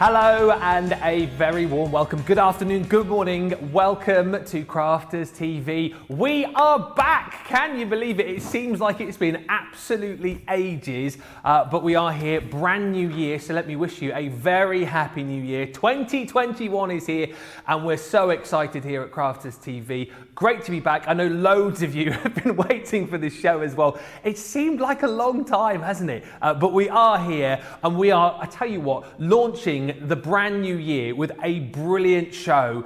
Hello and a very warm welcome. Good afternoon, good morning. Welcome to Crafter's TV. We are back. Can you believe it? It seems like it's been absolutely ages, but we are here, brand new year. So let me wish you a very happy new year. 2021 is here and we're so excited here at Crafter's TV. Great to be back. I know loads of you have been waiting for this show as well. It seemed like a long time, hasn't it? But we are here and we are, I tell you what, launching the brand new year with a brilliant show.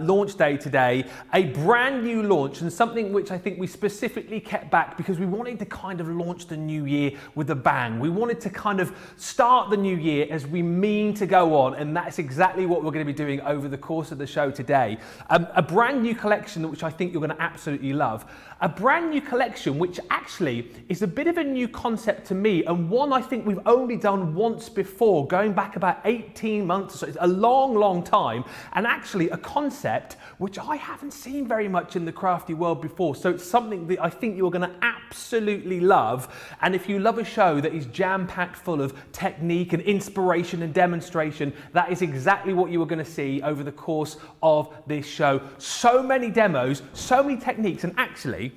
Launch day today, a brand new launch, and something which I think we specifically kept back because we wanted to kind of launch the new year with a bang. We wanted to kind of start the new year as we mean to go on, and that's exactly what we're going to be doing over the course of the show today. A brand new collection which I think you're going to absolutely love. A brand new collection which actually is a bit of a new concept to me, and one I think we've only done once before, going back about 18 months or so. It's a long time, and actually a concept which I haven't seen very much in the crafty world before. So it's something that I think you're going to absolutely love. And if you love a show that is jam-packed full of technique and inspiration and demonstration, that is exactly what you are going to see over the course of this show. So many demos, so many techniques, and actually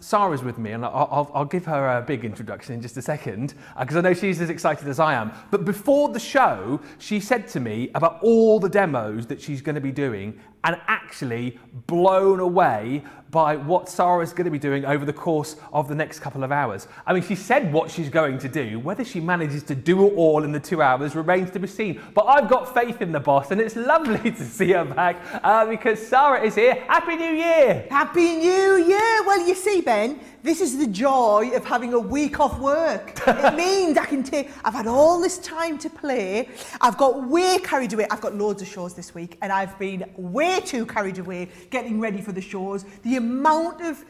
Sara's with me, and I'll give her a big introduction in just a second because I know she's as excited as I am. But before the show, she said to me about all the demos that she's going to be doing, and actually blown away by what Sara's going to be doing over the course of the next couple of hours. I mean, she said what she's going to do. Whether she manages to do it all in the 2 hours remains to be seen. But I've got faith in the boss, and it's lovely to see her back because Sara is here. Happy New Year! Happy New Year! Well, you see, Ben, this is the joy of having a week off work. It means I can take, I've had all this time to play. I've got way carried away. I've got loads of shows this week, and I've been way too carried away getting ready for the shows. The amount of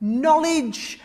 knowledge,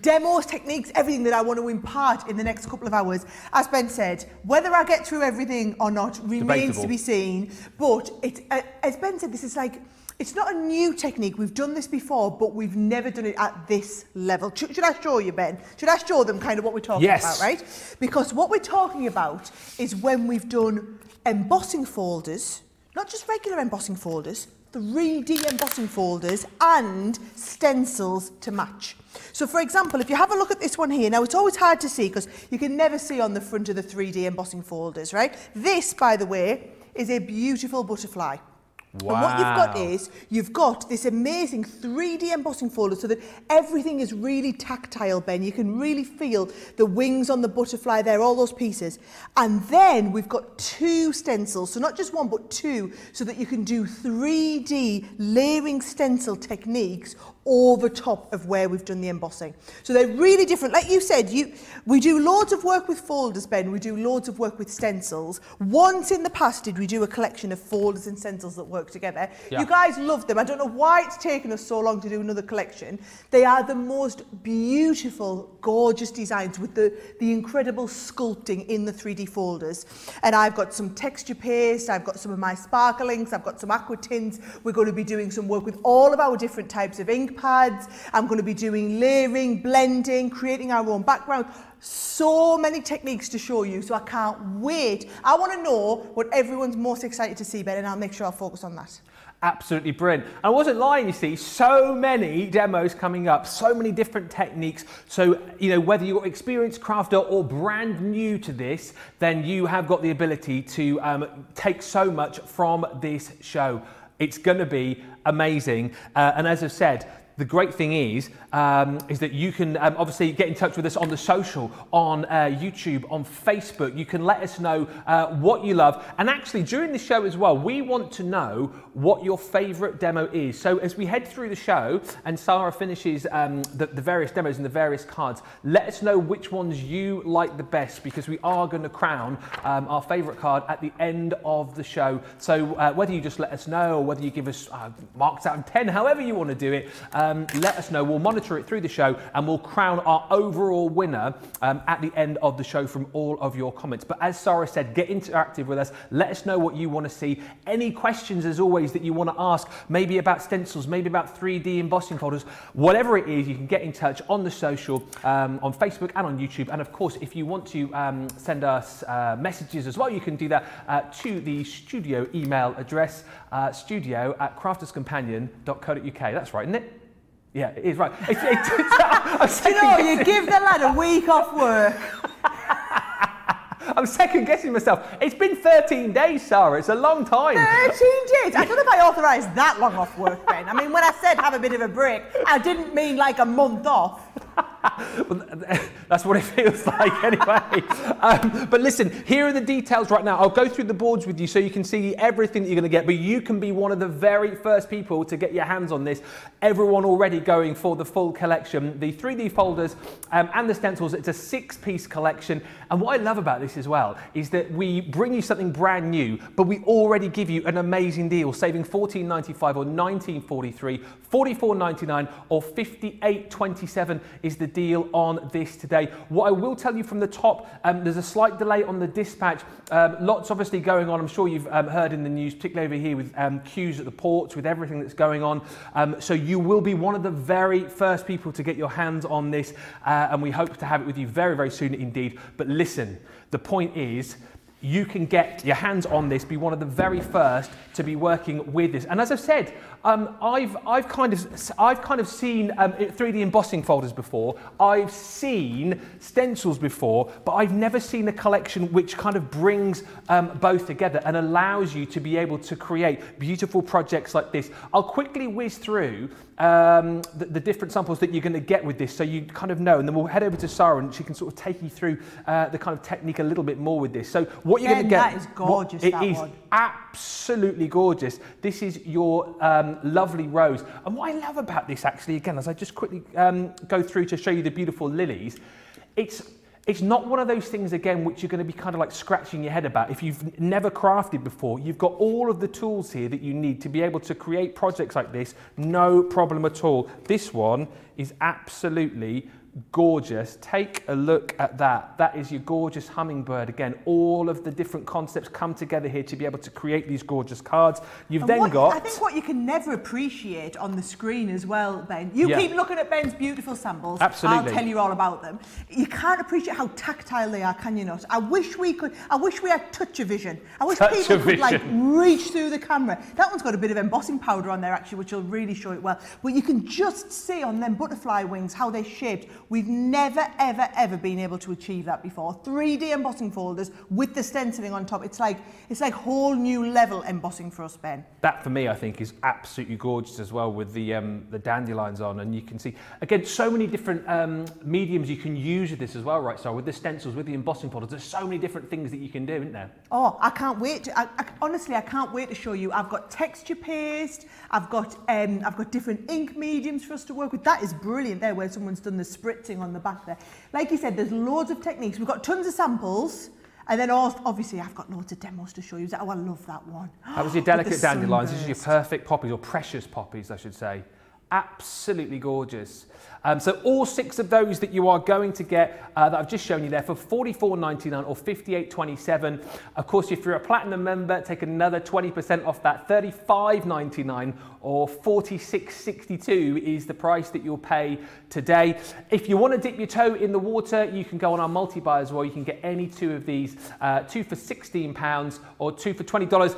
demos, techniques, everything that I want to impart in the next couple of hours. As Ben said, whether I get through everything or not remains to be seen. But it's, as Ben said, this is like, it's not a new technique. We've done this before, but we've never done it at this level. Should I show you, Ben? Should I show them kind of what we're talking about, right? Because what we're talking about is when we've done embossing folders, not just regular embossing folders, 3D embossing folders and stencils to match. So for example, if you have a look at this one here, now it's always hard to see because you can never see on the front of the 3D embossing folders, right? This, by the way, is a beautiful butterfly. Wow. And what you've got is, you've got this amazing 3D embossing folder so that everything is really tactile, Ben. You can really feel the wings on the butterfly there, all those pieces. And then we've got two stencils, so not just one, but two, so that you can do 3D layering stencil techniques over top of where we've done the embossing. So they're really different. Like you said, we do loads of work with folders, Ben. We do loads of work with stencils. Once in the past did we do a collection of folders and stencils that work together. Yeah. You guys love them. I don't know why it's taken us so long to do another collection. They are the most beautiful, gorgeous designs with the incredible sculpting in the 3D folders. And I've got some texture paste, I've got some of my sparklings, I've got some aqua tints. We're going to be doing some work with all of our different types of ink pads. I'm going to be doing layering, blending, creating our own background. So many techniques to show you, so I can't wait. I want to know what everyone's most excited to see, Ben, and I'll make sure I'll focus on that. Absolutely brilliant. I wasn't lying, you see, so many demos coming up, so many different techniques. So, you know, whether you're experienced crafter or brand new to this, then you have got the ability to take so much from this show. It's going to be amazing. And as I've said, the great thing is that you can obviously get in touch with us on the social, on YouTube, on Facebook. You can let us know what you love. And actually, during the show as well, we want to know what your favourite demo is. So as we head through the show and Sara finishes the various demos and the various cards, let us know which ones you like the best, because we are going to crown our favourite card at the end of the show. So whether you just let us know or whether you give us marks out of 10, however you want to do it, let us know. We'll monitor it through the show and we'll crown our overall winner at the end of the show from all of your comments. But as Sara said, get interactive with us. Let us know what you want to see. Any questions, as always, that you want to ask, maybe about stencils, maybe about 3D embossing folders, whatever it is, you can get in touch on the social, on Facebook and on YouTube. And of course, if you want to send us messages as well, you can do that to the studio email address, studio@crafterscompanion.co.uk. That's right, isn't it? Yeah, it is right. Do you know what? You give the lad a week off work. I'm second guessing myself. It's been 13 days, Sara. It's a long time. 13 days? I don't know if I authorised that long off work, Ben. I mean, when I said have a bit of a break, I didn't mean like a month off. Well, that's what it feels like anyway. But listen, here are the details right now. I'll go through the boards with you so you can see everything that you're going to get, but you can be one of the very first people to get your hands on this. Everyone already going for the full collection, the 3D folders and the stencils. It's a 6-piece collection, and what I love about this as well is that we bring you something brand new, but we already give you an amazing deal, saving $14.95 or $19.43, $44.99 or $58.27 is the deal on this today. What I will tell you from the top, there's a slight delay on the dispatch. Lots obviously going on. I'm sure you've heard in the news, particularly over here with queues at the ports, with everything that's going on. So you will be one of the very first people to get your hands on this. And we hope to have it with you very, very soon indeed. But listen, the point is, you can get your hands on this, be one of the very first to be working with this. And as I've said, I've kind of seen 3D embossing folders before. I've seen stencils before, but I've never seen a collection which kind of brings both together and allows you to be able to create beautiful projects like this. I'll quickly whiz through the different samples that you're going to get with this, so you kind of know, and then we'll head over to Sara and she can sort of take you through the kind of technique a little bit more with this. So what you're going to get, that is gorgeous. It is absolutely gorgeous. This is your lovely rose. And what I love about this, actually, again, as I just quickly go through to show you the beautiful lilies, it's not one of those things, again, which you're going to be kind of like scratching your head about. If you've never crafted before, you've got all of the tools here that you need to be able to create projects like this, no problem at all. This one is absolutely gorgeous. Take a look at that. That is your gorgeous hummingbird. Again, all of the different concepts come together here to be able to create these gorgeous cards. I think what you can never appreciate on the screen as well, Ben, you keep looking at Ben's beautiful samples. Absolutely. I'll tell you all about them. You can't appreciate how tactile they are, can you not? I wish we could. I wish we had touch-o-vision. I wish people could like reach through the camera. That one's got a bit of embossing powder on there actually, which will really show it well. But you can just see on them butterfly wings how they're shaped. We've never, ever, ever been able to achieve that before. 3D embossing folders with the stenciling on top. It's like whole new level embossing for us, Ben. That for me, I think, is absolutely gorgeous as well with the dandelions on. And you can see, again, so many different mediums you can use with this as well, right? So with the stencils, with the embossing folders, there's so many different things that you can do, isn't there? Oh, I can't wait. Honestly, I can't wait to show you. I've got texture paste. I've got different ink mediums for us to work with. That is brilliant there where someone's done the spritz on the back there. Like you said, there's loads of techniques. We've got tons of samples, and then also, obviously I've got loads of demos to show you. Oh, I love that one. That was your delicate dandelions. This is your perfect poppies, or precious poppies, I should say. Absolutely gorgeous. So all 6 of those that you are going to get that I've just shown you there for $44.99 or $58.27. Of course, if you're a platinum member, take another 20% off that. $35.99 or $46.62 is the price that you'll pay today. If you want to dip your toe in the water, you can go on our multi-buy as well. You can get any 2 of these, 2 for £16 or 2 for $20.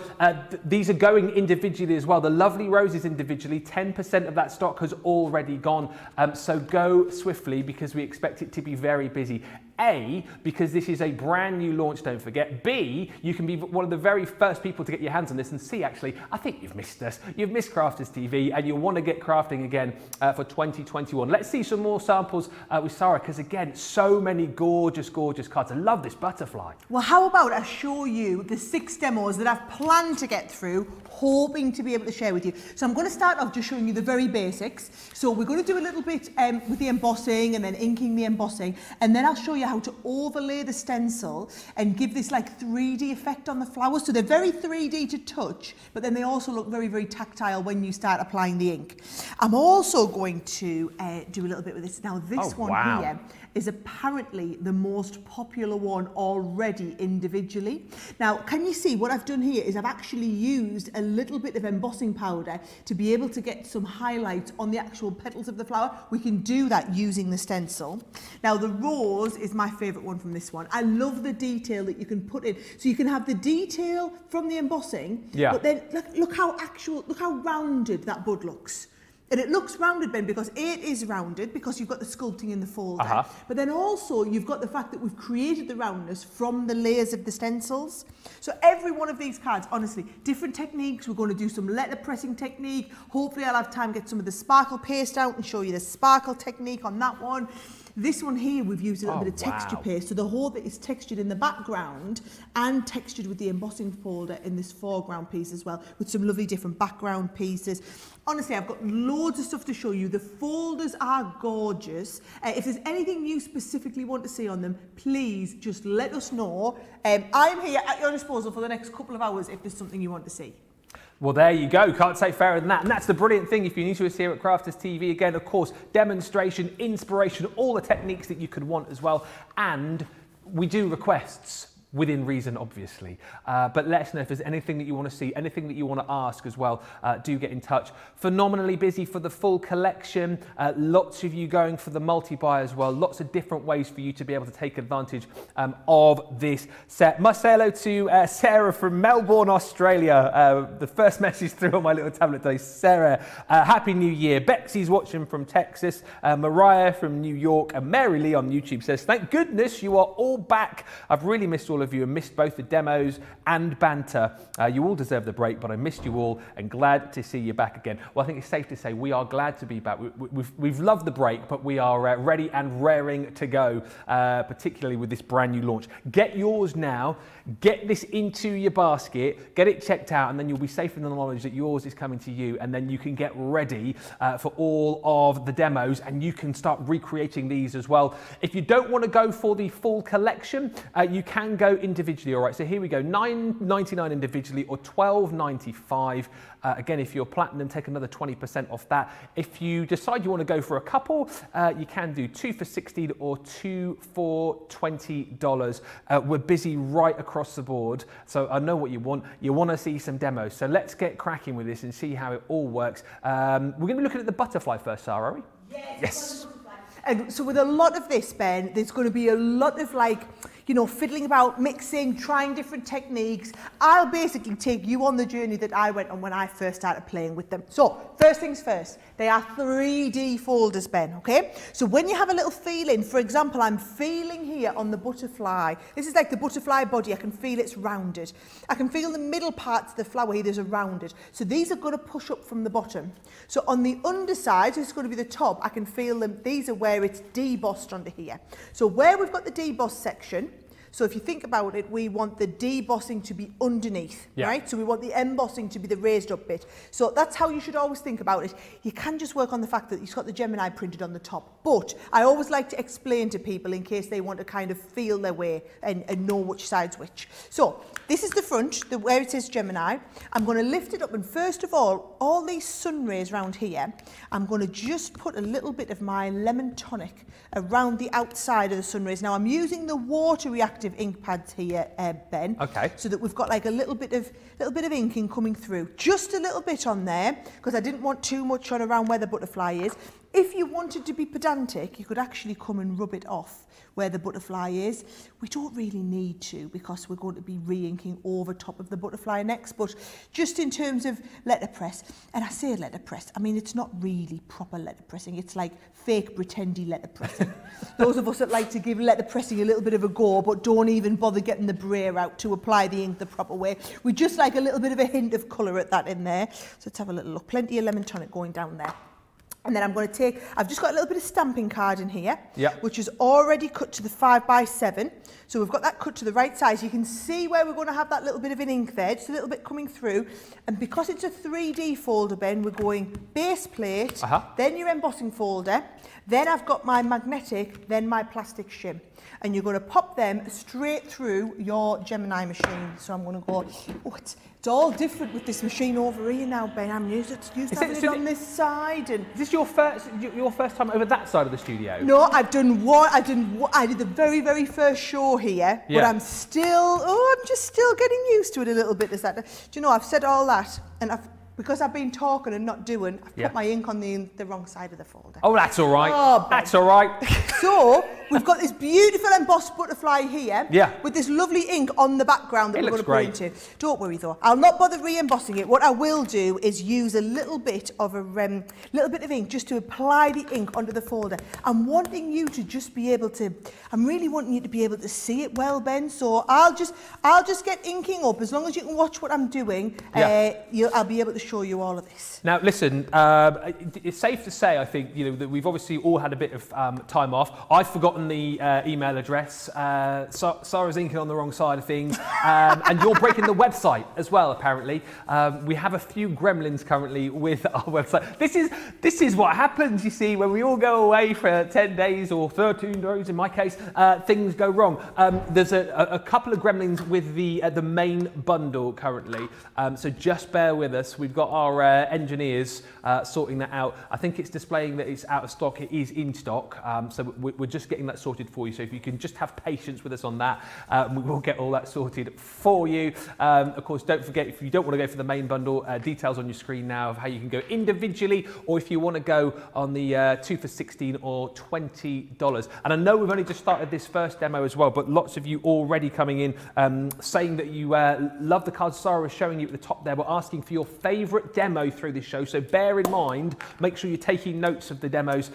These are going individually as well. The lovely roses individually, 10% of that stock has already gone, so go swiftly because we expect it to be very busy. A, because this is a brand new launch, don't forget. B, you can be one of the very first people to get your hands on this. And C, actually, I think you've missed us. You've missed Crafters TV and you'll want to get crafting again for 2021. Let's see some more samples with Sara, because again, so many gorgeous, gorgeous cards. I love this butterfly. Well, how about I show you the 6 demos that I've planned to get through, hoping to be able to share with you. So I'm going to start off just showing you the very basics. So we're going to do a little bit with the embossing and then inking the embossing. And then I'll show you how to overlay the stencil and give this like 3D effect on the flowers. So they're very 3D to touch, but then they also look very, very tactile when you start applying the ink. I'm also going to do a little bit with this. Now this one here is apparently the most popular one already individually. Now, can you see what I've done here is I've actually used a little bit of embossing powder to be able to get some highlights on the actual petals of the flower. We can do that using the stencil. Now, the rose is my favorite one from this one. I love the detail that you can put in. So you can have the detail from the embossing, but then look how rounded that bud looks. And it looks rounded, Ben, because it is rounded because you've got the sculpting in the folder. But then also you've got the fact that we've created the roundness from the layers of the stencils. So every one of these cards, honestly, different techniques. We're going to do some letterpressing technique. Hopefully I'll have time to get some of the sparkle paste out and show you the sparkle technique on that one. This one here, we've used a little bit of texture paste. So the whole bit is textured in the background and textured with the embossing folder in this foreground piece as well, with some lovely different background pieces. Honestly, I've got loads of stuff to show you. The folders are gorgeous. If there's anything you specifically want to see on them, please just let us know. I'm here at your disposal for the next couple of hours if there's something you want to see. Well, there you go. Can't say fairer than that. And that's the brilliant thing. If you're new to us here at Crafters TV, again, of course, demonstration, inspiration, all the techniques that you could want as well. And we do requests within reason, obviously. But let us know if there's anything that you want to see, anything that you want to ask as well. Do get in touch. Phenomenally busy for the full collection. Lots of you going for the multi-buy as well. Lots of different ways for you to be able to take advantage of this set. Must say hello to Sara from Melbourne, Australia. The first message through on my little tablet today. Sara, Happy New Year. Bexy's watching from Texas. Mariah from New York. And Mary Lee on YouTube says, thank goodness you are all back. I've really missed all of you and missed both the demos and banter. You all deserve the break, but I missed you all and glad to see you back again. Well, I think it's safe to say we are glad to be back. We've loved the break, but we are ready and raring to go, particularly with this brand new launch. Get yours now, get this into your basket, get it checked out, and then you'll be safe in the knowledge that yours is coming to you, and then you can get ready for all of the demos, and you can start recreating these as well. If you don't want to go for the full collection, you can go individually. All right, so here we go. $9.99 individually or $12.95. Again, if you're platinum, take another 20% off that. If you decide you want to go for a couple, you can do two for $16 or two for $20. We're busy right across the board, so I know what you want. You want to see some demos, so let's get cracking with this and see how it all works. We're going to be looking at the butterfly first, Sarah, are we? Yes. And so with a lot of this, Ben, there's going to be a lot of like, you know, fiddling about, mixing, trying different techniques. I'll basically take you on the journey that I went on when I first started playing with them. So, first things first, they are 3D folders, Ben, okay? So when you have a little feeling, for example, I'm feeling here on the butterfly. This is like the butterfly body. I can feel it's rounded. I can feel the middle parts of the flower here, those are rounded. So these are gonna push up from the bottom. So on the underside, it's gonna be the top, I can feel them. These are where it's debossed under here. So where we've got the deboss section, so if you think about it, we want the debossing to be underneath, right? So we want the embossing to be the raised up bit. So that's how you should always think about it. You can just work on the fact that you've got the Gemini printed on the top. But I always like to explain to people in case they want to kind of feel their way and know which side's which. So this is the front, where it says Gemini. I'm going to lift it up. And first of all these sun rays around here, I'm going to just put a little bit of my lemon tonic around the outside of the sun rays. Now I'm using the water reactive ink pads here, Ben, so that we've got like a little bit of inking coming through, just a little bit on there, because I didn't want too much on around where the butterfly is. If you wanted to be pedantic, you could actually come and rub it off where the butterfly is. We don't really need to, because we're going to be re-inking over top of the butterfly next, but just in terms of letterpress, and I say letterpress, I mean, it's not really proper letterpressing, it's like fake pretendy letterpressing. Those of us that like to give letterpressing a little bit of a go, but don't even bother getting the brayer out to apply the ink the proper way. We just like a little bit of a hint of colour at that in there. So let's have a little look. Plenty of lemon tonic going down there. And then I'm going to take, I've just got a little bit of stamping card in here, yep, which is already cut to the 5 by 7. So we've got that cut to the right size. You can see where we're going to have that little bit of an ink there, just a little bit coming through. And because it's a 3D folder, Ben, we're going base plate, then your embossing folder, then I've got my magnetic, then my plastic shim. And you're going to pop them straight through your Gemini machine. So I'm going to go, oh, it's all different with this machine over here now, Ben. I'm used to having it on this side. And is this your first time over that side of the studio? No, I've done one. I did the very, very first show here, yeah, but I'm still, oh, I'm just still getting used to it a little bit. Is that, do you know, I've said all that, and I've, because I've been talking and not doing, I've, yeah, put my ink on the wrong side of the folder. Oh, that's all right. Oh, that's all right. So we've got this beautiful embossed butterfly here, yeah, with this lovely ink on the background that we're going to paint to. Don't worry though, I'll not bother re-embossing it. What I will do is use a little bit of a little bit of ink just to apply the ink onto the folder. I'm wanting you to just be able to. I'm really wanting you to be able to see it well, Ben. So I'll just get inking up as long as you can watch what I'm doing. Yeah. I'll be able to show you all of this. Now, listen, it's safe to say, I think, you know, that we've obviously all had a bit of time off. I've forgotten the email address. Sarah's inking on the wrong side of things, and you're breaking the website as well. Apparently, we have a few gremlins currently with our website. This is what happens. You see, when we all go away for 10 days or 13 days, in my case, things go wrong. There's a couple of gremlins with the main bundle currently, so just bear with us. We've got our engineers sorting that out. I think it's displaying that it's out of stock. It is in stock, so we're just getting that sorted for you. So if you can just have patience with us on that, we will get all that sorted for you. Of course, don't forget, if you don't want to go for the main bundle, details on your screen now of how you can go individually, or if you want to go on the 2 for $16 or $20. And I know we've only just started this first demo as well, but lots of you already coming in saying that you love the cards Sara was showing you at the top there. We're asking for your favourite demo through this show, so bear in mind, make sure you're taking notes of the demos,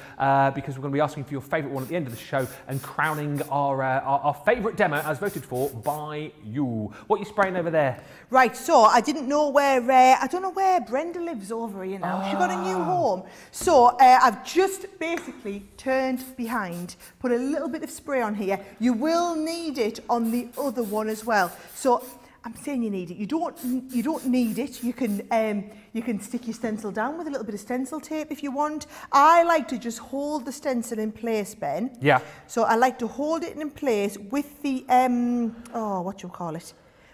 because we're going to be asking for your favourite one at the end of the show and crowning our favourite demo as voted for by you. What are you spraying over there? Right, so I didn't know where, I don't know where Brenda lives over here now. She got a new home. So I've just basically turned behind, put a little bit of spray on here. You will need it on the other one as well. So I'm saying you need it. You don't need it. You can stick your stencil down with a little bit of stencil tape if you want. I like to just hold the stencil in place, Ben. Yeah. So I like to hold it in place with the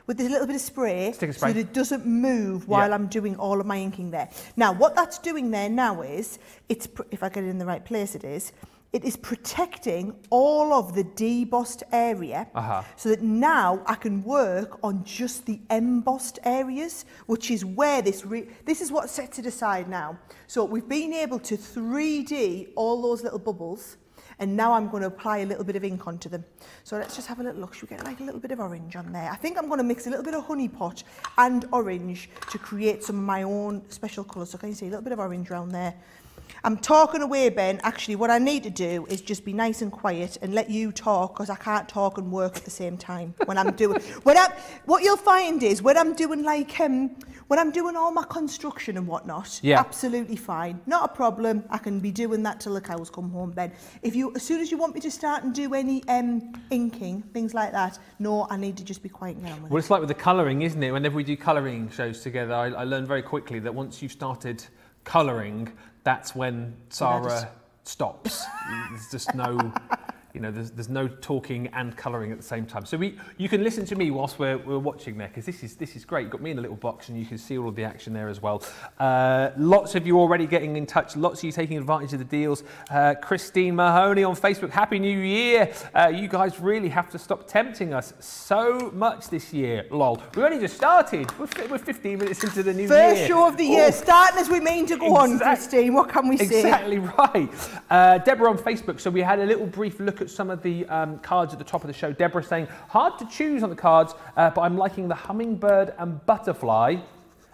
with this little bit of spray, so that it doesn't move while, yeah, I'm doing all of my inking there. Now what that's doing there now is if I get it in the right place, it is protecting all of the debossed area, so that now I can work on just the embossed areas, which is where this is what sets it aside now. So we've been able to 3D all those little bubbles, and now I'm going to apply a little bit of ink onto them. So let's just have a little look. Should we get like a little bit of orange on there? I think I'm going to mix a little bit of honey pot and orange to create some of my own special colours. So can you see a little bit of orange around there? I'm talking away, Ben. Actually, what I need to do is just be nice and quiet and let you talk, because I can't talk and work at the same time when I'm doing. What you'll find is when I'm doing when I'm doing all my construction and whatnot, yeah, absolutely fine, not a problem. I can be doing that till the cows come home, Ben. As soon as you want me to start and do any inking, things like that, no, I need to just be quiet now. Well, it's like with the colouring, isn't it? Whenever we do colouring shows together, I learned very quickly that once you've started colouring, that's when Sara stops. There's just no, you know, there's no talking and colouring at the same time. So you can listen to me whilst we're watching there, because this is great. You've got me in a little box and you can see all of the action there as well. Lots of you already getting in touch. Lots of you taking advantage of the deals. Christine Mahoney on Facebook, Happy New Year. You guys really have to stop tempting us so much this year. Lol. We've only just started. We're 15 minutes into the new year. First show of the year, starting as we mean to go on, Christine. What can we say? Exactly right. Deborah on Facebook, so we had a little brief look at some of the cards at the top of the show. Deborah saying, hard to choose on the cards, but I'm liking the hummingbird and butterfly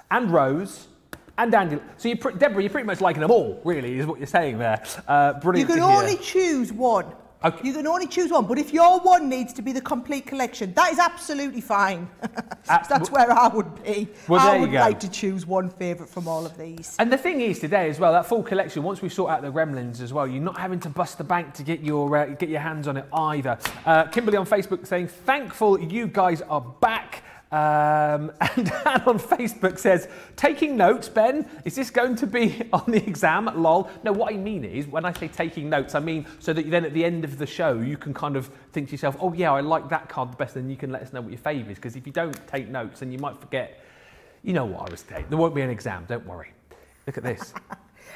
and rose and dandelion. So, Deborah, you're pretty much liking them all, really, is what you're saying there. Brilliant. You can only choose one. Okay. You can only choose one, but if your one needs to be the complete collection, that is absolutely fine. That's where I would be. Well, I would like to choose one favourite from all of these. And the thing is today as well, that full collection, once we sort out the gremlins as well, you're not having to bust the bank to get your hands on it either. Kimberly on Facebook saying, thankful you guys are back. And Dan on Facebook says, taking notes, Ben, is this going to be on the exam? Lol. No, what I mean is, when I say taking notes, I mean so that then at the end of the show, you can kind of think to yourself, oh yeah, I like that card the best, and you can let us know what your fave is. Because if you don't take notes, then you might forget, you know what I was taking. There won't be an exam, don't worry. Look at this.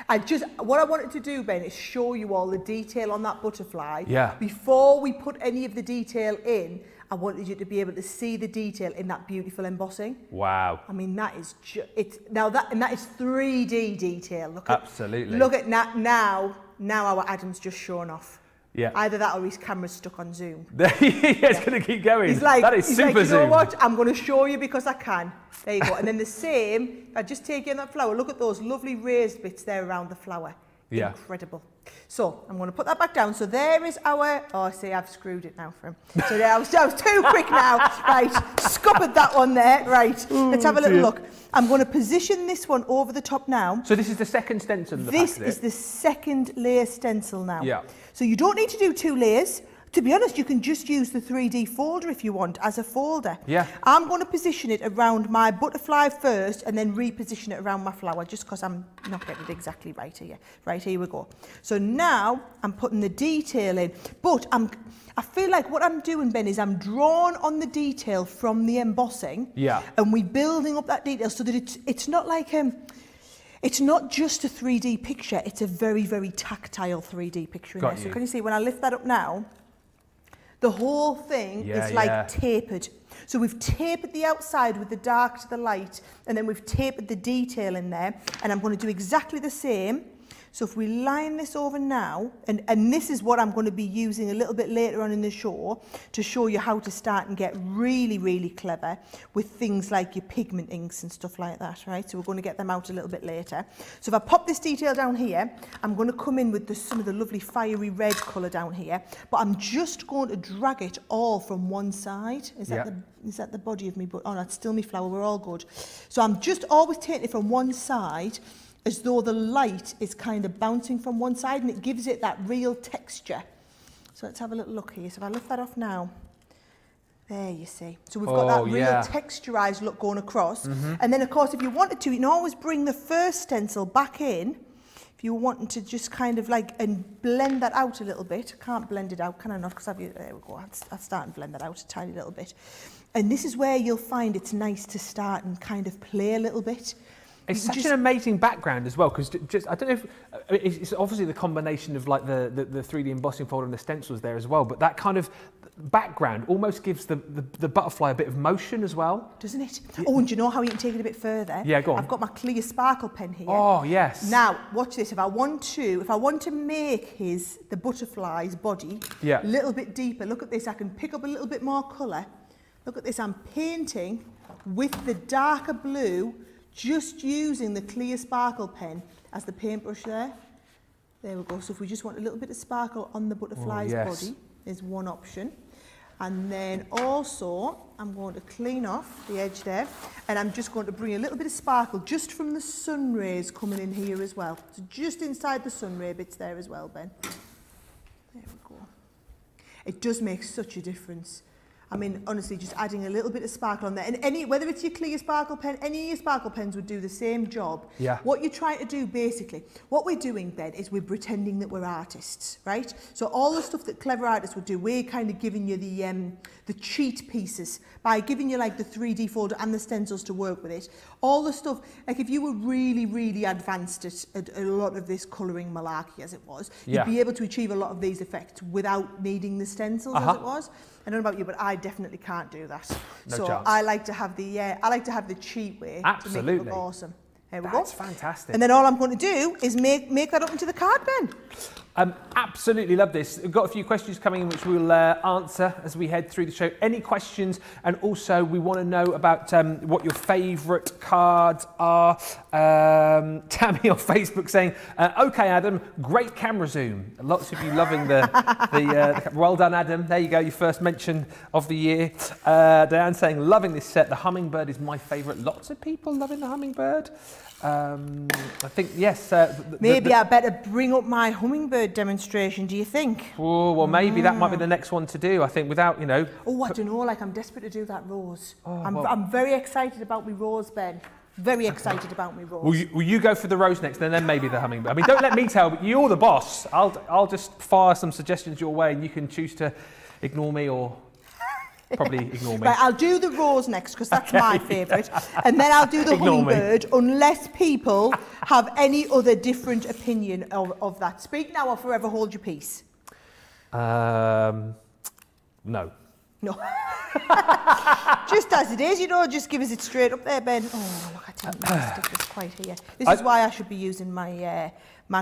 And just what I wanted to do, Ben, is show you all the detail on that butterfly. Yeah. Before we put any of the detail in, I wanted you to be able to see the detail in that beautiful embossing. Wow. I mean, that is that is 3D detail. Look at, absolutely. Look at that now our Adam's just shown off. Yeah. Either that or his camera's stuck on zoom. Yeah, it's going to keep going. He's like, that is super like, you know what? I'm going to show you because I can. There you go. And then the same, I just take in that flower. Look at those lovely raised bits there around the flower. Yeah. Incredible. So I'm going to put that back down. So there is our, oh, see, I've screwed it now for him. So there, I was too quick now. Right, scuppered that one there. Right, let's have a little look. I'm going to position this one over the top now. So this is the second stencil. This is the second layer stencil now. Yeah. So you don't need to do two layers. To be honest, you can just use the 3D folder if you want as a folder. Yeah. I'm going to position it around my butterfly first and then reposition it around my flower just because I'm not getting it exactly right here. Right, here we go. So now I'm putting the detail in, but I feel like what I'm doing, Ben, is I'm drawing on the detail from the embossing. Yeah. And we're building up that detail so that it's not like... It's not just a 3D picture, it's a very, very tactile 3D picture in there. So can you see, when I lift that up now, the whole thing is like tapered. So we've tapered the outside with the dark to the light, and then we've tapered the detail in there, and I'm going to do exactly the same. So if we line this over now, and this is what I'm going to be using a little bit later on in the show to show you how to start and get really, really clever with things like your pigment inks and stuff like that, right? So we're going to get them out a little bit later. So if I pop this detail down here, I'm going to come in with some of the lovely fiery red colour down here, but I'm just going to drag it all from one side. Is that the body of me? But oh, that's still me flower, we're all good. So I'm just always taking it from one side, as though the light is kind of bouncing from one side, and it gives it that real texture. So let's have a little look here. So if I lift that off now, there you see. So we've got that real texturized look going across. And then of course, if you wanted to, you can always bring the first stencil back in if you wanted to just kind of like, and blend that out a little bit. I can't blend it out, can I not? Because there we go, I'll start and blend that out a tiny little bit. And this is where you'll find it's nice to start and kind of play a little bit. It's such an amazing background as well, because I don't know if, it's obviously the combination of like the 3D embossing folder and the stencils there as well, but that kind of background almost gives the butterfly a bit of motion as well. Doesn't it? Oh, and do you know how you can take it a bit further? Yeah, go on. I've got my clear sparkle pen here. Oh, yes. Now, watch this. If I want to make the butterfly's body a little bit deeper, look at this, I can pick up a little bit more colour. Look at this, I'm painting with the darker blue, just using the clear sparkle pen as the paintbrush there. There we go. So if we just want a little bit of sparkle on the butterfly's body is one option. And then also I'm going to clean off the edge there, and I'm just going to bring a little bit of sparkle just from the sun rays coming in here as well. So just inside the sun ray bits there as well, Ben. There we go. It does make such a difference. I mean, honestly, just adding a little bit of sparkle on there. And whether it's your clear sparkle pen, any of your sparkle pens would do the same job. Yeah. What you're trying to do, basically, what we're doing, Ben, is we're pretending that we're artists, right? So all the stuff that clever artists would do, we're kind of giving you the cheat pieces by giving you, like, the 3D folder and the stencils to work with it. All the stuff, like, if you were really, really advanced at a lot of this colouring malarkey, as it was, you'd be able to achieve a lot of these effects without needing the stencils, as it was. I don't know about you, but I definitely can't do that. No so chance. I like to have the cheat way. Absolutely. To make it look awesome. There we go. That's fantastic. And then all I'm going to do is make that up into the card, Ben. Absolutely love this. We've got a few questions coming in which we'll answer as we head through the show. Any questions? And also we want to know about what your favourite cards are. Tammy on Facebook saying, okay Adam, great camera zoom. Lots of you loving the well done Adam. There you go, your first mention of the year. Diane saying, loving this set. The hummingbird is my favourite. Lots of people loving the hummingbird. I think, yes. Maybe I better bring up my hummingbird demonstration, do you think? Oh, well, maybe that might be the next one to do, I think, without, you know... Oh, I don't know, like, I'm desperate to do that rose. Oh, I'm very excited about me rose, Ben. Very excited about me rose. Will you go for the rose next, and then maybe the hummingbird? I mean, don't let me tell, but you're the boss. I'll just fire some suggestions your way, and you can choose to ignore me or... Probably ignore me. Right, I'll do the rose next because that's my favourite. And then I'll do the hummingbird unless people have any other different opinion of that. Speak now or forever hold your peace. No. No. Just as it is, you know, just give us it straight up there, Ben. Oh, look, I didn't stick this quite here. This is why I should be using my... my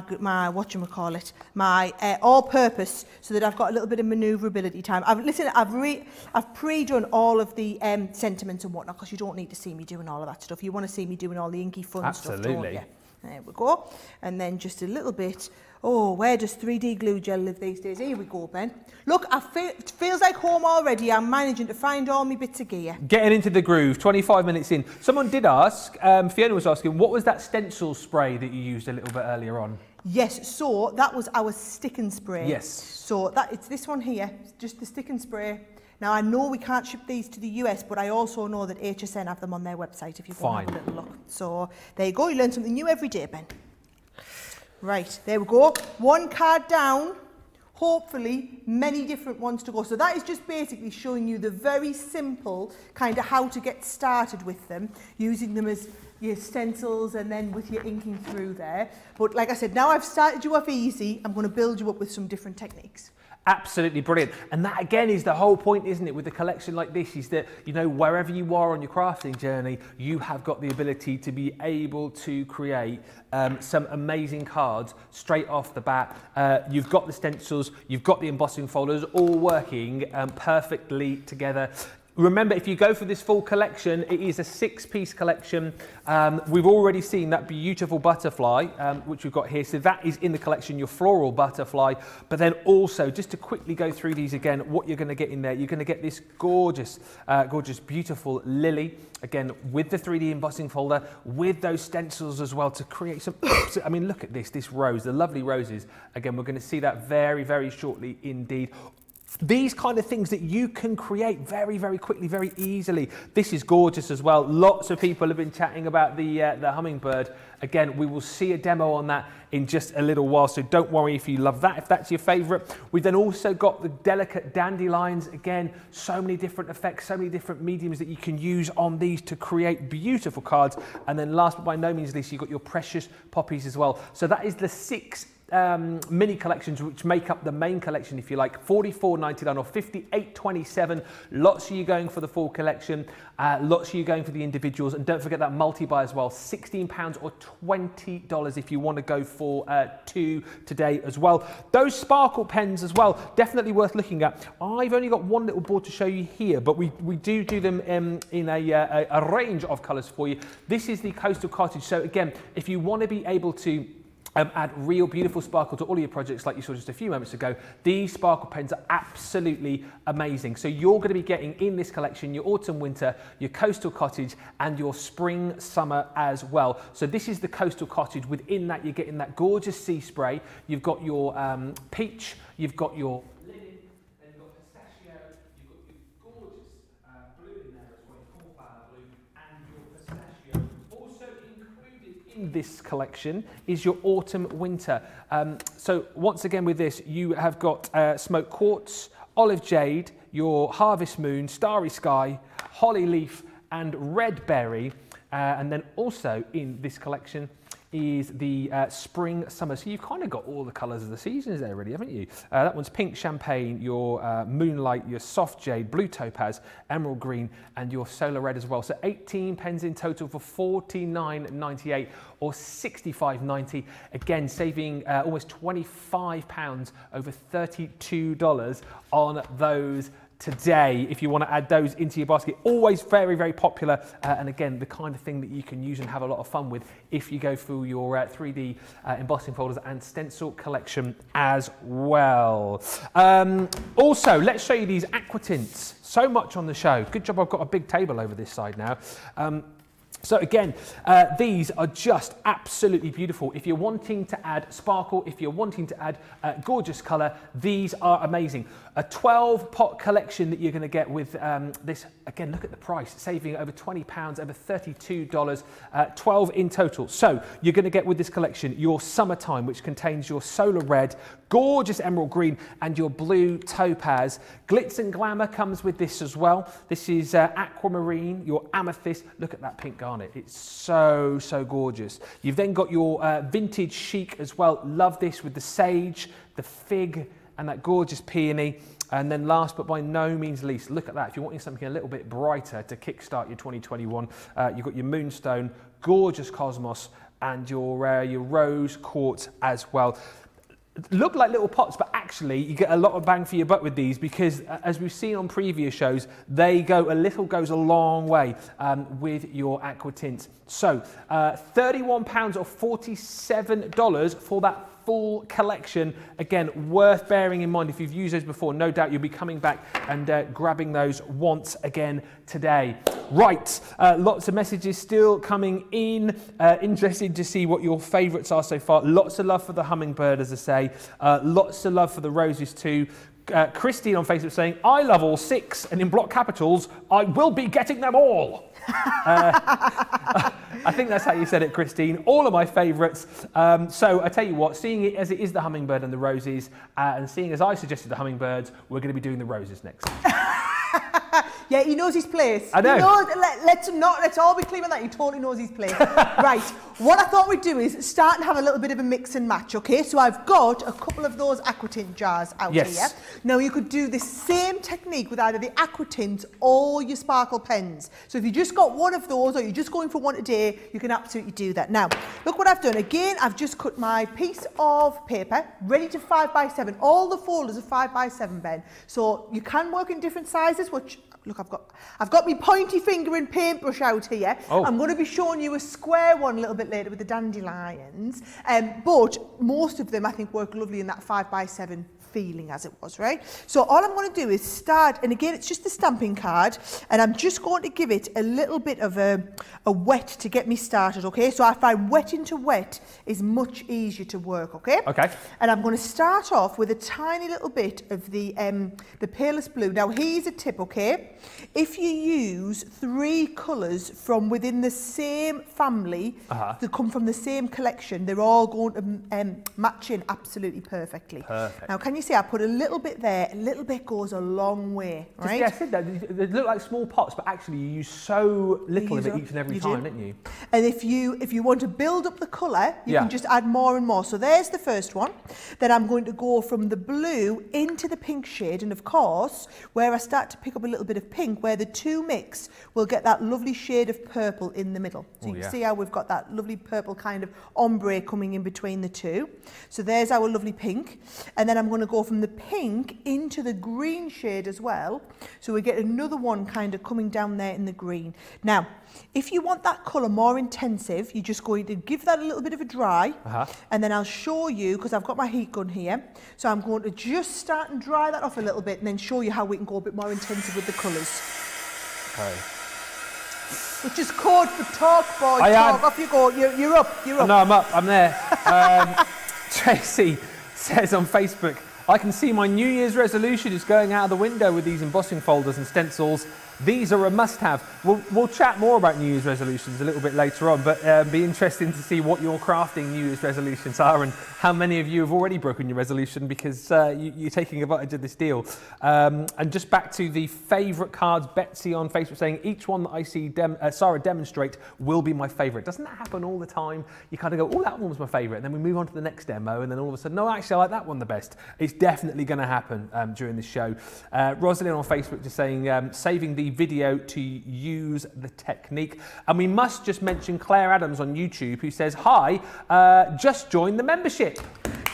whatchamacallit, my all-purpose, so that I've got a little bit of manoeuvrability time. I've pre-done all of the sentiments and whatnot, because you don't need to see me doing all of that stuff. You want to see me doing all the inky fun stuff, don't you? There we go. And then just a little bit, oh, where does 3D glue gel live these days? Here we go, Ben. Look, it feels like home already. I'm managing to find all my bits of gear. Getting into the groove, 25 minutes in. Someone did ask, Fiona was asking, what was that stencil spray that you used a little bit earlier on? Yes, so that was our stick and spray. Yes. So it's this one here, just the stick and spray. Now, I know we can't ship these to the US, but I also know that HSN have them on their website if you want to have a little look. So there you go. You learn something new every day, Ben. Right, there we go. One card down. Hopefully, many different ones to go. So that is just basically showing you the very simple kind of how to get started with them, using them as your stencils and then with your inking through there. But like I said, now I've started you off easy. I'm going to build you up with some different techniques. Absolutely brilliant. And that again is the whole point, isn't it, with a collection like this, is that, you know, wherever you are on your crafting journey, you have got the ability to be able to create some amazing cards straight off the bat. You've got the stencils, you've got the embossing folders all working perfectly together. Remember, if you go for this full collection, it is a 6-piece collection. We've already seen that beautiful butterfly, which we've got here. So that is in the collection, your floral butterfly. But then also, just to quickly go through these again, what you're going to get in there, you're going to get this gorgeous, gorgeous, beautiful lily. Again, with the 3D embossing folder, with those stencils as well to create some... I mean, look at this rose, the lovely roses. Again, we're going to see that very, very shortly indeed. These kind of things that you can create very, very quickly, very easily. This is gorgeous as well. Lots of people have been chatting about the hummingbird. Again, we will see a demo on that in just a little while, so don't worry if you love that, if that's your favourite. We've then also got the delicate dandelions. Again, so many different effects, so many different mediums that you can use on these to create beautiful cards. And then last but by no means least, you've got your precious poppies as well. So that is the 6 mini collections which make up the main collection, if you like. $44.99 or $58.27. Lots of you going for the full collection, lots of you going for the individuals, and don't forget that multi-buy as well, £16 or $20 if you want to go for 2 today as well. Those sparkle pens as well, definitely worth looking at. I've only got one little board to show you here, but we do them in a range of colours for you. This is the Coastal Cottage, so again, if you want to be able to add real beautiful sparkle to all of your projects like you saw just a few moments ago, these sparkle pens are absolutely amazing. So you're going to be getting in this collection your autumn winter, your coastal cottage, and your spring summer as well. So this is the coastal cottage. Within that, you're getting that gorgeous sea spray. You've got your peach, you've got your lily, then you've got pistachio, you've got your gorgeous blue in there as well, cornflower blue, and your pistachio. Also included in this collection is your autumn winter. So once again with this, you have got smoke quartz, olive jade, your harvest moon, starry sky, holly leaf, and red berry. And then also in this collection is the spring summer. So you've kind of got all the colours of the seasons there, really, haven't you? That one's pink, champagne, your moonlight, your soft jade, blue topaz, emerald green, and your solar red as well. So 18 pens in total for £49.98 or £65.90. Again, saving almost £25, over $32 on those today, if you want to add those into your basket. Always very, very popular, and again, the kind of thing that you can use and have a lot of fun with if you go through your 3D embossing folders and stencil collection as well. Also, let's show you these aqua tints. So much on the show. Good job I've got a big table over this side now. So again, these are just absolutely beautiful. If you're wanting to add sparkle, if you're wanting to add gorgeous colour, these are amazing. A 12-pot collection that you're going to get with this. Again, look at the price, saving over £20, over $32, 12 in total. So you're going to get with this collection your Summertime, which contains your solar red, gorgeous emerald green, and your blue topaz. Glitz and Glamour comes with this as well. This is aquamarine, your amethyst. Look at that pink garnet. It's so, so gorgeous. You've then got your vintage chic as well. Love this with the sage, the fig, and that gorgeous peony. And then last but by no means least, look at that. If you're wanting something a little bit brighter to kickstart your 2021, you've got your moonstone, gorgeous cosmos, and your rose quartz as well. Look like little pots, but actually you get a lot of bang for your buck with these because, as we've seen on previous shows, they go a little goes a long way with your aqua tints. So £31 or $47 for that full collection. Again, worth bearing in mind. If you've used those before, no doubt you'll be coming back and grabbing those once again today. Right, lots of messages still coming in. Interested to see what your favourites are so far. Lots of love for the hummingbird, as I say. Lots of love for the roses too. Christine on Facebook saying, I love all six, and in block capitals, I will be getting them all. I think that's how you said it, Christine. All of my favourites. So I tell you what, seeing it as it is the hummingbird and the roses, and seeing as I suggested the hummingbirds, we're going to be doing the roses next. Yeah, he knows his place. I know. He knows, let's all be clear on that. He totally knows his place. Right, what I thought we'd do is start and have a little bit of a mix and match, okay? So I've got a couple of those aqua tint jars out here. Now, you could do the same technique with either the aqua tints or your sparkle pens. So if you just got one of those or you're just going for one today, you can absolutely do that. Now, look what I've done. Again, I've just cut my piece of paper ready to 5x7. All the folders are 5x7, Ben. So you can work in different sizes, which... Look, I've got my pointy finger and paintbrush out here. Oh. I'm going to be showing you a square one a little bit later with the dandelions. But most of them, I think, work lovely in that 5x7 feeling as it was, right? So all I'm going to do is start, and again, it's just a stamping card, and I'm just going to give it a little bit of a wet to get me started, okay? So I find wet into wet is much easier to work, okay? Okay. And I'm going to start off with a tiny little bit of the palest blue. Now, here's a tip, okay? If you use three colours from within the same family, that come from the same collection, they're all going to match in absolutely perfectly. Perfect. Now, can you see I put a little bit there, a little bit goes a long way, right? Yeah, I said that. They look like small pots, but actually you use so little of it each and every time, don't you? And if you want to build up the colour, you can just add more and more. So there's the first one. Then I'm going to go from the blue into the pink shade, and of course, where I start to pick up a little bit of pink, where the two mix, we'll get that lovely shade of purple in the middle. So you can see how we've got that lovely purple kind of ombre coming in between the two. So there's our lovely pink. And then I'm going to go from the pink into the green shade as well. So we get another one kind of coming down there in the green. Now, if you want that colour more intensive, you're just going to give that a little bit of a dry. And then I'll show you, because I've got my heat gun here. So I'm going to just start and dry that off a little bit and then show you how we can go a bit more intensive with the colours. Okay. Which is code for talk, boy. Talk. Off you go. You're up. You're up. No, I'm up. I'm there. Tracy says on Facebook, I can see my New Year's resolution is going out of the window with these embossing folders and stencils. These are a must-have. We'll chat more about New Year's resolutions a little bit later on, but it'll be interesting to see what your crafting New Year's resolutions are and how many of you have already broken your resolution because you're taking advantage of this deal. And just back to the favourite cards, Betsy on Facebook saying, each one that I see Sara demonstrate will be my favourite. Doesn't that happen all the time? You kind of go, oh, that one was my favourite, and then we move on to the next demo, and then all of a sudden, no, actually, I like that one the best. It's definitely going to happen during this show. Rosalind on Facebook just saying, saving the video to use the technique. And we must just mention Claire Adams on YouTube who says, hi, just joined the membership.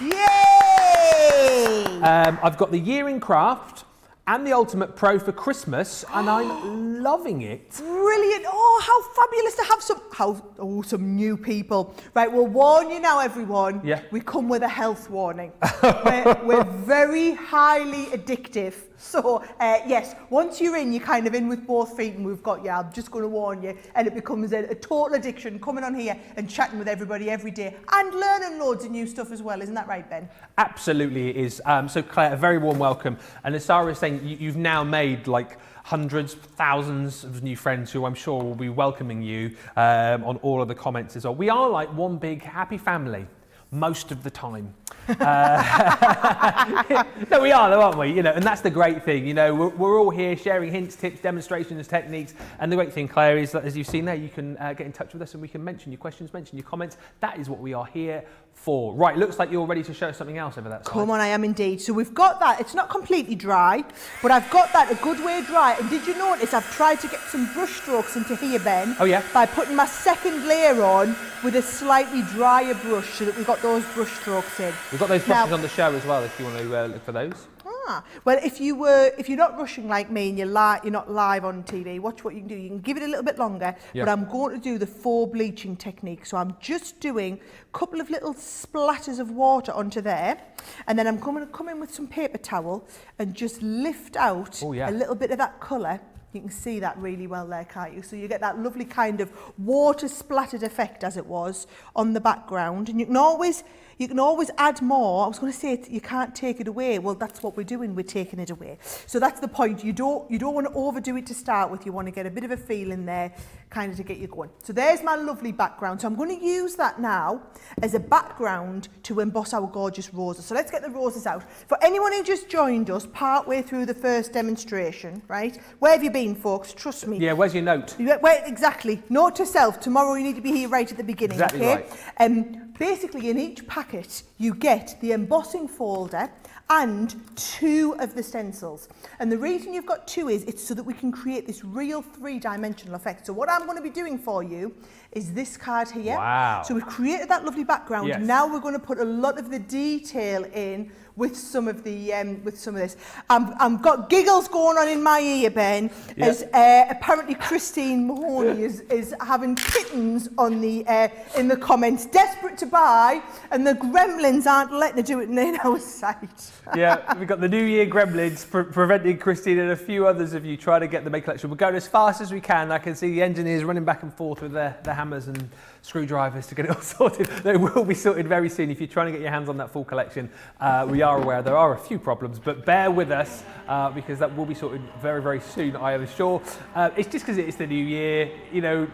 Yay! I've got the Year in Craft and the Ultimate Pro for Christmas and I'm loving it. Brilliant. Oh, how fabulous to have some new people. Right, we'll warn you now, everyone. Yeah. We come with a health warning. We're very highly addictive. So, yes, once you're in, you're kind of in with both feet and we've got you. I'm just going to warn you. And it becomes a total addiction coming on here and chatting with everybody every day and learning loads of new stuff as well. Isn't that right, Ben? Absolutely it is. So, Claire, a very warm welcome. And as Sara is saying, you've now made, like, hundreds, thousands of new friends who I'm sure will be welcoming you on all of the comments as well. We are like one big happy family. Most of the time. No, we are though, aren't we? You know, and that's the great thing, you know, we're all here sharing hints, tips, demonstrations, techniques, and the great thing, Claire, is that as you've seen there, you can get in touch with us and we can mention your questions, mention your comments. That is what we are here for. Right, looks like you're ready to show something else over that side. Come on, I am indeed. So we've got that, it's not completely dry, but I've got that a good way dry. And did you notice I've tried to get some brush strokes into here, Ben? Oh yeah? By putting my second layer on with a slightly drier brush so that we've got those brush strokes in. We've got those brushes now, on the show as well if you want to look for those. Ah, well if you're not rushing like me and you're not live on TV, watch what you can do. You can give it a little bit longer, yep. But I'm going to do the four bleaching technique. So I'm just doing a couple of little splatters of water onto there and then I'm going to come in with some paper towel and just lift out oh, yeah. a little bit of that colour. You can see that really well there, can't you? So you get that lovely kind of water splattered effect, as it was, on the background. And you can always add more. I was going to say you can't take it away. Well, that's what we're doing. We're taking it away. So that's the point. You don't want to overdo it to start with. You want to get a bit of a feel in there, kind of to get you going. So there's my lovely background. So I'm going to use that now as a background to emboss our gorgeous roses. So let's get the roses out. For anyone who just joined us partway through the first demonstration, right? Where have you been? Folks, trust me. Yeah, where's your note? Where, exactly. Note to self. Tomorrow you need to be here right at the beginning. Exactly okay? Right. Basically, in each packet, you get the embossing folder and two of the stencils. And the reason you've got two is it's so that we can create this real three-dimensional effect. So what I'm going to be doing for you is this card here. Wow. So we've created that lovely background. Yes. Now we're going to put a lot of the detail in with some of the with some of this. I've got giggles going on in my ear, Ben, yep. As apparently Christine Mahoney is having kittens on the in the comments, desperate to buy, and the gremlins aren't letting her do it in our sight. Yeah, we've got the New Year gremlins preventing Christine and a few others of you trying to get the May collection. We're going as fast as we can. I can see the engineers running back and forth with their hammers and screwdrivers to get it all sorted. They will be sorted very soon. If you're trying to get your hands on that full collection, we are aware there are a few problems, but bear with us because that will be sorted very, very soon, I am sure. It's just because it's the new year, you know,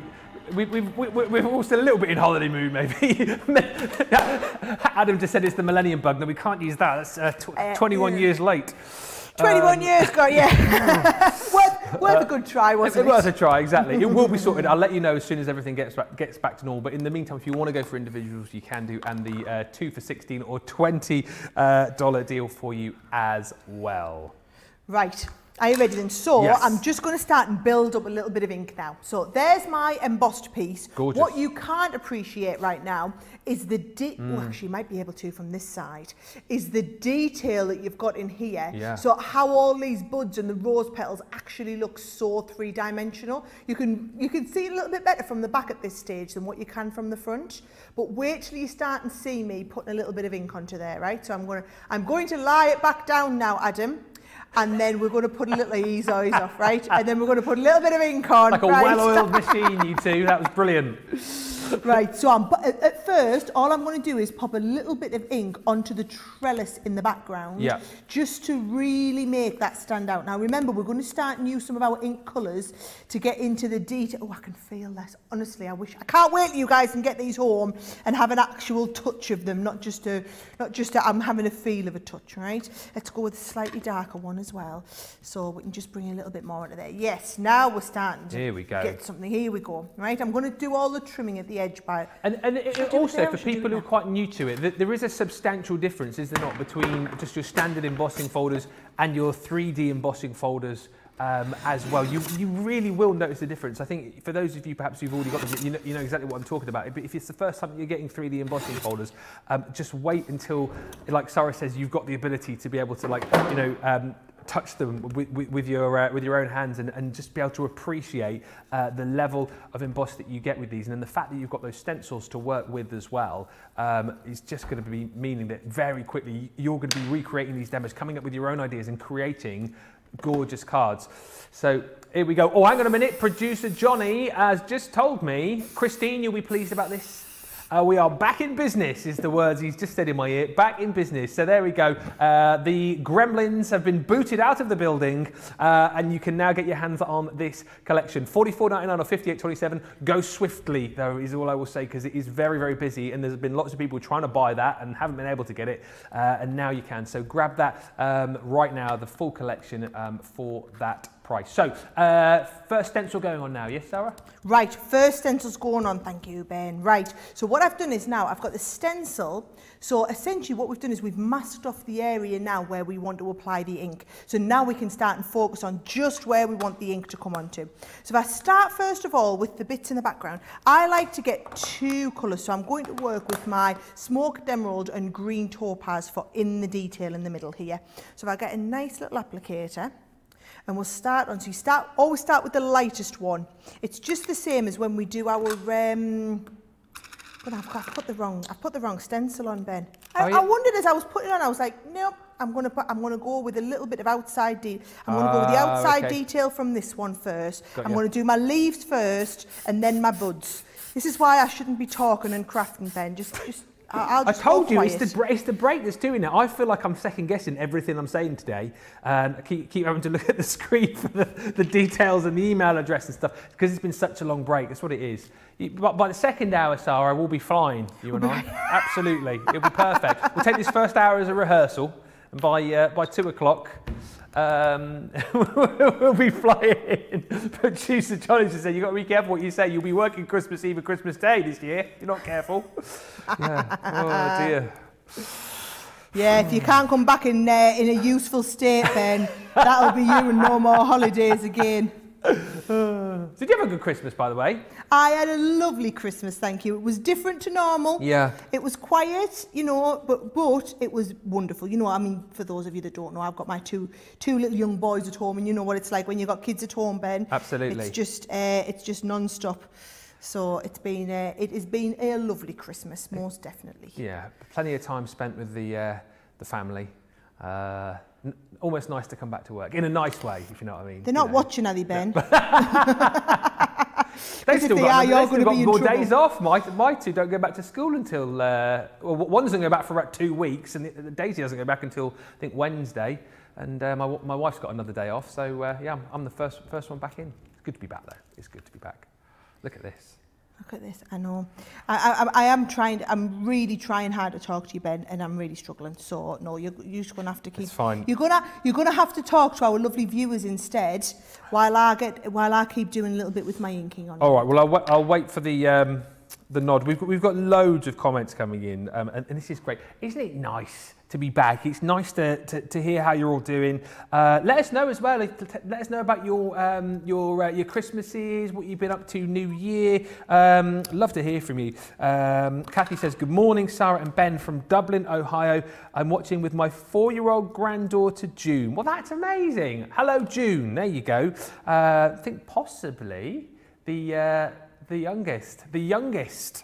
we're all still a little bit in holiday mood, maybe. Adam just said it's the millennium bug. No, we can't use that. That's 21 years late. 21 years ago, yeah. worth a good try, wasn't it? Worth a try, exactly. It will be sorted. I'll let you know as soon as everything gets back to normal. But in the meantime, if you want to go for individuals, you can do. And the 2 for 16 or $20 deal for you as well. Right. Are you ready then? So yes. I'm just going to start and build up a little bit of ink now. So there's my embossed piece. Gorgeous. What you can't appreciate right now is the well, actually you might be able to from this side, is the detail that you've got in here. Yeah. So how all these buds and the rose petals actually look so three-dimensional. You can see it a little bit better from the back at this stage than what you can from the front. But wait till you start and see me putting a little bit of ink onto there, right? So I'm going to lie it back down now, Adam. And then we're going to put a little ease eyes off, right? And then we're going to put a little bit of ink on. Like a right? Well-oiled machine, you two. That was brilliant. Right, so I'm, at first, first, all I'm going to do is pop a little bit of ink onto the trellis in the background, yeah, just to really make that stand out. Now, remember, we're going to start new some of our ink colours to get into the detail. Oh, I can feel this. Honestly, I wish. I can't wait till you guys can get these home and have an actual touch of them, not just a, I'm having a feel of a touch, right? Let's go with a slightly darker one as well. So we can just bring a little bit more into there. Yes, now we're starting to get something. Here we go, right? I'm going to do all the trimming at the edge by... And also, for people who are quite new to it, there is a substantial difference, is there not, between just your standard embossing folders and your 3D embossing folders as well. You really will notice the difference. I think for those of you perhaps who've already got them, you know exactly what I'm talking about. But if it's the first time you're getting 3D embossing folders, just wait until, like Sara says, you've got the ability to be able to, like, you know, touch them with your own hands and just be able to appreciate the level of emboss that you get with these, and then the fact that you've got those stencils to work with as well is just going to be meaning that very quickly you're going to be recreating these demos, coming up with your own ideas and creating gorgeous cards. So here we go. Oh, hang on a minute, producer Johnny has just told me, Christine, you'll be pleased about this. We are back in business, is the words he's just said in my ear. Back in business. So there we go. The gremlins have been booted out of the building, and you can now get your hands on this collection. $44.99 or $58.27. Go swiftly, though, is all I will say, because it is very, very busy, and there's been lots of people trying to buy that and haven't been able to get it, and now you can. So grab that right now, the full collection for that price. So, first stencil going on now, yes, Sarah? Right, first stencil's going on, thank you, Ben. Right, so what I've done is now I've got the stencil, so essentially what we've done is we've masked off the area now where we want to apply the ink. So now we can start and focus on just where we want the ink to come onto. So if I start first of all with the bits in the background, I like to get two colours, so I'm going to work with my smoked emerald and green topaz for in the detail in the middle here. So if I get a nice little applicator, and we'll start on, so you always start with the lightest one. It's just the same as when we do our, I've put the wrong stencil on, Ben. I wondered as I was putting it on, I was like, nope, I'm gonna go with a little bit of outside detail. I'm gonna go with the outside detail from this one first. I'm gonna do my leaves first and then my buds. This is why I shouldn't be talking and crafting, Ben, just I told you, it's the break that's doing it. I feel like I'm second guessing everything I'm saying today. I keep having to look at the screen for the details and the email address and stuff, because it's been such a long break. That's what it is. By the second hour, Sarah, we'll be flying, you and I. Absolutely. It'll be perfect. We'll take this first hour as a rehearsal, and by 2 o'clock, we'll be flying. Producer Johnny just said, you've got to be careful what you say. You'll be working Christmas Eve and Christmas Day this year. You're not careful. Yeah. Oh, dear. Yeah, if you can't come back in a useful state, then that'll be you and no more holidays again. Did you have a good Christmas, by the way? I had a lovely Christmas, thank you. It was different to normal. Yeah. It was quiet, you know, but it was wonderful. You know, I mean, for those of you that don't know, I've got my two little young boys at home, and you know what it's like when you've got kids at home, Ben. Absolutely. It's just non-stop. So it has been a lovely Christmas, most definitely. Yeah, plenty of time spent with the family. Almost nice to come back to work in a nice way, if you know what I mean. They're not watching, are they, Ben? They've still got more days off. My two don't go back to school until well, one doesn't go back for about 2 weeks, and Daisy doesn't go back until I think Wednesday, and my wife's got another day off. So yeah, I'm the first one back in. It's good to be back though. It's good to be back. Look at this. Look at this. I know. I am trying. I'm really trying hard to talk to you, Ben, and I'm really struggling. So no, you're just gonna have to keep. It's fine. You're gonna have to talk to our lovely viewers instead, while I keep doing a little bit with my inking on. All right. Well, I'll wait for the nod. We've got loads of comments coming in, and this is great. Isn't it nice to be back? It's nice to hear how you're all doing. Let us know as well. Let us know about your Christmases, what you've been up to, New Year. Love to hear from you. Kathy says, good morning, Sarah and Ben from Dublin, Ohio. I'm watching with my 4-year-old granddaughter, June. Well, that's amazing. Hello, June. There you go. I think possibly the The youngest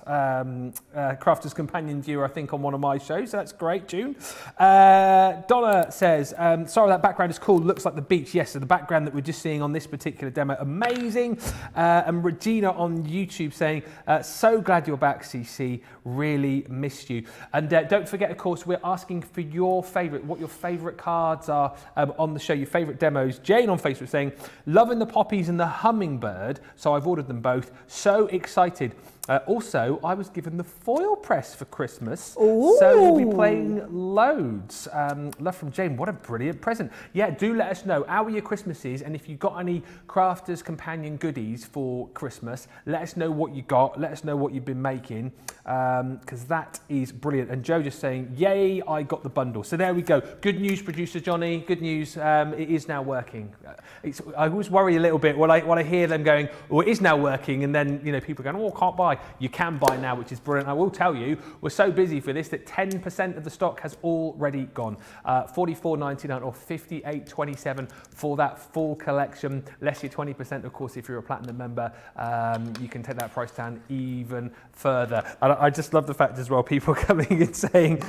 Crafter's Companion viewer, I think, on one of my shows. So that's great, June. Donna says, sorry, that background is cool. Looks like the beach. Yes, so the background that we're just seeing on this particular demo, amazing. And Regina on YouTube saying, so glad you're back, CC. Really missed you. And don't forget, of course, we're asking for your favourite, what your favourite cards are on the show, your favourite demos. Jane on Facebook saying, loving the poppies and the hummingbird. So I've ordered them both. So excited. Also, I was given the foil press for Christmas. Ooh. So we'll be playing loads. Love from Jane, what a brilliant present. Yeah, do let us know how were your Christmases, and if you got any Crafter's Companion goodies for Christmas, let us know what you got, let us know what you've been making, because that is brilliant. And Joe just saying, yay, I got the bundle. So there we go. Good news, producer Johnny, good news. It is now working. I always worry a little bit when I hear them going, oh, it is now working, and then, you know, people are going, oh, I can't buy. You can buy now, which is brilliant. I will tell you, we're so busy for this that 10% of the stock has already gone. $44.99 or $58.27 for that full collection, less your 20%. Of course, if you're a platinum member, you can take that price down even further. And I just love the fact as well, people coming in saying,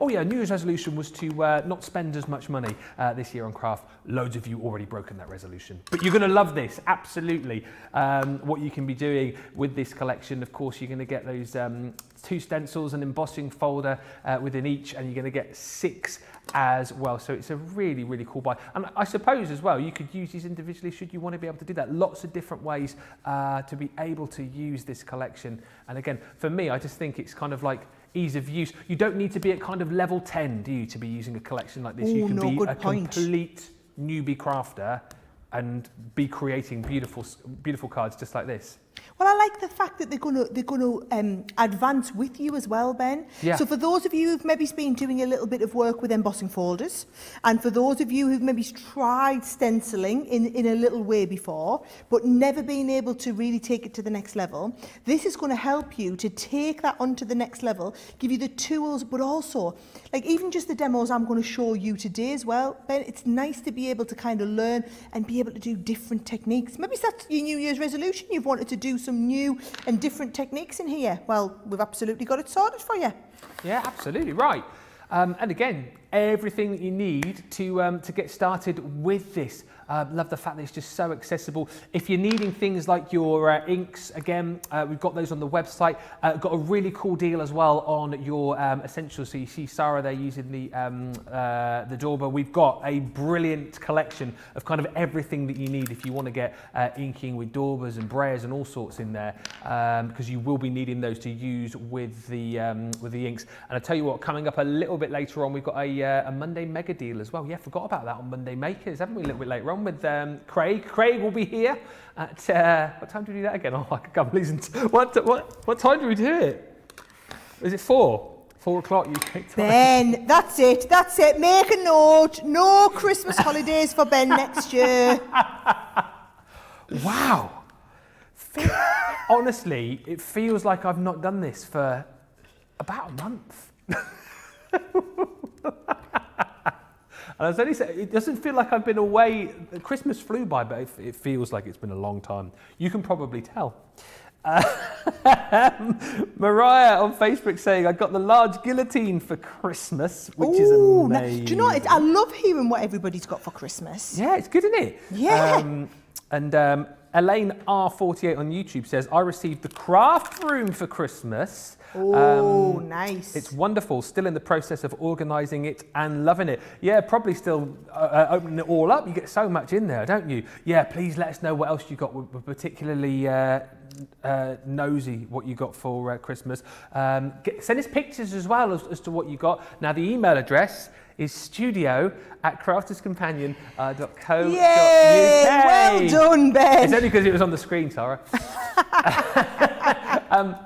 oh yeah, New Year's resolution was to not spend as much money this year on craft. Loads of you already broken that resolution. But you're going to love this, absolutely, what you can be doing with this collection. Of course, you're going to get those two stencils, an embossing folder within each, and you're going to get 6 as well. So it's a really, really cool buy. And I suppose as well, you could use these individually should you want to be able to do that. Lots of different ways to be able to use this collection. And again, for me, I just think it's kind of like ease of use. You don't need to be at kind of level 10, do you, to be using a collection like this? Ooh, you can be a complete newbie crafter and be creating beautiful cards just like this. Well, I like the fact that they're going to advance with you as well, Ben. Yeah. So for those of you who've maybe been doing a little bit of work with embossing folders, and for those of you who've maybe tried stenciling in a little way before, but never been able to really take it to the next level, this is going to help you to take that onto the next level, give you the tools, but also, like even just the demos I'm going to show you today as well, Ben, it's nice to be able to kind of learn and be able to do different techniques. Maybe that's your New Year's resolution, you've wanted to do some new and different techniques in here. Well, we've absolutely got it sorted for you. Yeah, absolutely right. And again, everything that you need to get started with this. Love the fact that it's just so accessible. If you're needing things like your inks, again, we've got those on the website. Got a really cool deal as well on your essentials. So you see Sara there using the Dorba. We've got a brilliant collection of kind of everything that you need if you want to get inking with Dorbas and Brayers and all sorts in there, because you will be needing those to use with the inks. And I tell you what, coming up a little bit later on, we've got a Monday mega deal as well. Yeah, forgot about that on Monday Makers, haven't we? A little bit later on with Craig. Craig will be here at what time do we do that again? Oh, I can't listen. What time do we do it? Is it 4? 4 o'clock UK time. Ben, that's it. That's it. Make a note. No Christmas holidays for Ben next year. Wow. Honestly, it feels like I've not done this for about a month. And I was only saying, it doesn't feel like I've been away. Christmas flew by, but it feels like it's been a long time. You can probably tell. Mariah on Facebook saying, I got the large guillotine for Christmas, which is amazing. Do you know what? I love hearing what everybody's got for Christmas. Yeah, it's good, isn't it? Yeah. And Elaine R48 on YouTube says, I received the craft room for Christmas. Oh, nice. It's wonderful. Still in the process of organising it and loving it. Yeah, probably still opening it all up. You get so much in there, don't you? Yeah, please let us know what else you got. We're particularly nosy what you got for Christmas. Send us pictures as well as to what you got. Now, the email address is studio@crafterscompanion.co.uk. Yay! Well done, Ben. It's only because it was on the screen, Sarah.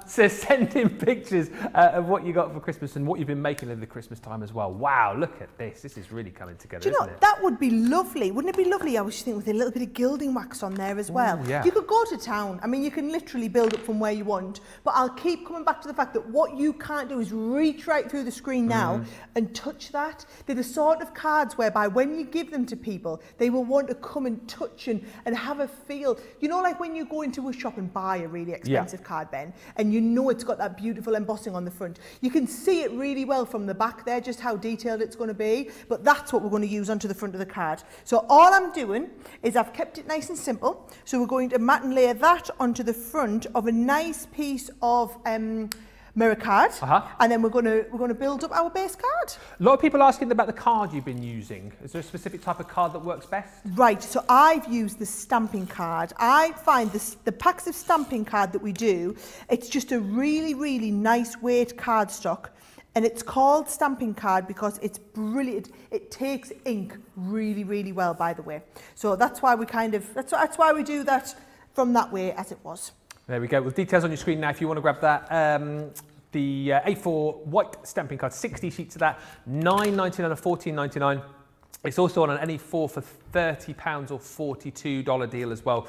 So send in pictures of what you got for Christmas and what you've been making over the Christmas time as well. Wow, look at this. This is really coming together, isn't it? That would be lovely. Wouldn't it be lovely, I was thinking, with a little bit of gilding wax on there as well. Ooh, yeah. You could go to town. I mean, you can literally build up from where you want, but I'll keep coming back to the fact that what you can't do is reach right through the screen now and touch that. They're the sort of cards whereby when you give them to people, they will want to come and touch and have a feel. You know, like when you go into a shop and buy a really expensive card, Ben, and you know it's got that beautiful embossing on the front. You can see it really well from the back there, just how detailed it's going to be, but that's what we're going to use onto the front of the card. So all I'm doing is I've kept it nice and simple. So we're going to mat and layer that onto the front of a nice piece of mirror card, and then we're going to build up our base card. A lot of people asking about the card you've been using. Is there a specific type of card that works best? Right, so I've used the stamping card. I find the packs of stamping card that we do, it's just a really, really nice weight cardstock. And it's called stamping card because it's brilliant. It takes ink really, really well, by the way. So that's why we kind of, that's why we do that from that way as it was. There we go, with details on your screen now if you want to grab that. The A4 white stamping card, 60 sheets of that, £9.99 or £14.99. It's also on an NE4 for £30 or $42 deal as well.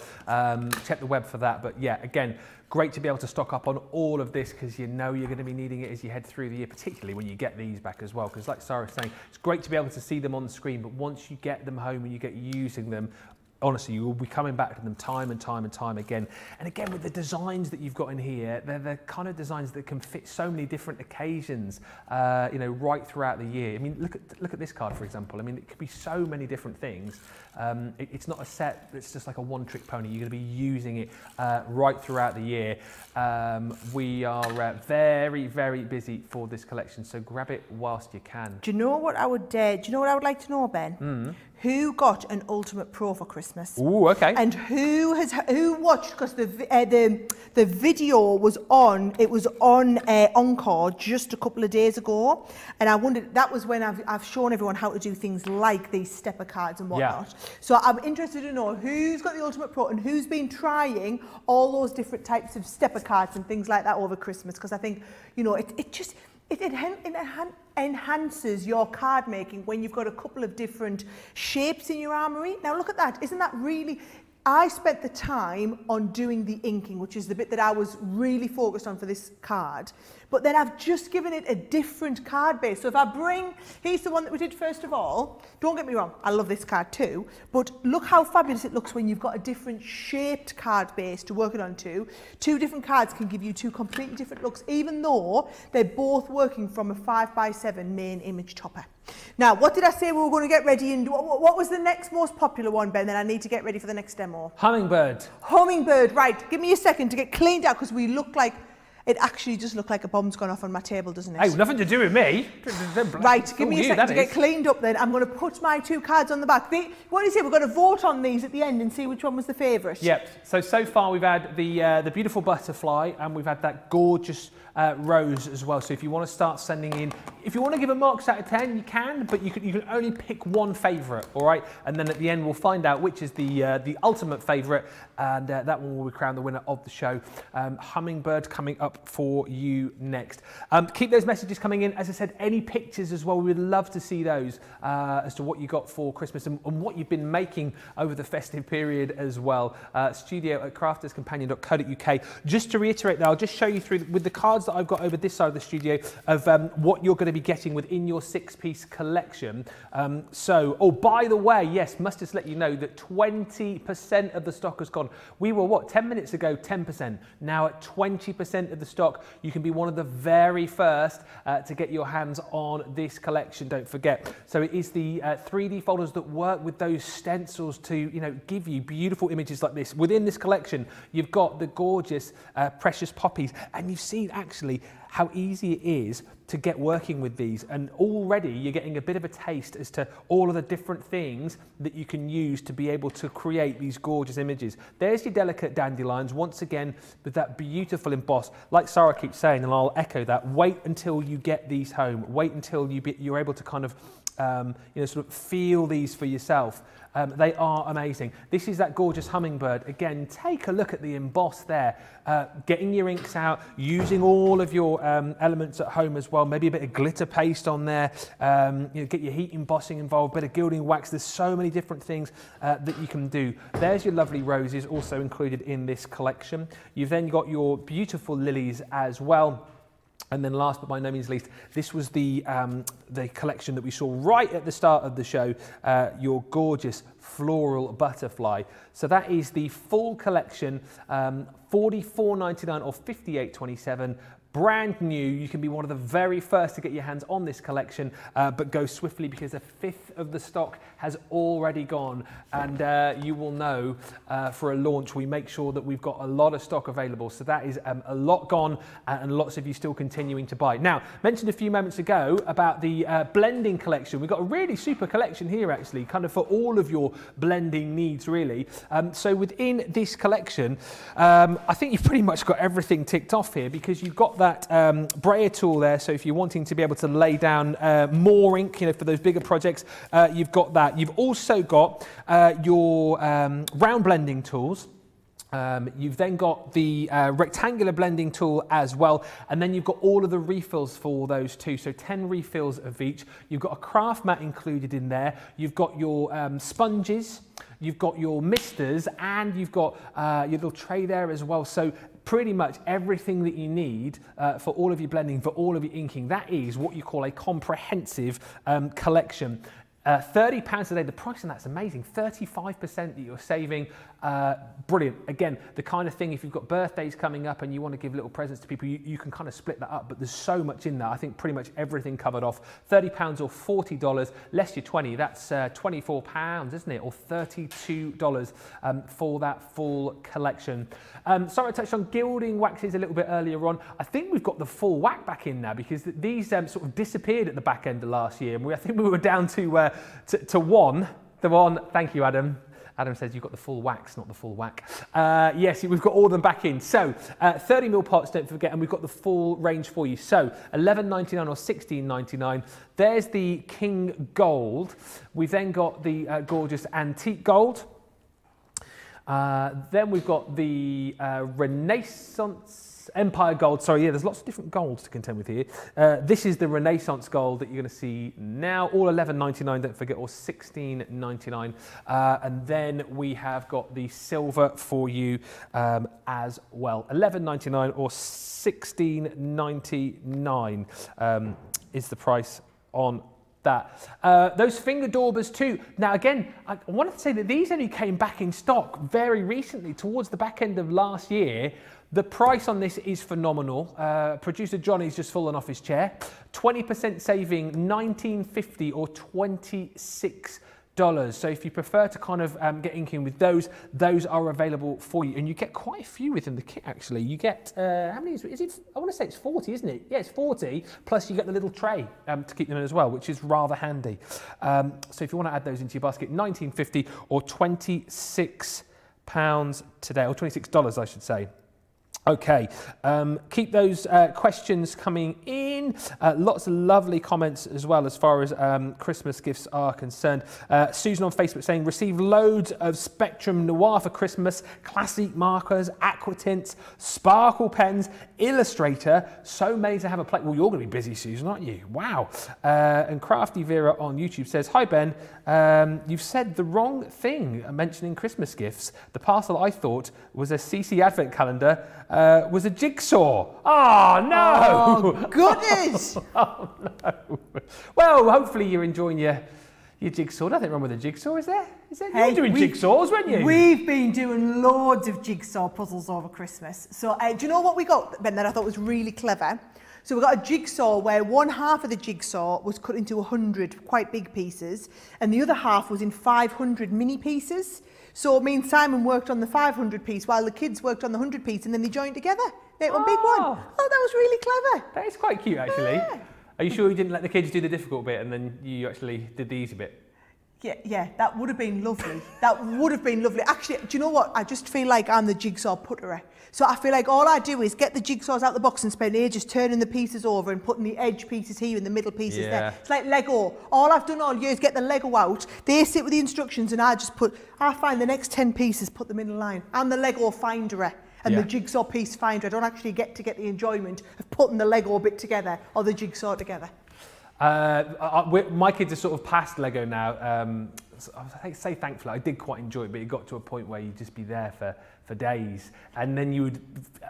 Check the web for that, but yeah, again, great to be able to stock up on all of this because you know you're going to be needing it as you head through the year, particularly when you get these back as well. Because like Sarah was saying, it's great to be able to see them on the screen, but once you get them home and you get using them, honestly, you will be coming back to them time and time and time again. And again, with the designs that you've got in here, they're the kind of designs that can fit so many different occasions, you know, right throughout the year. I mean, look at this card, for example. I mean, it could be so many different things. It's not a set, it's just like a one-trick pony. You're going to be using it right throughout the year. We are very, very busy for this collection, so grab it whilst you can. Do you know what I would like to know, Ben? Who got an Ultimate Pro for Christmas? Ooh, okay. And who watched, because the video was on, it was on Encore just a couple of days ago, and I wondered, that was when I've shown everyone how to do things like these stepper cards and whatnot. Yeah. So I'm interested to know who's got the Ultimate Pro and who's been trying all those different types of stepper cards and things like that over Christmas, because I think, you know, it enhances your card making when you've got a couple of different shapes in your armoury. Now look at that, isn't that really... I spent the time on doing the inking, which is the bit that I was really focused on for this card. But then I've just given it a different card base. So if I bring, here's the one that we did first of all. Don't get me wrong, I love this card too. But look how fabulous it looks when you've got a different shaped card base to work it onto. Two different cards can give you two completely different looks, even though they're both working from a 5x7 main image topper. Now, what did I say we were going to get ready and what was the next most popular one, Ben, that I need to get ready for the next demo? Hummingbird. Hummingbird, right. Give me a second to get cleaned out because we look like... It actually does look like a bomb's gone off on my table, doesn't it? Hey, nothing to do with me. Right, give me a second to get cleaned up then. I'm going to put my two cards on the back. What do you say? We're going to vote on these at the end and see which one was the favourite. Yep. So far we've had the beautiful butterfly and we've had that gorgeous rose as well. So if you want to start sending in, if you want to give a marks out of 10, you can, but you can only pick one favourite, all right? And then at the end we'll find out which is the ultimate favourite, and that one will be crowned the winner of the show. Hummingbird coming up for you next. Keep those messages coming in. As I said, any pictures as well, we'd love to see those as to what you got for Christmas and what you've been making over the festive period as well. Studio@crafterscompanion.co.uk. Just to reiterate that, I'll just show you through with the cards that I've got over this side of the studio of what you're going to be getting within your six-piece collection. Oh, by the way, yes, must just let you know that 20% of the stock has gone. We were, what, 10 minutes ago, 10%. Now at 20% of the stock, you can be one of the very first to get your hands on this collection, don't forget. So it is the 3D folders that work with those stencils to, you know, give you beautiful images like this. Within this collection, you've got the gorgeous precious poppies, and you've seen actually how easy it is to get working with these, and already you're getting a bit of a taste as to all of the different things that you can use to be able to create these gorgeous images. There's your delicate dandelions once again with that beautiful emboss. Like Sarah keeps saying, and I'll echo that, wait until you get these home, wait until you're able to kind of you know, sort of feel these for yourself. They are amazing. This is that gorgeous hummingbird. Again, take a look at the emboss there. Getting your inks out, using all of your elements at home as well. Maybe a bit of glitter paste on there. You know, get your heat embossing involved, a bit of gilding wax. There's so many different things that you can do. There's your lovely roses also included in this collection. You've then got your beautiful lilies as well. And then last but by no means least, this was the collection that we saw right at the start of the show, your gorgeous floral butterfly. So that is the full collection, $44.99 or $58.27. Brand new. You can be one of the very first to get your hands on this collection, but go swiftly because a fifth of the stock has already gone. And you will know for a launch, we make sure that we've got a lot of stock available. So that is a lot gone and lots of you still continuing to buy. Now, mentioned a few moments ago about the blending collection. We've got a really super collection here, actually, kind of for all of your blending needs, really. So within this collection, I think you've pretty much got everything ticked off here because you've got that brayer tool there, so if you're wanting to be able to lay down more ink, you know, for those bigger projects, you've got that. You've also got your round blending tools. You've then got the rectangular blending tool as well, and then you've got all of the refills for those too, so 10 refills of each. You've got a craft mat included in there. You've got your sponges, you've got your misters, and you've got your little tray there as well. So pretty much everything that you need for all of your blending, for all of your inking. That is what you call a comprehensive collection. £30 a day, the price on that's amazing, 35% that you're saving, brilliant. Again, the kind of thing, if you've got birthdays coming up and you want to give little presents to people, you can kind of split that up, but there's so much in there. I think pretty much everything covered off, £30 or $40, less your 20, that's £24, isn't it? Or $32 for that full collection. Sorry, I touched on gilding waxes a little bit earlier on. I think we've got the full whack back in now because these sort of disappeared at the back end of last year, and I think we were down to one, the one, thank you, Adam. Adam says you've got the full wax, not the full whack. Yes, we've got all of them back in. So 30mm parts, don't forget, and we've got the full range for you. So $11.99 or $16.99. There's the King Gold. We've then got the gorgeous Antique Gold. Then we've got the Renaissance Empire Gold. Sorry, yeah, there's lots of different golds to contend with here. This is the Renaissance Gold that you're going to see now. All $11.99, don't forget, or $16.99. And then we have got the silver for you as well. $11.99 or $16.99 is the price on that. Those finger daubers too. Now again, I wanted to say that these only came back in stock very recently, towards the back end of last year. The price on this is phenomenal. Producer Johnny's just fallen off his chair. 20% saving, $19.50 or $26. So if you prefer to kind of get inking with those are available for you. And you get quite a few within the kit, actually. You get, how many is it? I want to say it's 40, isn't it? Yeah, it's 40. Plus you get the little tray to keep them in as well, which is rather handy. So if you want to add those into your basket, $19.50 or £26 today, or $26, I should say. Okay, keep those questions coming in. Lots of lovely comments as well as far as Christmas gifts are concerned. Susan on Facebook saying, receive loads of Spectrum Noir for Christmas, classic markers, aqua tints, sparkle pens, Illustrator, so many to have a plate. Well, you're going to be busy, Susan, aren't you? Wow. And Crafty Vera on YouTube says, hi Ben, you've said the wrong thing mentioning Christmas gifts. The parcel I thought was a CC advent calendar was a jigsaw. Oh, no! Oh, goodness! Oh, no. Well, hopefully you're enjoying your jigsaw. Nothing wrong with a jigsaw, is there? Is there? Hey, you were doing jigsaws, weren't you? We've been doing loads of jigsaw puzzles over Christmas. So do you know what we got, Ben, that I thought was really clever? So we got a jigsaw where one half of the jigsaw was cut into 100 quite big pieces, and the other half was in 500 mini pieces. So me and Simon worked on the 500 piece while the kids worked on the 100 piece, and then they joined together. They made one big one. Oh, that was really clever. That is quite cute, actually. Yeah. Are you sure you didn't let the kids do the difficult bit and then you actually did the easy bit? Yeah, that would have been lovely. That would have been lovely. Actually, do you know what? I just feel like I'm the jigsaw putterer. So I feel like all I do is get the jigsaws out of the box and spend ages turning the pieces over and putting the edge pieces here and the middle pieces there. It's like Lego. All I've done all year is get the Lego out. They sit with the instructions and I just put, I find the next 10 pieces, put them in a line. I'm the Lego finderer and the jigsaw piece finder. I don't actually get the enjoyment of putting the Lego bit together or the jigsaw together. My kids are sort of past Lego now. I say thankfully, I did quite enjoy it, but it got to a point where you'd just be there for days, and then you would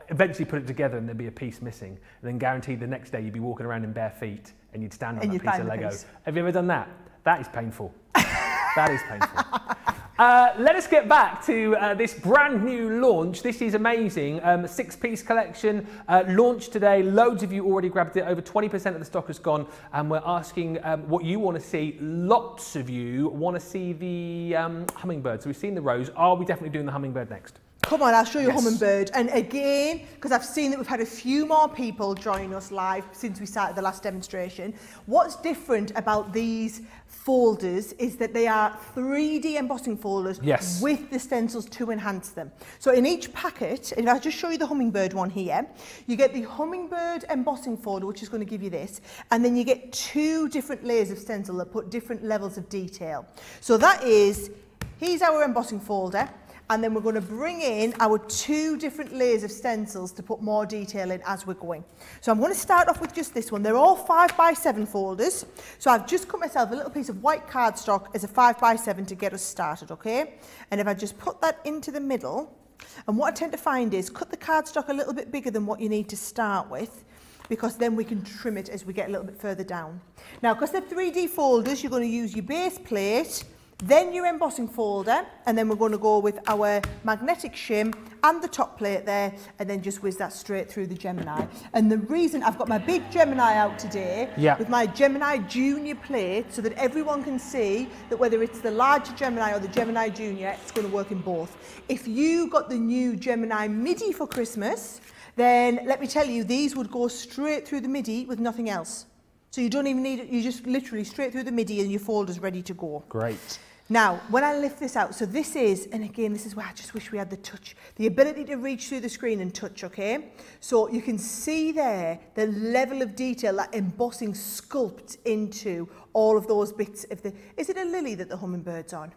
eventually put it together and there'd be a piece missing, and then guaranteed the next day you'd be walking around in bare feet and you'd stand on a piece of Lego. Have you ever done that? That is painful. That is painful. Let us get back to this brand new launch. This is amazing. Six-piece collection launched today. Loads of you already grabbed it. Over 20% of the stock has gone. And we're asking what you want to see. Lots of you want to see the hummingbird. So we've seen the rose. Are we definitely doing the hummingbird next? Come on, I'll show you a hummingbird. And again, because I've seen that we've had a few more people join us live since we started the last demonstration. What's different about these folders is that they are 3D embossing folders with the stencils to enhance them. So in each packet, and I'll just show you the hummingbird one here, you get the hummingbird embossing folder, which is going to give you this, and then you get two different layers of stencil that put different levels of detail. So that is, here's our embossing folder, and then we're going to bring in our two different layers of stencils to put more detail in as we're going. So I'm going to start off with just this one. They're all 5x7 folders. So I've just cut myself a little piece of white cardstock as a 5x7 to get us started, okay? And if I just put that into the middle, and what I tend to find is cut the cardstock a little bit bigger than what you need to start with, because then we can trim it as we get a little bit further down. Now, because they're 3D folders, you're going to use your base plate, then your embossing folder, and then we're going to go with our magnetic shim and the top plate there, and then just whiz that straight through the Gemini. And the reason I've got my big Gemini out today with my Gemini Junior plate, so that everyone can see that whether it's the larger Gemini or the Gemini Junior, it's going to work in both. If you got the new Gemini MIDI for Christmas, then let me tell you, these would go straight through the MIDI with nothing else. So you don't even need it, you just literally straight through the MIDI and your folder's ready to go. Great. Now, when I lift this out, so this is, and again, this is where I just wish we had the touch, the ability to reach through the screen and touch, okay? So you can see there the level of detail that embossing sculpts into all of those bits of the, is it a lily that the hummingbird's on?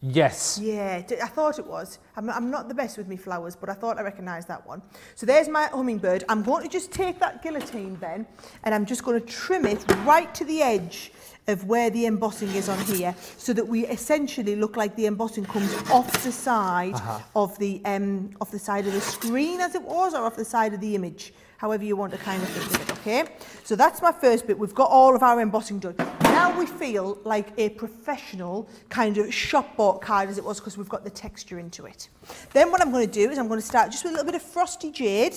Yes. Yeah, I thought it was. I'm not the best with me flowers, but I thought I recognised that one. So there's my hummingbird. I'm going to just take that guillotine then, and I'm just going to trim it right to the edge of where the embossing is on here, so that we essentially look like the embossing comes off the side of the side of the screen, as it was, or off the side of the image, however you want to kind of think of it, okay? So that's my first bit. We've got all of our embossing done. Now we feel like a professional kind of shop-bought card, as it was, because we've got the texture into it. Then what I'm going to do is I'm going to start just with a little bit of frosty jade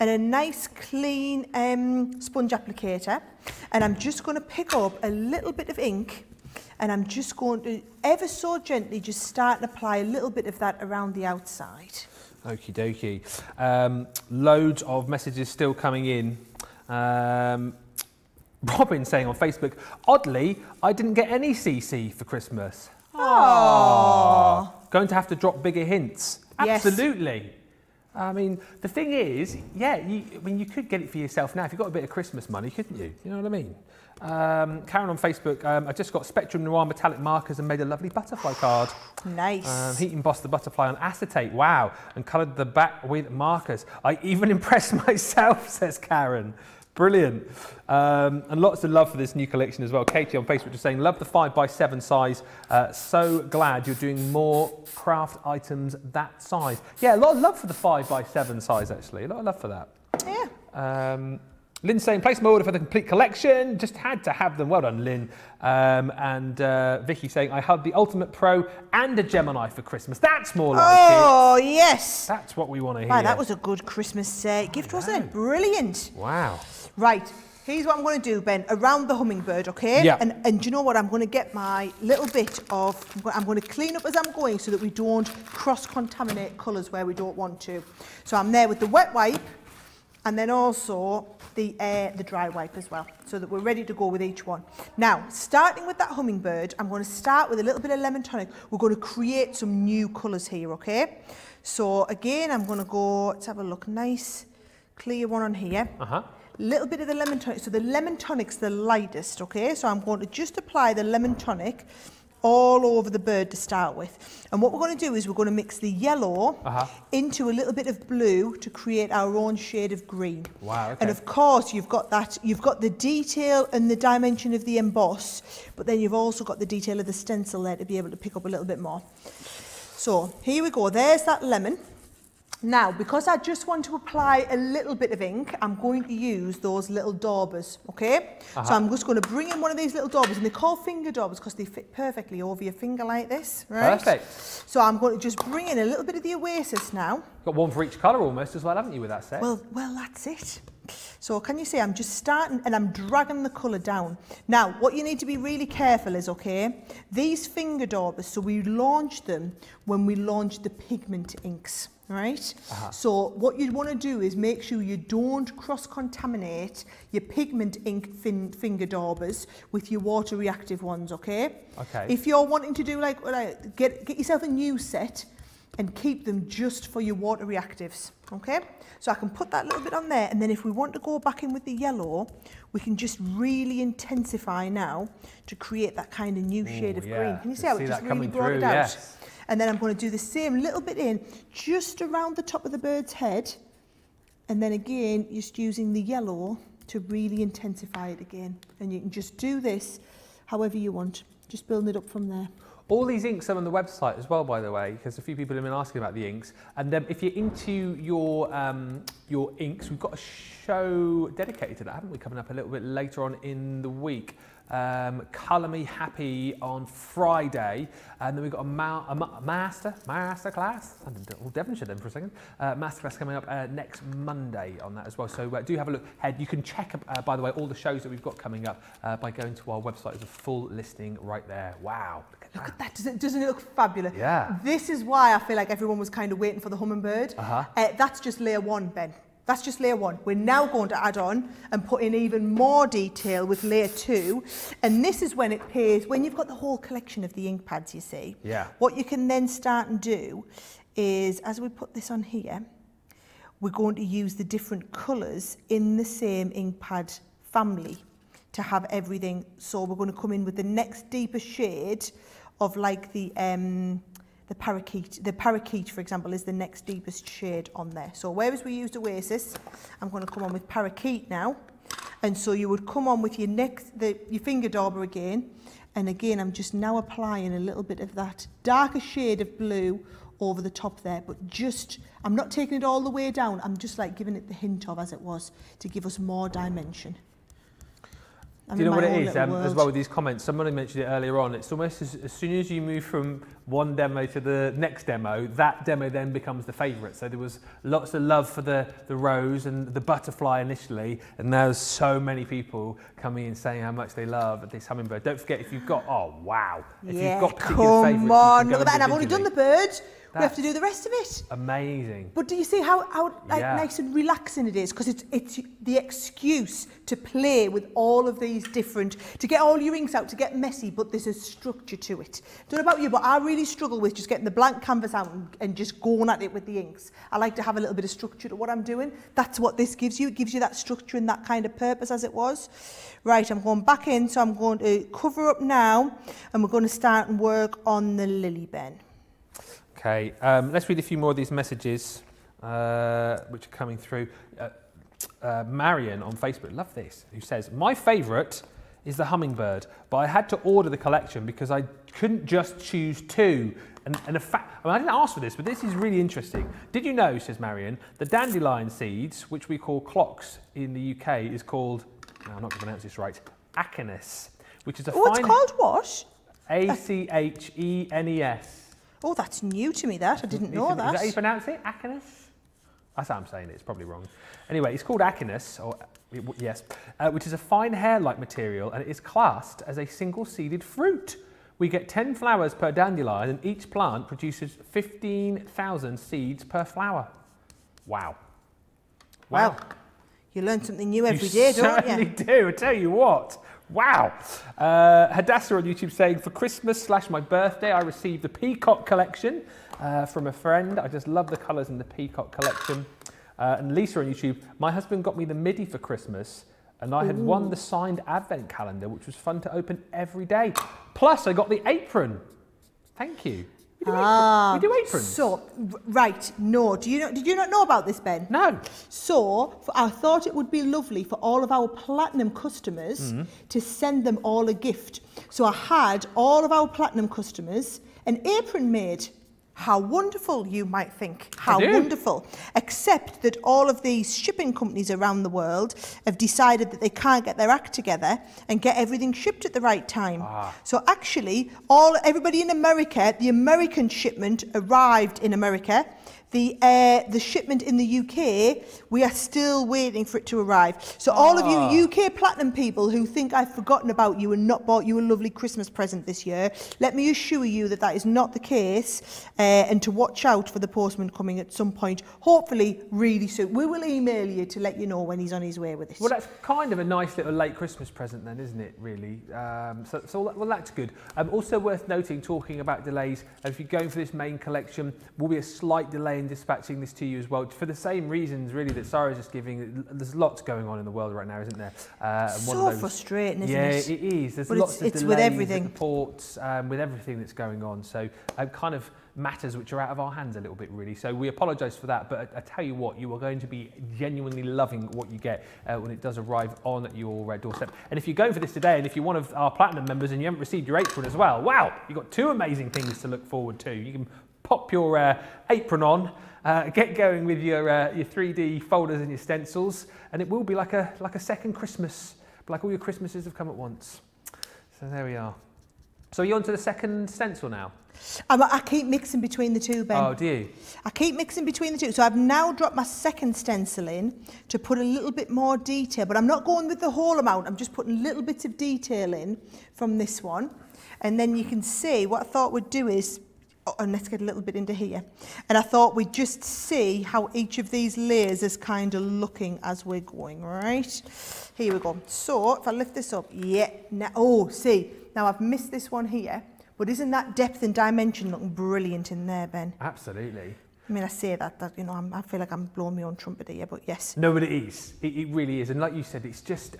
and a nice clean sponge applicator. And I'm just going to pick up a little bit of ink, and I'm just going to ever so gently just start and apply a little bit of that around the outside. Okie dokie. Loads of messages still coming in. Robin saying on Facebook, oddly, I didn't get any CC for Christmas. Aww. Going to have to drop bigger hints. Absolutely. Yes. I mean, the thing is, you could get it for yourself now. If you've got a bit of Christmas money, couldn't you? You know what I mean? Karen on Facebook, I just got Spectrum Noir metallic markers and made a lovely butterfly card. Nice. Heat embossed the butterfly on acetate, wow, and coloured the back with markers. I even impressed myself, says Karen. Brilliant. And lots of love for this new collection as well. Katie on Facebook just saying, love the 5x7 size. So glad you're doing more craft items that size. Yeah, a lot of love for the 5x7 size, actually. A lot of love for that. Yeah. Lynn saying, place my order for the complete collection. Just had to have them. Well done, Lynn. Vicky saying, I had the Ultimate Pro and a Gemini for Christmas. That's more like it. Oh, yes. That's what we want to hear. Wow, that was a good Christmas gift, wasn't it? Brilliant. Wow. Right. Here's what I'm going to do, Ben, around the hummingbird, okay? Yeah. And do you know what? I'm going to get my little bit of... I'm going to clean up as I'm going so that we don't cross-contaminate colours where we don't want to. So I'm there with the wet wipe, and then also the dry wipe as well, so that we're ready to go with each one. Now, starting with that hummingbird, I'm going to start with a little bit of lemon tonic. We're going to create some new colours here, okay? So again, I'm going to go, let's have a look, nice clear one on here. Uh-huh. Little bit of the lemon tonic, so the lemon tonic's the lightest, okay? So I'm going to just apply the lemon tonic all over the bird to start with. And what we're going to do is we're going to mix the yellow into a little bit of blue to create our own shade of green. Wow, okay. And of course you've got that, you've got the detail and the dimension of the emboss, but then you've also got the detail of the stencil there to be able to pick up a little bit more. So here we go, there's that lemon. Now, because I just want to apply a little bit of ink, I'm going to use those little daubers, okay? Uh-huh. So I'm just going to bring in one of these little daubers, and they're called finger daubers because they fit perfectly over your finger like this, right? Perfect. So I'm going to just bring in a little bit of the Oasis now. You've got one for each colour almost as well, haven't you, with that set? Well, that's it. So can you see, I'm just starting and I'm dragging the colour down. Now, what you need to be really careful is, okay, these finger daubers, so we launched them when we launched the pigment inks. Right? Uh-huh. So what you'd want to do is make sure you don't cross-contaminate your pigment ink finger daubers with your water reactive ones, okay? Okay. If you're wanting to do like get yourself a new set and keep them just for your water reactives, okay? So I can put that little bit on there, and then if we want to go back in with the yellow, we can just really intensify now to create that kind of new shade of green. Can you see how it just really brought it out? Yes. And then I'm going to do the same little bit in just around the top of the bird's head. And then again, just using the yellow to really intensify it again. And you can just do this however you want, just building it up from there. All these inks are on the website as well, by the way, because a few people have been asking about the inks. And if you're into your inks, we've got a show dedicated to that, haven't we, coming up a little bit later on in the week. Colour Me Happy on Friday, and then we've got a masterclass, I'm in Devonshire then for a second, masterclass coming up next Monday on that as well, so do have a look ahead. You can check, by the way, all the shows that we've got coming up by going to our website. There's a full listing right there. Wow, look at that. Doesn't it look fabulous? Yeah. This is why I feel like everyone was kind of waiting for the hummingbird. Uh-huh. That's just layer one, Ben. That's just layer one. We're now going to add on and put in even more detail with layer two. And this is when it pays, when you've got the whole collection of the ink pads, you see. Yeah. What you can then start and do is, as we put this on here, we're going to use the different colours in the same ink pad family to have everything. So we're going to come in with the next deeper shade of like the parakeet, for example, is the next deepest shade on there. So whereas we used Oasis, I'm going to come on with parakeet now. And so you would come on with your next, your finger dauber again. And again, I'm just now applying a little bit of that darker shade of blue over the top there, but just, I'm not taking it all the way down. I'm just like giving it the hint of as it was to give us more dimension. Do you know what it is as well with these comments? Somebody mentioned it earlier on. It's almost as soon as you move from one demo to the next demo, that demo then becomes the favourite. So there was lots of love for the rose and the butterfly initially, and there's so many people coming in saying how much they love this hummingbird. Don't forget, if you've got, oh wow, if you've got particular favourites, come on, look at that, and I've already done the bird. We have to do the rest of it. Amazing. But do you see how nice and relaxing it is? Because it's the excuse to play with all of these different, to get all your inks out, to get messy, but there's a structure to it. I don't know about you, but I really struggle with just getting the blank canvas out and just going at it with the inks. I like to have a little bit of structure to what I'm doing. That's what this gives you. It gives you that structure and that kind of purpose as it was. Right, I'm going back in, so I'm going to cover up now, and we're going to start and work on the lily, Ben. Okay, let's read a few more of these messages which are coming through. Marion on Facebook, love this, who says, my favourite is the hummingbird, but I had to order the collection because I couldn't just choose two. And I didn't ask for this, but this is really interesting. Did you know, says Marion, the dandelion seeds, which we call clocks in the UK, is called, no, I'm not going to pronounce this right, achenes, which is a fine... Oh, it's called what? A-C-H-E-N-E-S. Oh, that's new to me, that. I didn't know that. Is that how you pronounce it? Achenes? That's how I'm saying it. It's probably wrong. Anyway, it's called achenes, or yes, which is a fine hair-like material, and it is classed as a single-seeded fruit. We get 10 flowers per dandelion, and each plant produces 15,000 seeds per flower. Wow. Wow. You learn something new every day, don't you? You certainly do, I tell you what. Wow. Hadassah on YouTube saying, for Christmas / my birthday, I received the Peacock collection from a friend. I just love the colours in the Peacock collection. And Lisa on YouTube, my husband got me the MIDI for Christmas, and I had won the signed advent calendar, which was fun to open every day. Plus, I got the apron. Thank you. We do aprons. So, right, no. Did you not know about this, Ben? No. So, I thought it would be lovely for all of our platinum customers to send them all a gift. So, I had all of our platinum customers an apron made. How wonderful, you might think. How wonderful. Except that all of these shipping companies around the world have decided that they can't get their act together and get everything shipped at the right time. So actually, everybody in America, the American shipment arrived in America. The shipment in the UK, we are still waiting for it to arrive. So all of you UK platinum people who think I've forgotten about you and not bought you a lovely Christmas present this year, let me assure you that that is not the case, and to watch out for the postman coming at some point, hopefully really soon. We will email you to let you know when he's on his way with this. Well, that's kind of a nice little late Christmas present then, isn't it, really? Well, that's good. Also worth noting, talking about delays, if you're going for this main collection, will be a slight delay in dispatching this to you as well, for the same reasons really that Sarah's just giving. There's lots going on in the world right now, isn't there? And so one of those, frustrating, isn't it? Yeah, it is. There's lots of delays with everything. At the ports, with everything that's going on. So kind of matters which are out of our hands a little bit, really. So we apologise for that, but I tell you what, you are going to be genuinely loving what you get when it does arrive on your doorstep. And if you're going for this today, and if you're one of our platinum members and you haven't received your apron as well, wow, you've got two amazing things to look forward to. You can pop your apron on, get going with your 3D folders and your stencils, and it will be like a second Christmas, but like all your Christmases have come at once. So there we are. So you're on to the second stencil now? I keep mixing between the two, Ben. Oh, do you? I keep mixing between the two. So I've now dropped my second stencil in to put a little bit more detail, but I'm not going with the whole amount. I'm just putting little bits of detail in from this one. And then you can see what I thought we'd do is, and let's get a little bit into here. And I thought we'd just see how each of these layers is kind of looking as we're going, right? Here we go. So if I lift this up, yeah. Now, oh, see, now I've missed this one here. But isn't that depth and dimension looking brilliant in there, Ben? Absolutely. I mean, I say that you know, I feel like I'm blowing my own trumpet here, but yes. No, but it is. It really is. And like you said, it's just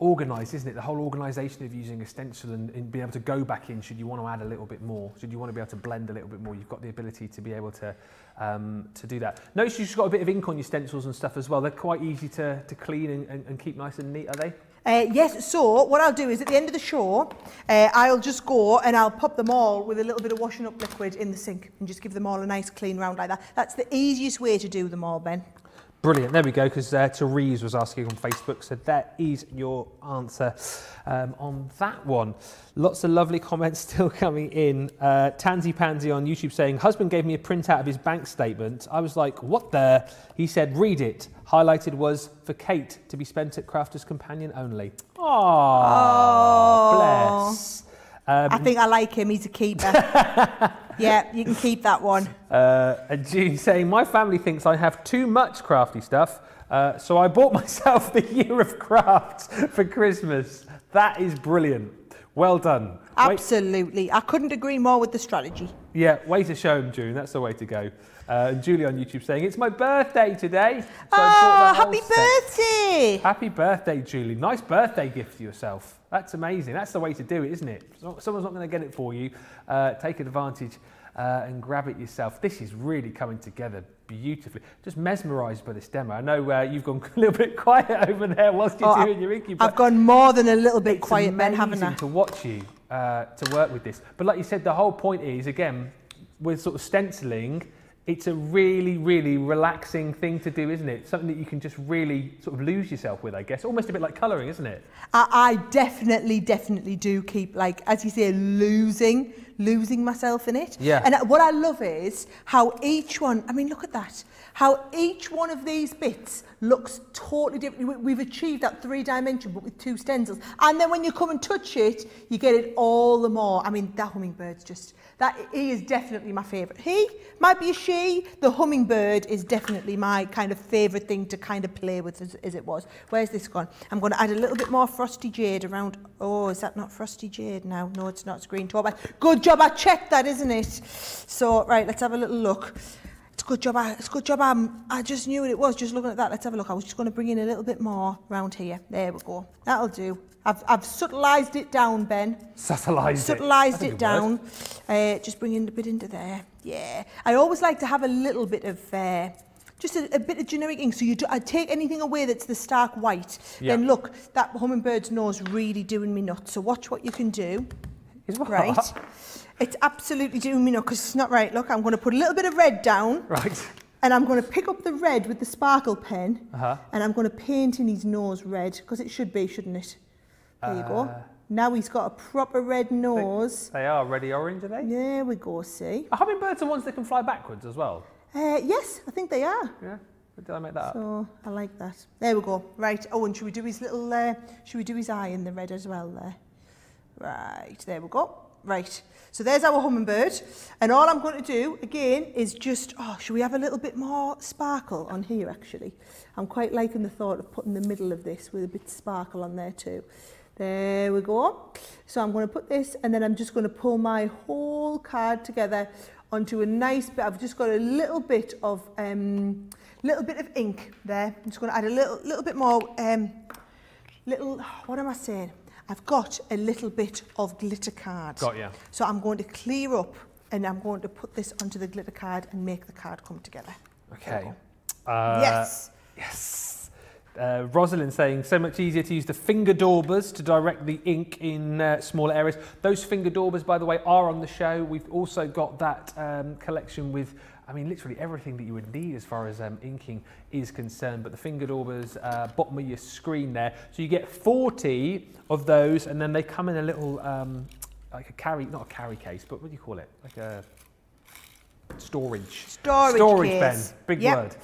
organised, isn't it? The whole organisation of using a stencil and being able to go back in should you want to add a little bit more, should you want to be able to blend a little bit more. You've got the ability to be able to do that. Notice you've just got a bit of ink on your stencils and stuff as well. They're quite easy to clean and keep nice and neat, are they? Yes, so what I'll do is at the end of the show, I'll just go and I'll pop them all with a little bit of washing up liquid in the sink and just give them all a nice clean round like that. That's the easiest way to do them all, Ben. Brilliant, there we go, because Therese was asking on Facebook, so that is your answer on that one. Lots of lovely comments still coming in. Tansy Pansy on YouTube saying, husband gave me a printout of his bank statement. I was like, what the? He said, read it. Highlighted was for Kate to be spent at Crafter's Companion only. Aww, oh, bless. I think I like him, he's a keeper. Yeah, you can keep that one. And June saying, my family thinks I have too much crafty stuff, so I bought myself the Year of Craft for Christmas. That is brilliant. Well done. Absolutely. I couldn't agree more with the strategy. Yeah, way to show him, June. That's the way to go. And Julie on YouTube saying, it's my birthday today. So happy birthday. Happy birthday, Julie. Nice birthday gift to yourself. That's amazing. That's the way to do it, isn't it? Someone's not going to get it for you. Take advantage and grab it yourself. This is really coming together beautifully. Just mesmerised by this demo. I know you've gone a little bit quiet over there whilst you're doing your inky. I've gone more than a little bit quiet, Ben, haven't I? It's amazing to watch you to work with this. But like you said, the whole point is, again, with sort of stenciling, it's a really, really relaxing thing to do, isn't it? Something that you can just really sort of lose yourself with, I guess. Almost a bit like colouring, isn't it? I definitely do keep, like, as you say, losing. losing myself in it. Yeah. And what I love is how each one, I mean, look at that. How each one of these bits looks totally different. We've achieved that three dimension, but with two stencils. And then when you come and touch it, you get it all the more. I mean, that hummingbird's just, he is definitely my favourite. He might be a she. The hummingbird is definitely my kind of favourite thing to kind of play with as it was. Where's this gone? I'm going to add a little bit more frosty jade around. Oh, is that not frosty jade now? No, it's not. It's green torbac. Good job. I checked that, isn't it? So, right, let's have a little look. It's good job I just knew what it was just looking at that. Let's have a look. I was just going to bring in a little bit more round here. There we go. That'll do. I've subtilized it down, Ben. Subtilized it down. Just bringing a bit into there. Yeah. I always like to have a little bit of just a bit of generic ink. So you do, I take anything away that's the stark white. Yeah. Then look, that hummingbird's nose really doing me nuts. So watch what you can do. Right. It's absolutely doing me no, because it's not right. Look, I'm going to put a little bit of red down. Right. And I'm going to pick up the red with the sparkle pen. Uh-huh. And I'm going to paint in his nose red, because it should be, shouldn't it? There you go. Now he's got a proper red nose. They are ready orange, are they? There we go, see. Are hummingbirds the ones that can fly backwards as well? Yes, I think they are. Yeah. Did I make that up? I like that. There we go. Right. Oh, and should we do his little, should we do his eye in the red as well there? Right, there we go. Right, so there's our hummingbird, and all I'm going to do again is just, oh, should we have a little bit more sparkle on here? Actually, I'm quite liking the thought of putting the middle of this with a bit of sparkle on there too. There we go. So I'm going to put this, and then I'm just going to pull my whole card together onto a nice bit. I've just got a little bit of ink there. I'm just going to add a little bit more what am I saying? I've got a little bit of glitter card. Got ya. So I'm going to clear up and I'm going to put this onto the glitter card and make the card come together. Okay. Yes. Yes. Rosalind saying, so much easier to use the finger daubers to direct the ink in smaller areas. Those finger daubers, by the way, are on the show. We've also got that collection with, I mean, literally everything that you would need as far as inking is concerned, but the finger daubers, bottom of your screen there. So you get 40 of those, and then they come in a little, like a carry, not a carry case, but what do you call it? Like a storage. Storage case. Ben, big yep. word.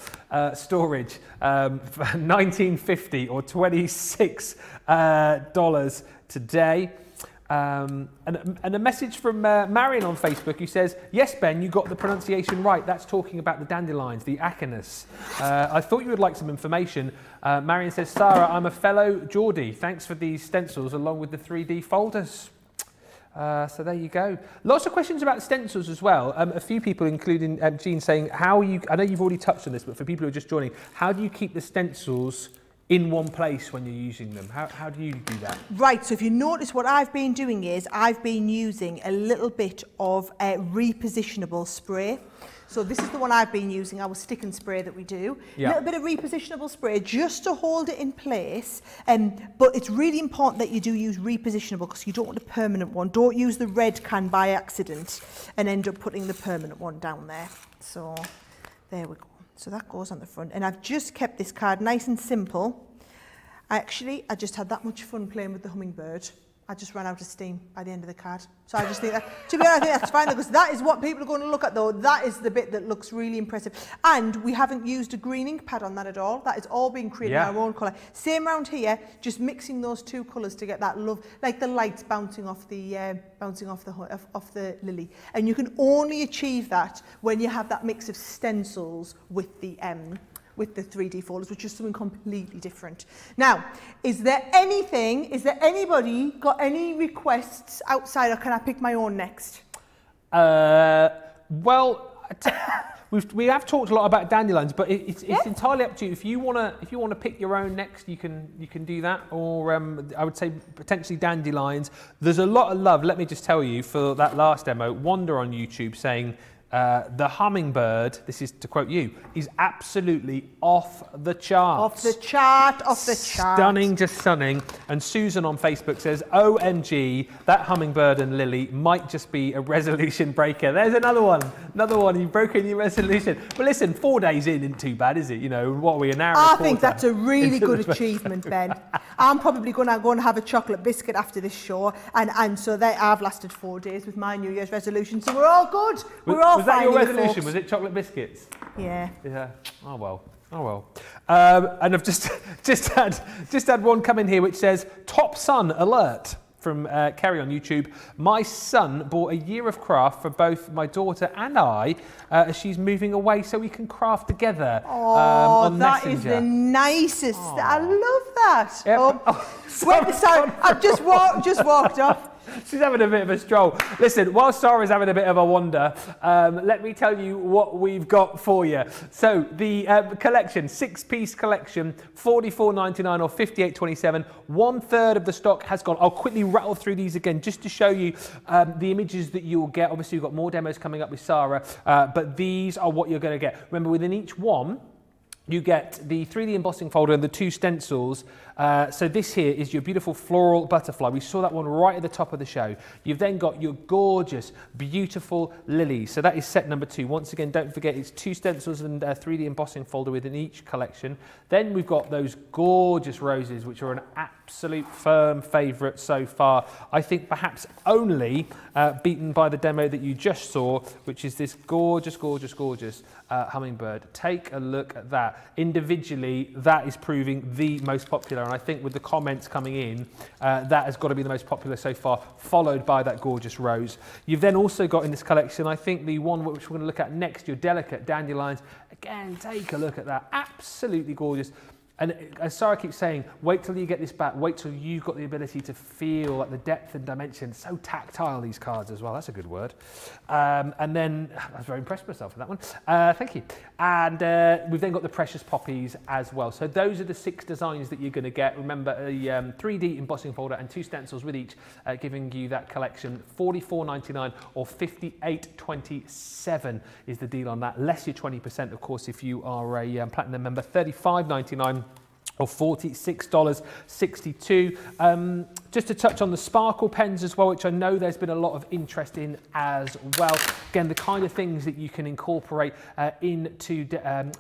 Storage, for $19.50 or $26 today. And a message from Marion on Facebook who says, yes, Ben, you got the pronunciation right. That's talking about the dandelions, the acanus. I thought you would like some information. Marion says, Sarah, I'm a fellow Geordie. Thanks for these stencils along with the 3D folders. So there you go. Lots of questions about stencils as well. A few people, including Jean, saying, how you, I know you've already touched on this, but for people who are just joining, how do you keep the stencils in one place when you're using them? How do you do that? Right, so if you notice what I've been doing is I've been using a little bit of repositionable spray. So this is the one I've been using, our stick and spray that we do. Yeah. A little bit of repositionable spray just to hold it in place. But it's really important that you do use repositionable because you don't want a permanent one. Don't use the red can by accident and end up putting the permanent one down there. So there we go. So that goes on the front, and I've just kept this card nice and simple. I just had that much fun playing with the hummingbird. I just ran out of steam by the end of the card. So I just think that, to be honest, I think that's fine because that is what people are going to look at though. That is the bit that looks really impressive. And we haven't used a green ink pad on that at all. That is all being created in our own colour. Same round here, just mixing those two colours to get that love, like the lights bouncing off the lily. And you can only achieve that when you have that mix of stencils with the 3D folders, which is something completely different. Now, is there anybody got any requests outside, or can I pick my own next? Well, we have talked a lot about dandelions, but it's entirely up to you. If you wanna pick your own next, you can do that, or I would say potentially dandelions. There's a lot of love, let me just tell you, for that last demo. Wander on YouTube saying, The hummingbird, this is to quote you, is absolutely off the chart. Off the chart, off the chart. Stunning, just stunning. And Susan on Facebook says, OMG, that hummingbird and Lily might just be a resolution breaker. There's another one, you've broken your resolution. Well, listen, 4 days in isn't too bad, is it? You know, what are we, an hour I think that's a really good achievement, Ben. I'm probably going to go and have a chocolate biscuit after this show. And so I've lasted 4 days with my New Year's resolution, so we're all good. We're all good. Was that your resolution? Folks. Was it chocolate biscuits? Yeah. Yeah. Oh well. Oh well. And I've just had one come in here which says "Top Son Alert" from Kerry on YouTube. My son bought a Year of Craft for both my daughter and I, as she's moving away, so we can craft together. Oh, on that Messenger. Is the nicest. Oh. I love that. Yep. Oh. Wait, sorry, I've just walked off. She's having a bit of a stroll. Listen, while Sara's having a bit of a wander, let me tell you what we've got for you. So the collection, six-piece collection, $44.99 or $58.27. One-third of the stock has gone. I'll quickly rattle through these again just to show you the images that you'll get. Obviously, we've got more demos coming up with Sara, but these are what you're going to get. Remember, within each one, you get the 3D embossing folder and the two stencils. So this here is your beautiful floral butterfly. We saw that one right at the top of the show. You've then got your gorgeous, beautiful lilies. So that is set number two. Once again, don't forget it's two stencils and a 3D embossing folder within each collection. Then we've got those gorgeous roses, which are an absolute firm favourite so far. I think perhaps only beaten by the demo that you just saw, which is this gorgeous, gorgeous, gorgeous hummingbird. Take a look at that. Individually, that is proving the most popular, and I think with the comments coming in, that has got to be the most popular so far, followed by that gorgeous rose. You've then also got in this collection, I think the one which we're going to look at next, your delicate dandelions. Again, take a look at that, absolutely gorgeous. And as Sara keeps saying, wait till you get this back, wait till you've got the ability to feel like the depth and dimension. So tactile, these cards as well, that's a good word. And then, I was very impressed with myself with that one. Thank you. And we've then got the precious poppies as well. So those are the six designs that you're going to get. Remember, a 3D embossing folder and two stencils with each, giving you that collection. $44.99 or $58.27 is the deal on that. Less your 20%, of course, if you are a Platinum member. $35.99. or $46.62. Just to touch on the sparkle pens as well, which I know there's been a lot of interest in as well. Again, the kind of things that you can incorporate into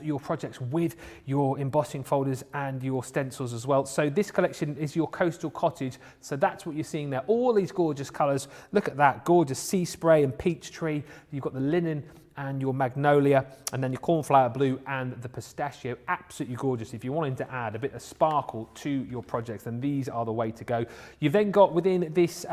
your projects with your embossing folders and your stencils as well. So this collection is your coastal cottage. So that's what you're seeing there. All these gorgeous colours. Look at that gorgeous sea spray and peach tree. You've got the linen and your magnolia, and then your cornflower blue and the pistachio. Absolutely gorgeous. If you're wanting to add a bit of sparkle to your projects, then these are the way to go. You've then got within this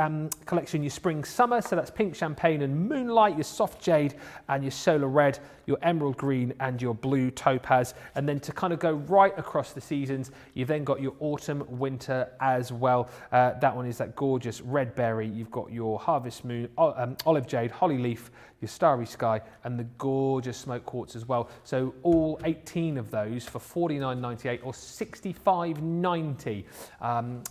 collection your spring summer, so that's pink champagne and moonlight, your soft jade and your solar red, your emerald green and your blue topaz. And then to kind of go right across the seasons, you've then got your autumn winter as well. That one is that gorgeous red berry. You've got your harvest moon, olive jade, holly leaf, your starry sky and the gorgeous smoke quartz as well. So all 18 of those for $49.98 or $65.90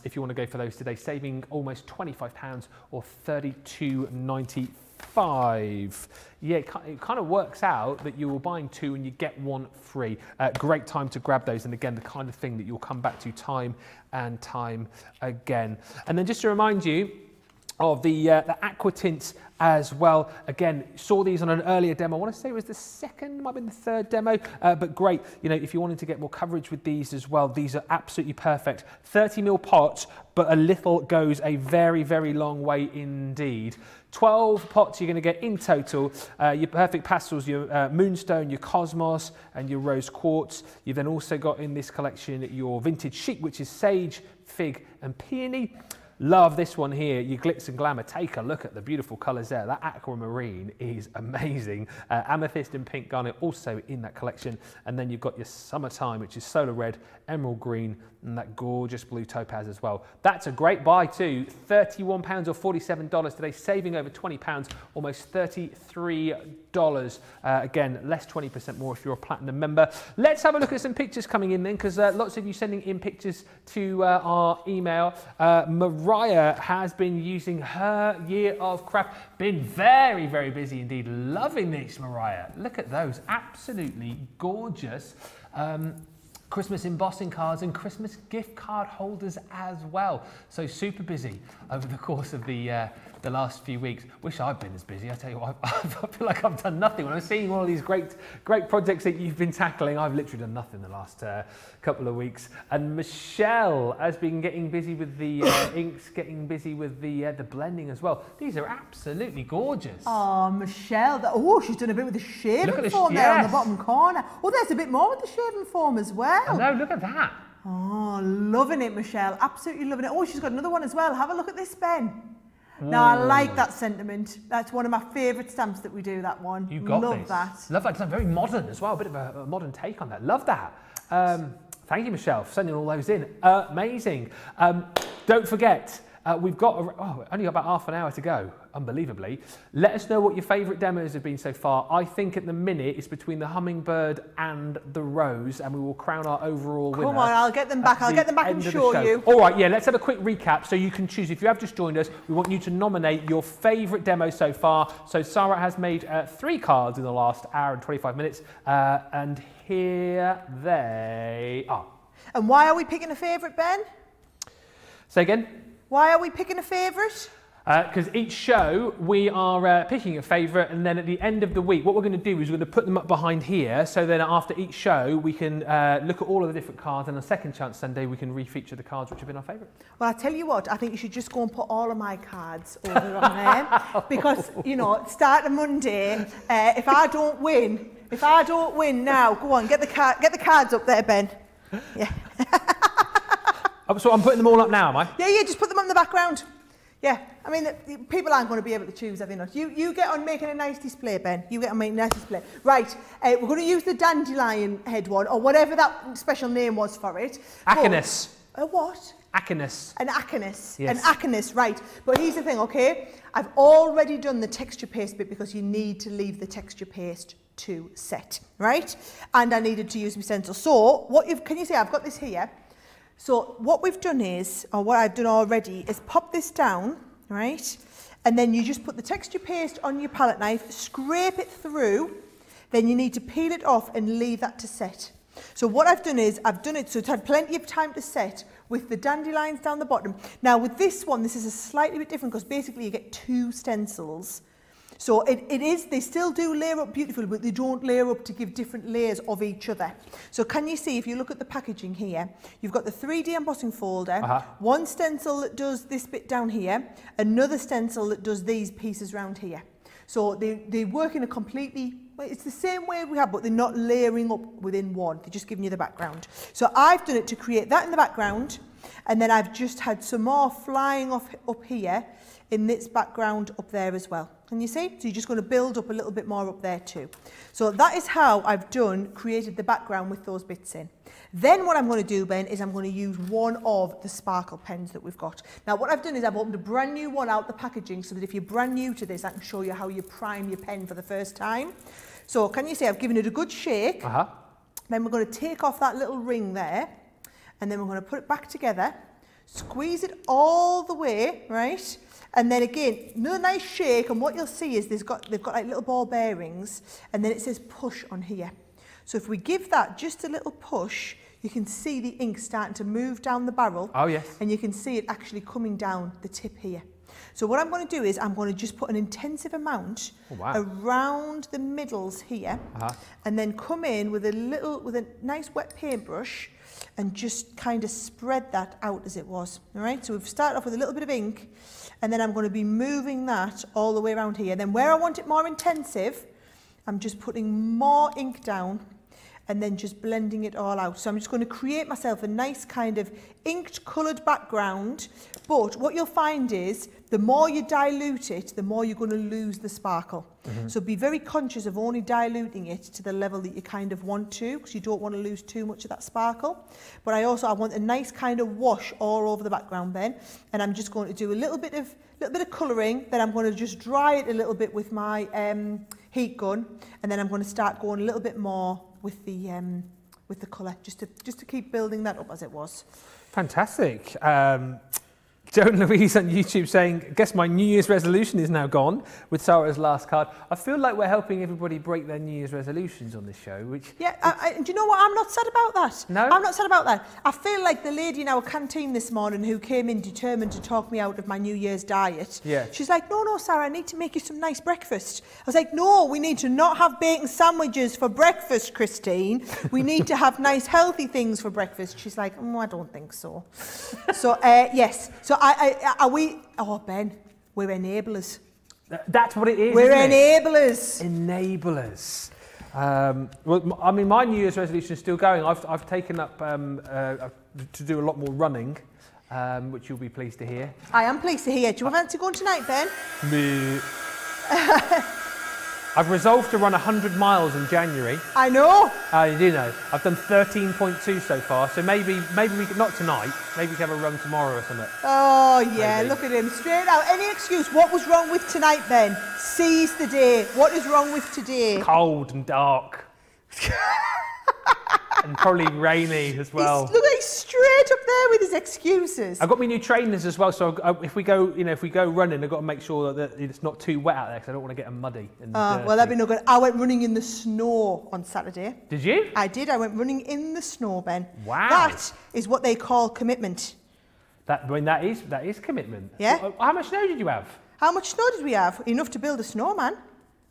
if you want to go for those today, saving almost £25 or $32.95. Yeah, it kind of works out that you're buying two and you get one free. Great time to grab those. And again, the kind of thing that you'll come back to time and time again. And then just to remind you of the aqua tints as well. Again, saw these on an earlier demo. I want to say it was the second, might have been the third demo, but great. You know, if you wanted to get more coverage with these as well, these are absolutely perfect. 30mm pots, but a little goes a very, very long way indeed. 12 pots you're going to get in total. Your perfect pastels, your moonstone, your cosmos, and your rose quartz. You've then also got in this collection your vintage chic, which is sage, fig, and peony. Love this one here, your glitz and glamour. Take a look at the beautiful colours there. That aquamarine is amazing. Amethyst and pink garnet also in that collection. And then you've got your summertime, which is solar red, emerald green, and that gorgeous blue topaz as well. That's a great buy too. £31 or $47 today, saving over £20, almost $33. $2. Again, less 20% more if you're a platinum member. Let's have a look at some pictures coming in then, because lots of you sending in pictures to our email. Mariah has been using her Year of Craft. Been very, very busy indeed. Loving these, Mariah. Look at those. Absolutely gorgeous. Christmas embossing cards and Christmas gift card holders as well. So super busy over the course of the last few weeks. Wish I'd been as busy. I tell you what, I feel like I've done nothing. When I'm seeing all of these great projects that you've been tackling, I've literally done nothing the last couple of weeks. And Michelle has been getting busy with the inks, getting busy with the blending as well. These are absolutely gorgeous. Oh, Michelle. Oh, she's done a bit with the shaving foam there on the bottom corner. Oh, there's a bit more with the shaving foam as well. Oh, no, look at that. Oh, loving it, Michelle. Absolutely loving it. Oh, she's got another one as well. Have a look at this, Ben. Mm. Now, I like that sentiment. That's one of my favourite stamps that we do, that one. You got Love this. That. Love that. It's very modern as well. A bit of a modern take on that. Love that. Thank you, Michelle, for sending all those in. Amazing. Don't forget, we've got only about half an hour to go, unbelievably. Let us know what your favourite demos have been so far. I think at the minute it's between the hummingbird and the rose, and we will crown our overall winner. Come on, I'll get them back. I'll get them back and show you. All right, yeah, let's have a quick recap so you can choose. If you have just joined us, we want you to nominate your favourite demo so far. So Sara has made 3 cards in the last hour and 25 minutes, and here they are. And why are we picking a favourite, Ben? Say again? Why are we picking a favourite? Because each show we are picking a favourite, and then at the end of the week what we're going to do is we're going to put them up behind here, so then after each show we can look at all of the different cards, and on Second Chance Sunday we can re-feature the cards which have been our favourite. Well, I tell you what, I think you should just go and put all of my cards over on there, because, you know, start of Monday, if I don't win now, go on, get the cards up there, Ben. Yeah. So I'm putting them all up now, am I? Yeah, yeah, just put them on the background. Yeah, I mean, people aren't going to be able to choose, are they not? You get on making a nice display, Ben. You get on making a nice display. Right, we're going to use the dandelion head one, or whatever that special name was for it. Acinus. But, what? Acinus. An acinus. Yes. An acinus, right. But here's the thing, okay? I've already done the texture paste bit, because you need to leave the texture paste to set, right? And I needed to use my stencil. So, can you see I've got this here? So what we've done is, or what I've done already, is pop this down, right? And then you just put the texture paste on your palette knife, scrape it through, then you need to peel it off and leave that to set. So what I've done is, I've done it so it's had plenty of time to set with the dandelions down the bottom. Now with this one, this is a slightly bit different, because basically you get 2 stencils. So they still do layer up beautifully, but they don't layer up to give different layers of each other. So can you see, if you look at the packaging here, you've got the 3D embossing folder, one stencil that does this bit down here, another stencil that does these pieces round here. So they work in a completely, well, it's the same way we have, but they're not layering up within one. They're just giving you the background. So I've done it to create that in the background, and then I've just had some more flying off up here in this background up there as well. Can you see? So you're just going to build up a little bit more up there too. So that is how I've created the background with those bits in. Then what I'm going to do, Ben, is I'm going to use one of the sparkle pens that we've got. Now what I've done is I've opened a brand new one out the packaging, so that if you're brand new to this, I can show you how you prime your pen for the first time. So can you see I've given it a good shake. Then we're going to take off that little ring there, and then we're going to put it back together, squeeze it all the way, right? And then again, another nice shake, and what you'll see is they've got like little ball bearings, and then it says push on here. So if we give that just a little push, you can see the ink starting to move down the barrel. Oh, yes. And you can see it actually coming down the tip here. So what I'm going to do is I'm going to just put an intensive amount around the middles here, and then come in with a nice wet paintbrush, and just kind of spread that out as it was. All right, so we've started off with a little bit of ink, and then I'm going to be moving that all the way around here. Then where I want it more intensive, I'm just putting more ink down, and then just blending it all out. So I'm just going to create myself a nice kind of inked coloured background, but what you'll find is the more you dilute it, the more you're going to lose the sparkle. So be very conscious of only diluting it to the level that you kind of want to, because you don't want to lose too much of that sparkle. But I want a nice kind of wash all over the background then, and I'm just going to do a little bit of colouring, then I'm going to just dry it a little bit with my heat gun, and then I'm going to start going a little bit more with the colour, just to keep building that up as it was. Fantastic. Joan Louise on YouTube saying, I guess my New Year's resolution is now gone with Sara's last card. I feel like we're helping everybody break their New Year's resolutions on this show, which... Yeah, do you know what? I'm not sad about that. No? I'm not sad about that. I feel like the lady in our canteen this morning who came in determined to talk me out of my New Year's diet. Yeah. She's like, no, no, Sara, I need to make you some nice breakfast. I was like, no, we need to not have bacon sandwiches for breakfast, Christine. We need to have nice, healthy things for breakfast. She's like, oh, I don't think so. So, yes. So are we, oh Ben, we're enablers. That's what it is. We're enablers. Enablers. Well, I mean, my New Year's resolution is still going. I've taken up to do a lot more running, which you'll be pleased to hear. I am pleased to hear. Do you want to go on tonight, Ben? Me. I've resolved to run 100 miles in January. I know. I do know. I've done 13.2 so far, so maybe we could, not tonight, maybe we can have a run tomorrow or something. Oh, yeah, maybe. Look at him. Straight out. Any excuse. What was wrong with tonight, Ben? Seize the day. What is wrong with today? Cold and dark. And probably rainy as well. Look, he's straight up there with his excuses. I've got my new trainers as well, so if we go running, I've got to make sure that it's not too wet out there because I don't want to get them muddy. Well, that'd be no good. I went running in the snow on Saturday. Did you? I did. I went running in the snow, Ben. Wow. That is what they call commitment. That is commitment. Yeah. How much snow did you have? How much snow did we have? Enough to build a snowman.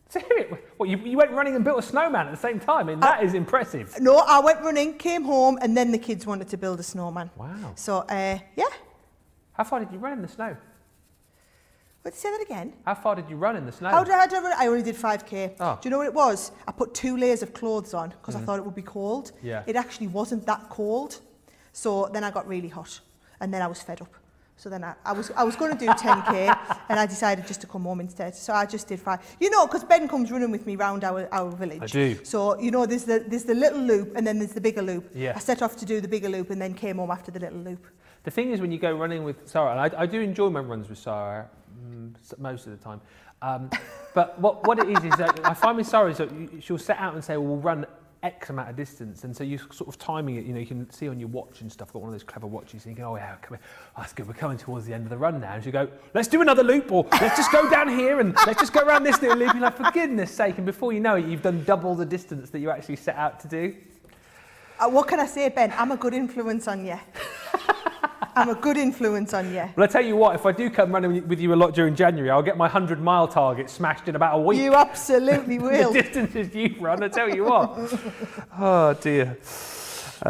Seriously? Well, you went running and built a snowman at the same time. I mean, that is impressive. No, I went running, came home, and then the kids wanted to build a snowman. Wow. So, yeah. How far did you run in the snow? What, say that again? How far did you run in the snow? How did I run? I only did 5K. Oh. Do you know what it was? I put 2 layers of clothes on because I thought it would be cold. Yeah. It actually wasn't that cold. So then I got really hot, and then I was fed up. So then I was going to do 10K and I decided just to come home instead. So I just did 5. You know, because Ben comes running with me round our village. I do. So, you know, there's the little loop and then there's the bigger loop. Yeah. I set off to do the bigger loop and then came home after the little loop. The thing is when you go running with Sara, and I do enjoy my runs with Sara most of the time, but what it is that I find with Sara is that she'll set out and say, well, we'll run X amount of distance, and so you're sort of timing it. You know, you can see on your watch and stuff. Got one of those clever watches, thinking, "Oh yeah, come here. Oh, that's good. We're coming towards the end of the run now." And you go, "Let's do another loop, or let's just go down here and let's just go around this little loop." You're like, "For goodness' sake!" And before you know it, you've done double the distance that you actually set out to do. What can I say, Ben? I'm a good influence on you. I'm a good influence on you. Well, I tell you what, if I do come running with you a lot during January, I'll get my 100-mile target smashed in about a week. You absolutely will. The distances you run, I tell you what. Oh, dear.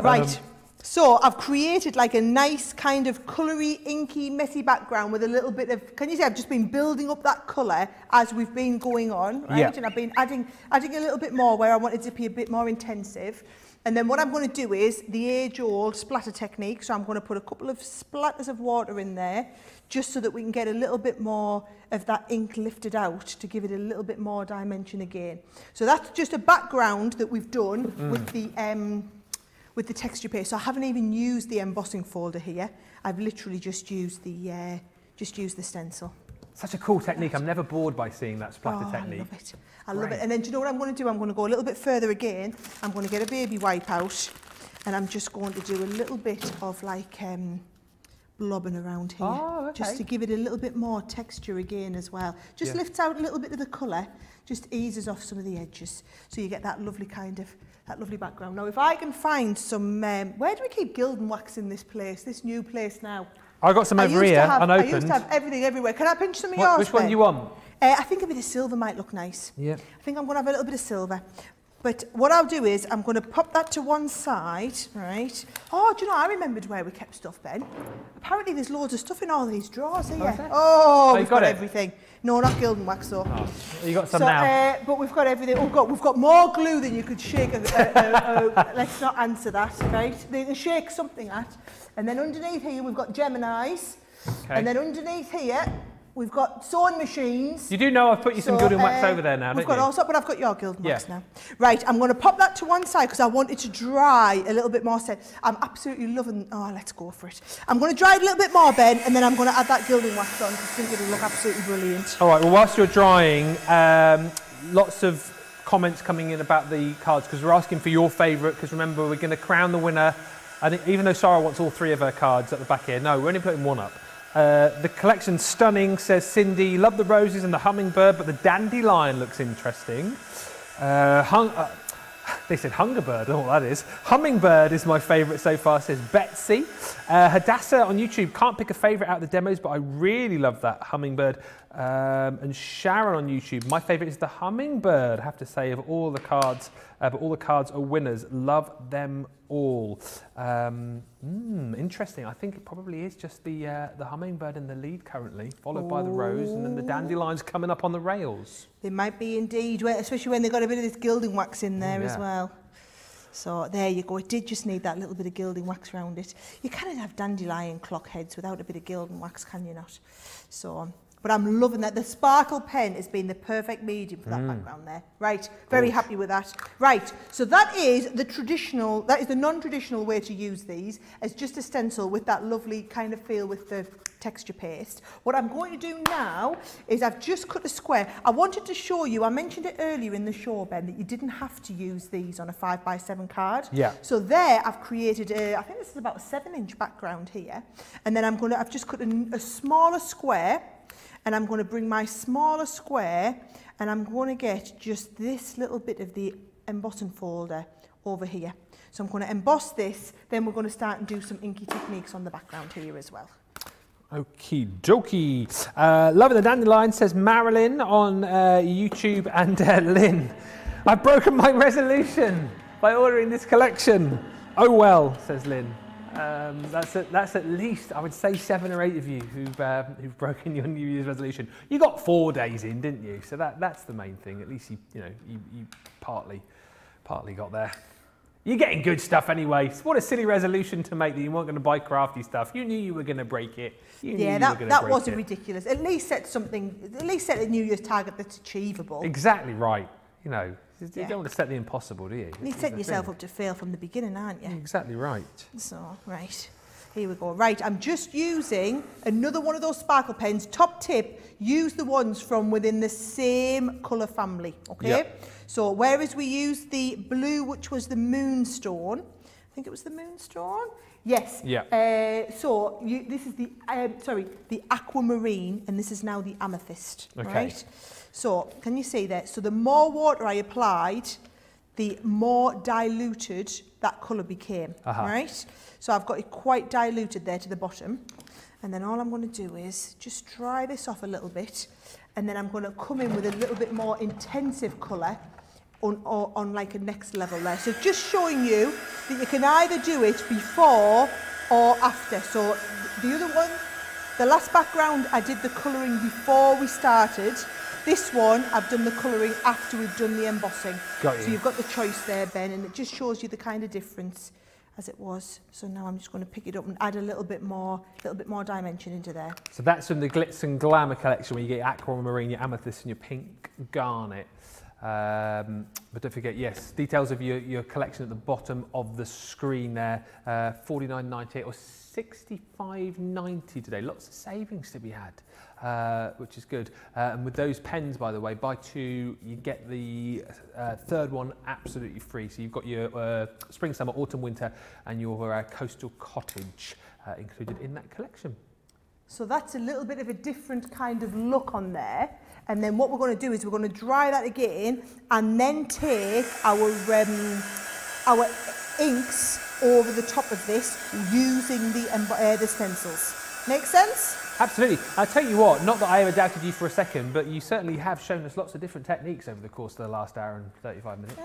Right. So I've created like a nice kind of colory, inky, messy background with a little bit of, can you see, I've just been building up that colour as we've been going on, right? Yeah. And I've been adding a little bit more where I wanted to be a bit more intensive. And then what I'm going to do is the age-old splatter technique. So I'm going to put a couple of splatters of water in there just so that we can get a little bit more of that ink lifted out to give it a little bit more dimension again. So that's just a background that we've done with the texture paste. So I haven't even used the embossing folder here. I've literally just used the stencil. Such a cool technique. I'm never bored by seeing that splatter technique. I love it. I love it. And then do you know what I'm going to do? I'm going to go a little bit further again. I'm going to get a baby wipe out and I'm just going to do a little bit of like blobbing around here. Oh, okay. Just to give it a little bit more texture again as well. Just lifts out a little bit of the colour, just eases off some of the edges. So you get that lovely kind of, that lovely background. Now, if I can find some, where do we keep Gildan wax in this place, this new place now? I got some over here, unopened. I used to have everything everywhere. Can I pinch some of yours? Which one do you want? I think a bit of silver might look nice. Yeah. I think I'm going to have a little bit of silver. But what I'll do is I'm going to pop that to one side, right? Oh, do you know, I remembered where we kept stuff, Ben. Apparently there's loads of stuff in all these drawers here. Oh, we've got everything. No, not Gildan wax, though. Oh, you got some now. But we've got everything. We've got more glue than you could shake. Let's not answer that, right? They can shake something at. And then underneath here, we've got Geminis. Okay. And then underneath here, we've got sewing machines. You do know I've put you some Gildan wax over there now, don't you? We've got all sorts, but I've got your Gildan wax now. Right, I'm going to pop that to one side because I want it to dry a little bit more. I'm absolutely loving... Oh, let's go for it. I'm going to dry it a little bit more, Ben, and then I'm going to add that Gildan wax on because I think it'll look absolutely brilliant. All right, well, whilst you're drying, lots of comments coming in about the cards because we're asking for your favourite, because remember, we're going to crown the winner. And even though Sara wants all three of her cards at the back here, no, we're only putting one up. The collection's stunning, says Cindy. Love the roses and the hummingbird, but the dandelion looks interesting. They said hungerbird, I don't know what that is. Hummingbird is my favourite so far, says Betsy. Hadassah on YouTube, can't pick a favourite out of the demos, but I really love that hummingbird. And Sharon on YouTube, my favourite is the hummingbird, I have to say, of all the cards. But all the cards are winners. Love them all. Interesting. I think it probably is just the hummingbird in the lead currently, followed by the rose, and then the dandelion's coming up on the rails. They might be indeed, especially when they've got a bit of this gilding wax in there as well. So there you go. It did just need that little bit of gilding wax around it. You can't have dandelion clock heads without a bit of gilding wax, can you not? So. But I'm loving that. The sparkle pen has been the perfect medium for that background there. Right, very happy with that. Right, so that is the traditional, that is the non-traditional way to use these, as just a stencil with that lovely kind of feel with the texture paste. What I'm going to do now is I've just cut a square. I wanted to show you, I mentioned it earlier in the show, Ben, that you didn't have to use these on a 5x7 card. Yeah. So there I've created, I think this is about a 7-inch background here. And then I'm going to, I've just cut a smaller square. And I'm going to bring my smaller square and I'm going to get just this little bit of the embossing folder over here. So I'm going to emboss this, then we're going to start and do some inky techniques on the background here as well. Okie dokie. Loving the dandelion, says Marilyn on YouTube, and Lynn. I've broken my resolution by ordering this collection. Oh well, says Lynn. That's at least, I would say, 7 or 8 of you who've broken your New Year's resolution. You got 4 days in, didn't you? So that's the main thing. At least you partly got there. You're getting good stuff anyway. What a silly resolution to make that you weren't going to buy crafty stuff. You knew you were going to break it. That wasn't ridiculous. At least set something. At least set a New Year's target that's achievable. Exactly right. You know. You don't want to set the impossible, do you? You set yourself up to fail from the beginning, aren't you? Exactly right. So, right, here we go. Right, I'm just using another one of those sparkle pens. Top tip, use the ones from within the same colour family, okay? Yep. So, whereas we used the blue, which was the moonstone, I think it was the moonstone? Yes. Yeah. So, this is the, sorry, the aquamarine, and this is now the amethyst, okay. Right? So, can you see that? So the more water I applied, the more diluted that colour became, right? So I've got it quite diluted there to the bottom. And then all I'm going to do is just dry this off a little bit. And then I'm going to come in with a little bit more intensive colour on like a next level there. So just showing you that you can either do it before or after. So the other one, the last background, I did the colouring before we started. This one, I've done the colouring after we've done the embossing. Got you. So you've got the choice there, Ben, and it just shows you the kind of difference as it was. So now I'm just going to pick it up and add a little bit more dimension into there. So that's from the Glitz and Glamour collection, where you get your aquamarine, your amethyst, and your pink garnet. But don't forget, yes, details of your collection at the bottom of the screen there. $49.98 or $65.90 today. Lots of savings to be had. Which is good. And with those pens, by the way, buy 2, you get the 3rd one absolutely free. So you've got your spring, summer, autumn, winter, and your coastal cottage included in that collection. So that's a little bit of a different kind of look on there. And then what we're going to do is we're going to dry that again and then take our inks over the top of this using the stencils. Make sense? Absolutely. I tell you what, not that I ever doubted you for a second, but you certainly have shown us lots of different techniques over the course of the last hour and 35 minutes.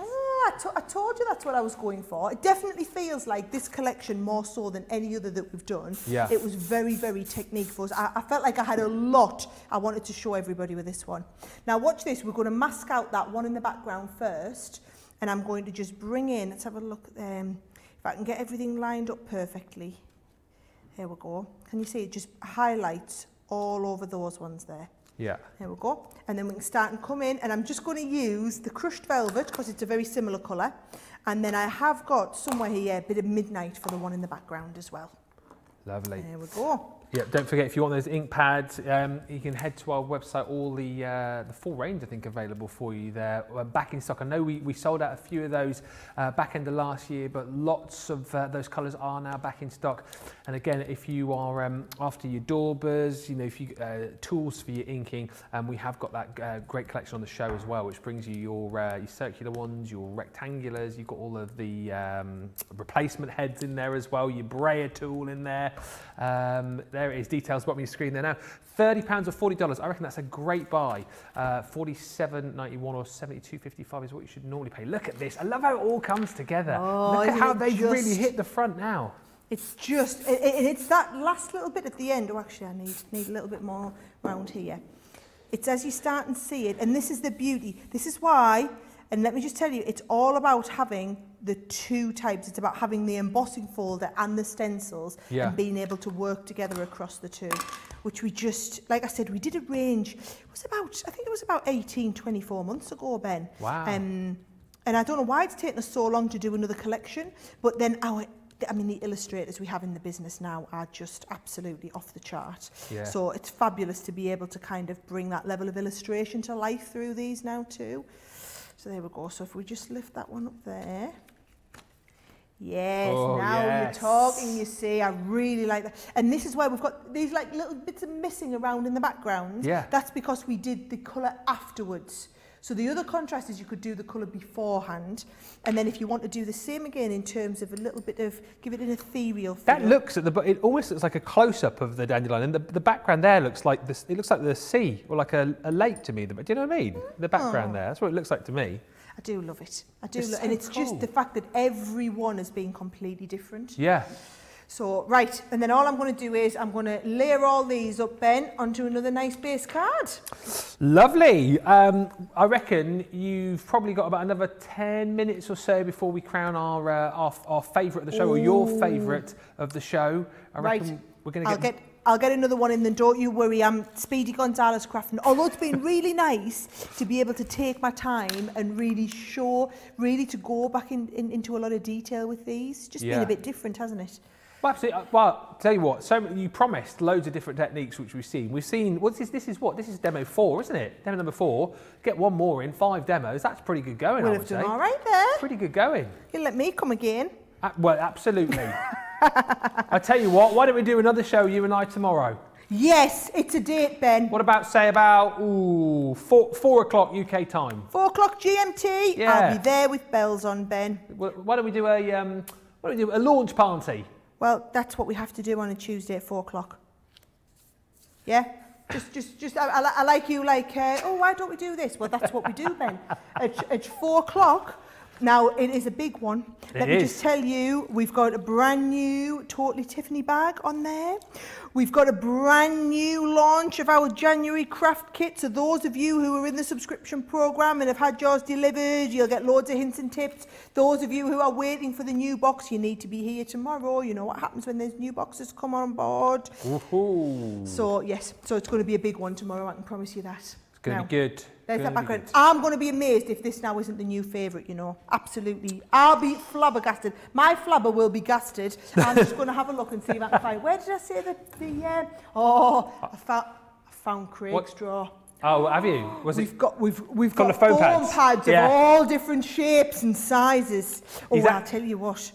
I told you that's what I was going for. It definitely feels like this collection, more so than any other that we've done, it was very, very technique for us. I felt like I had a lot I wanted to show everybody with this one. Now watch this, we're going to mask out that one in the background first, and I'm going to just bring in, let's have a look if I can get everything lined up perfectly. Here we go. Can you see it just highlights all over those ones there? Yeah. There we go. And then we can start and come in, and I'm just going to use the crushed velvet because it's a very similar colour. And then I have got somewhere here a bit of midnight for the one in the background as well. Lovely. There we go. Yeah, don't forget, if you want those ink pads, you can head to our website, all the full range, I think, available for you there. We're back in stock. I know we sold out a few of those back end of last year, but lots of those colours are now back in stock. And again, if you are after your daubers, you know, if you tools for your inking, we have got that great collection on the show as well, which brings you your circular ones, your rectangulars, you've got all of the replacement heads in there as well, your brayer tool in there. There it is, details bottom of your screen there now. £30 or $40, I reckon that's a great buy. $47.91 or $72.55 is what you should normally pay. Look at this, I love how it all comes together. Oh, look at how they've really hit the front now. It's just, it's that last little bit at the end. Oh, actually I need a little bit more round here. It's as you start and see it, and this is the beauty. This is why, and let me just tell you, it's all about having the two types. It's about having the embossing folder and the stencils, yeah, and being able to work together across the two, which we just, like I said, we did a range. It was about, I think it was about 18, 24 months ago, Ben. Wow. And I don't know why it's taken us so long to do another collection, but then our, I mean, the illustrators we have in the business now are just absolutely off the chart. Yeah. So it's fabulous to be able to kind of bring that level of illustration to life through these now too. So there we go. So if we just lift that one up there. Yes, oh, now yes, you're talking, you see. I really like that. And this is where we've got these like little bits of missing around in the background. Yeah. That's because we did the colour afterwards. So the other contrast is you could do the colour beforehand, and then if you want to do the same again in terms of a little bit of, give it an ethereal feel. That looks at the, it almost looks like a close-up of the dandelion, and the background there looks like this. It looks like the sea or like a lake to me. Do you know what I mean? The background there, that's what it looks like to me. I do love it. I do, so and it's cool, just the fact that everyone has been completely different. Yeah. So right, and then all I'm going to do is I'm going to layer all these up, Ben, onto another nice base card. Lovely. I reckon you've probably got about another 10 minutes or so before we crown our favourite of the show. Ooh. Or your favourite of the show. I reckon, right, we're going to get. I'll get another one in then, don't you worry. I'm Speedy Gonzalez crafting. Although it's been really nice to be able to take my time and really show, really to go back into a lot of detail with these. Just, yeah, been a bit different, hasn't it? Well, absolutely. Well, tell you what, so you promised loads of different techniques, which we've seen. We've seen, what's this? This is what? This is demo 4, isn't it? Demo number 4. Get one more in, 5 demos. That's pretty good going, I would say. We'll have done all right there. Pretty good going. You'll let me come again. Well, absolutely. I tell you what, why don't we do another show, you and I, tomorrow? Yes, it's a date, Ben. What about, say, about 4 o'clock UK time? 4 o'clock GMT. Yeah. I'll be there with bells on, Ben. Well, why don't we do a launch party? Well, that's what we have to do on a Tuesday at 4 o'clock. Yeah, just. I like you, like. Oh, why don't we do this? Well, that's what we do, Ben. At 4 o'clock. Now, it is a big one. Let me just tell you, we've got a brand new Totally Tiffany bag on there. We've got a brand new launch of our January craft kit. So those of you who are in the subscription program and have had yours delivered, you'll get loads of hints and tips. Those of you who are waiting for the new box, you need to be here tomorrow. You know what happens when there's new boxes come on board. Woohoo. So yes, so it's going to be a big one tomorrow, I can promise you that. It's going to be good. There's that background. I'm going to be amazed if this now isn't the new favourite, you know. Absolutely. I'll be flabbergasted. My flabber will be gasted. I'm just going to have a look and see if I can find. Where did I say I found Craig's drawer. Oh, have you? We've got foam pads of all different shapes and sizes. Oh, well, I'll tell you what.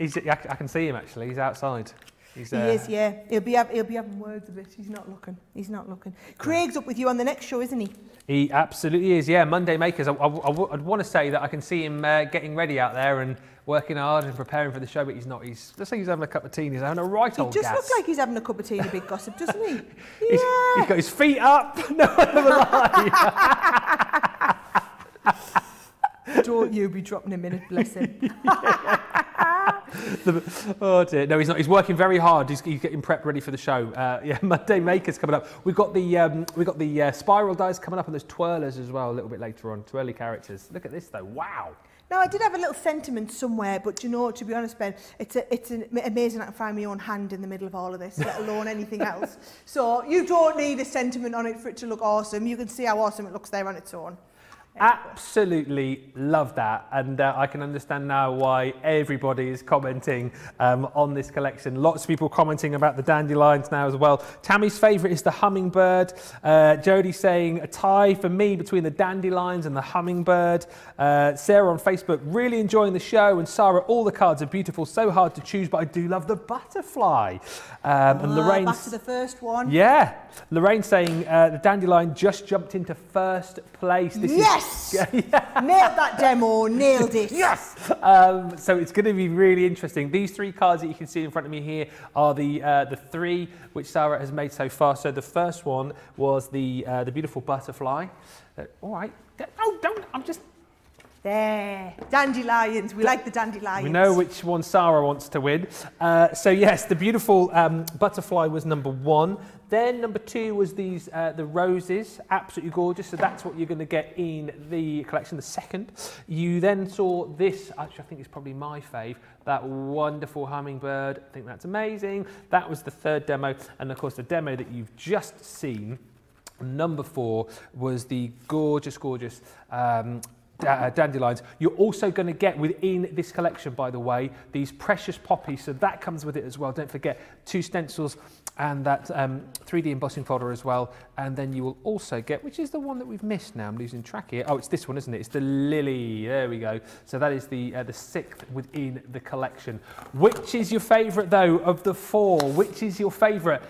I can see him, actually. He's outside. He is, yeah. He'll be having words a bit. He's not looking. He's not looking. Craig's up with you on the next show, isn't he? He absolutely is, yeah. Monday Makers. I'd want to say that I can see him getting ready out there and working hard and preparing for the show, but he's not. He's just like he's having a cup of tea. And he's having a right old gas. He just looks like he's having a cup of tea and a big gossip, doesn't he? Yeah. He's got his feet up. No, I'm a lie. Don't you be dropping him in it, bless him. Oh dear, no, he's not. He's working very hard. He's getting prep ready for the show. Yeah, Monday Makers coming up. We've got the spiral dies coming up, and there's twirlers as well a little bit later on. Twirly characters. Look at this though. Wow. Now, I did have a little sentiment somewhere, but you know, to be honest, Ben, it's amazing I can find my own hand in the middle of all of this, let alone anything else. So you don't need a sentiment on it for it to look awesome. You can see how awesome it looks there on its own. Absolutely love that, and I can understand now why everybody is commenting on this collection. Lots of people commenting about the dandelions now as well. Tammy's favourite is the hummingbird. Jodie saying a tie for me between the dandelions and the hummingbird. Sarah on Facebook, really enjoying the show, and Sara, all the cards are beautiful, so hard to choose, but I do love the butterfly. And Lorraine, back to the first one. Yeah, Lorraine saying the dandelion just jumped into first place. This yes! Is yeah. Nailed that demo, nailed it. Yes! So it's going to be really interesting. These three cards that you can see in front of me here are the three which Sara has made so far. So the first one was the beautiful butterfly. All right. Oh, don't. I'm just... There. Dandelions. We like the dandelions. We know which one Sara wants to win. So yes, the beautiful butterfly was number one. Then number two was these the roses, absolutely gorgeous. So that's what you're going to get in the collection, the second. You then saw this, actually I think it's probably my fave, that wonderful hummingbird. I think that's amazing. That was the third demo. And of course the demo that you've just seen, number four, was the gorgeous, gorgeous dandelions. You're also going to get within this collection, by the way, these precious poppies, so that comes with it as well. Don't forget, two stencils and that 3D embossing folder as well. And then you will also get, which is the one that we've missed now, I'm losing track here. Oh, it's this one, isn't it? It's the lily, there we go. So that is the sixth within the collection. Which is your favourite though of the four? Which is your favourite?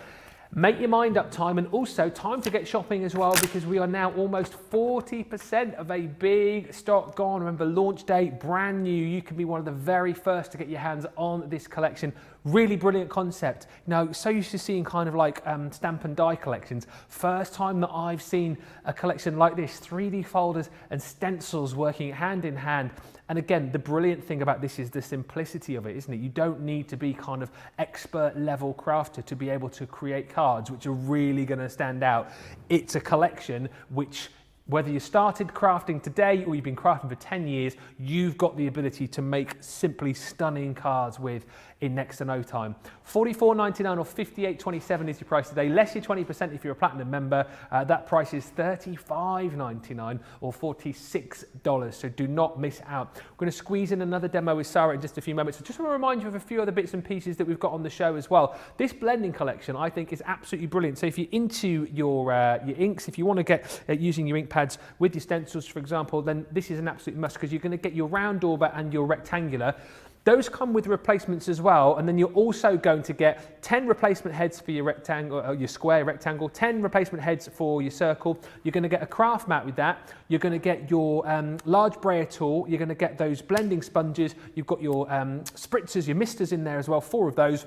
Make your mind up time, and also time to get shopping as well, because we are now almost 40% of a big stock gone. Remember, launch date, brand new. You can be one of the very first to get your hands on this collection. Really brilliant concept. Now, so used to seeing kind of like stamp and die collections. First time that I've seen a collection like this, 3D folders and stencils working hand in hand. And again, the brilliant thing about this is the simplicity of it, isn't it? You don't need to be kind of expert level crafter to be able to create cards which are really going to stand out. It's a collection which, whether you started crafting today or you've been crafting for 10 years, you've got the ability to make simply stunning cards with in next to no time. $44.99 or $58.27 is your price today, less your 20% if you're a Platinum member. That price is $35.99 or $46, so do not miss out. We're going to squeeze in another demo with Sara in just a few moments. I just want to remind you of a few other bits and pieces that we've got on the show as well. This blending collection, I think, is absolutely brilliant. So if you're into your inks, if you want to get using your ink pad with your stencils, for example, then this is an absolute must, because you're going to get your round dauber and your rectangular. Those come with replacements as well, and then you're also going to get 10 replacement heads for your rectangle, or your square rectangle, 10 replacement heads for your circle. You're going to get a craft mat with that. You're going to get your large brayer tool. You're going to get those blending sponges. You've got your spritzers, your misters in there as well, 4 of those.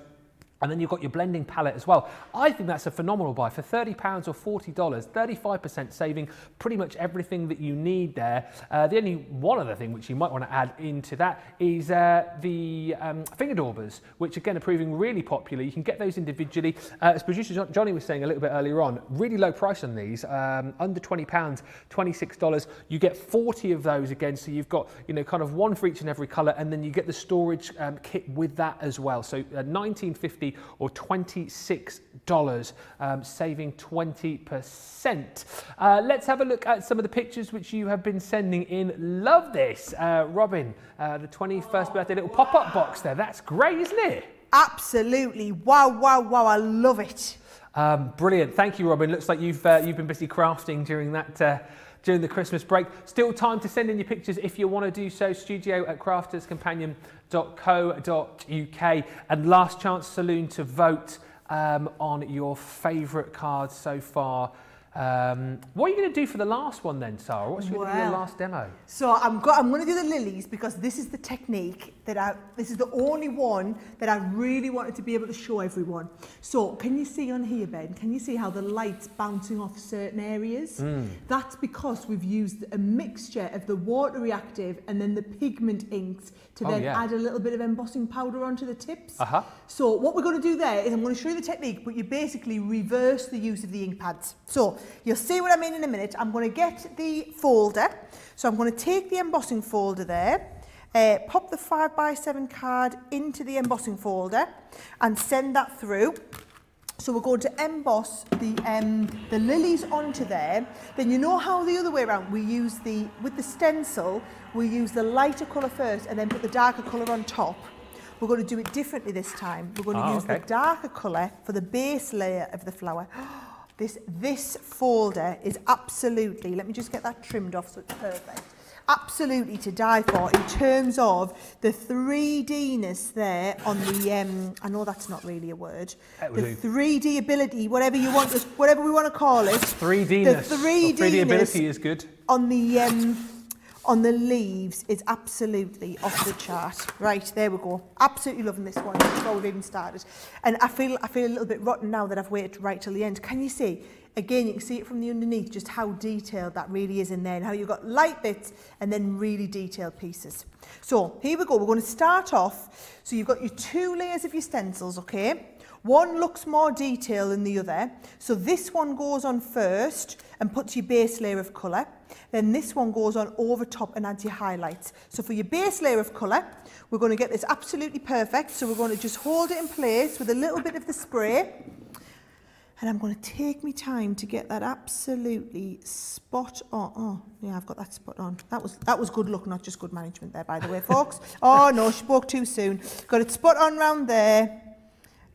And then you've got your blending palette as well. I think that's a phenomenal buy for £30 or $40, 35% saving, pretty much everything that you need there. The only one other thing which you might want to add into that is the finger daubers, which again are proving really popular. You can get those individually. As producer Johnny was saying a little bit earlier on, really low price on these, under £20, $26. You get 40 of those again, so you've got, you know, kind of one for each and every colour, and then you get the storage kit with that as well. So £19.50 or $26, saving 20%. Let's have a look at some of the pictures which you have been sending in. Love this. Robin, the 21st birthday little pop-up box there. That's great, isn't it? Absolutely. Wow, wow, wow. I love it. Brilliant. Thank you, Robin. Looks like you've been busy crafting during that during the Christmas break. Still time to send in your pictures if you want to do so. studio@crafterscompanion.co.uk, and last chance saloon to vote on your favourite cards so far. What are you going to do for the last one then, Sara? What's going to be your last demo? So I'm going to do the lilies, because this is the technique that this is the only one that I really wanted to be able to show everyone. So can you see on here, Ben, can you see how the light's bouncing off certain areas? That's because we've used a mixture of the water reactive and then the pigment inks to add a little bit of embossing powder onto the tips. So what we're going to do there is I'm going to show you the technique, but you basically reverse the use of the ink pads. So you'll see what I mean in a minute. I'm going to get the folder. So I'm going to take the embossing folder there, pop the 5x7 card into the embossing folder and send that through. So we're going to emboss the lilies onto there. Then you know how the other way around we use the, with the stencil, we use the lighter colour first and then put the darker colour on top. We're going to do it differently this time. We're going to use the darker colour for the base layer of the flower. This folder is absolutely, let me just get that trimmed off so it's perfect. Absolutely to die for in terms of the 3Dness there on the, I know that's not really a word, the 3D ability, whatever you want, whatever we want to call it. 3Dness. The 3D, well, 3D ability is good. On the leaves is absolutely off the chart. Right, there we go. Absolutely loving this one before we've even started. And I feel a little bit rotten now that I've waited right till the end. Can you see? Again, you can see it from the underneath, just how detailed that really is in there and how you've got light bits and then really detailed pieces. So here we go, we're going to start off. So you've got your two layers of your stencils, okay? One looks more detailed than the other. So this one goes on first and puts your base layer of colour. Then this one goes on over top and adds your highlights. So for your base layer of colour, we're going to get this absolutely perfect. So we're going to just hold it in place with a little bit of the spray. And I'm going to take my time to get that absolutely spot on. Oh, yeah, I've got that spot on. That was good luck, not just good management there, by the way, folks. Oh, no, she spoke too soon. Got it spot on round there.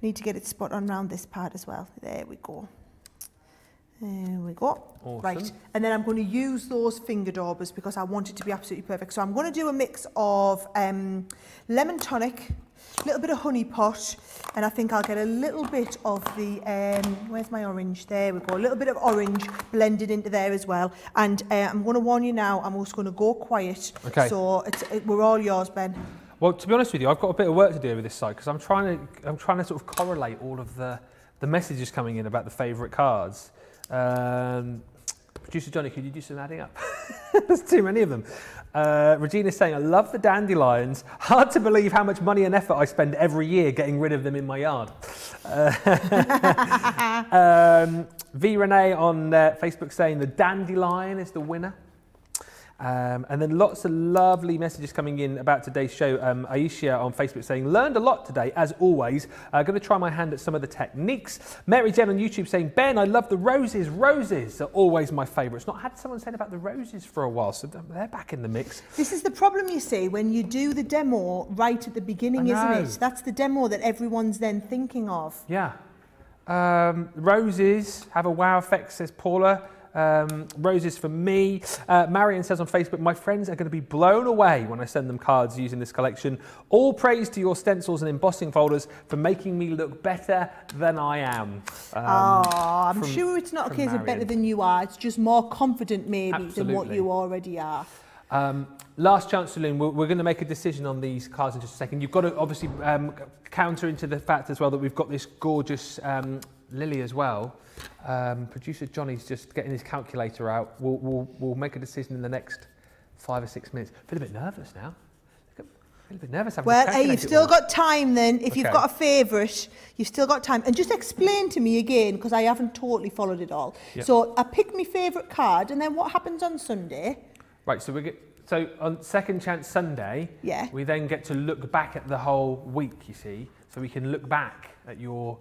Need to get it spot on round this part as well. There we go. There we go. Awesome. Right, and then I'm going to use those finger daubers because I want it to be absolutely perfect. So I'm going to do a mix of lemon tonic, a little bit of honey pot, and I think I'll get a little bit of the, where's my orange? There we go, a little bit of orange blended into there as well. And I'm going to warn you now, I'm also going to go quiet. Okay. So we're all yours, Ben. Well, to be honest with you, I've got a bit of work to do with this side because I'm trying to sort of correlate all of the messages coming in about the favourite cards. Producer Johnny, could you do some adding up? There's too many of them. Regina's saying, I love the dandelions. Hard to believe how much money and effort I spend every year getting rid of them in my yard. V. Renee on Facebook saying the dandelion is the winner. And then lots of lovely messages coming in about today's show. Aisha on Facebook saying, learned a lot today, as always. Going to try my hand at some of the techniques. Mary Jen on YouTube saying, Ben, I love the roses. Roses are always my favourites. Not had someone said about the roses for a while, so they're back in the mix. This is the problem, you see, when you do the demo right at the beginning, isn't it? That's the demo that everyone's then thinking of. Yeah. Roses have a wow effect, says Paula. Roses for me. Marion says on Facebook, my friends are going to be blown away when I send them cards using this collection. All praise to your stencils and embossing folders for making me look better than I am. I'm sure it's not a case of better than you are. It's just more confident maybe than what you already are. Last chance, Saloon. We're going to make a decision on these cards in just a second. You've got to obviously counter into the fact as well that we've got this gorgeous lily as well. Producer Johnny's just getting his calculator out. We'll make a decision in the next 5 or 6 minutes. I feel a bit nervous now. A little bit nervous. Well, hey, you've still got time then. If you've got a favourite, you've still got time. And just explain to me again, because I haven't totally followed it all. Yep. So I pick my favourite card, and then what happens on Sunday? Right, so we get... So on Second Chance Sunday, we then get to look back at the whole week, you see. So we can look back at your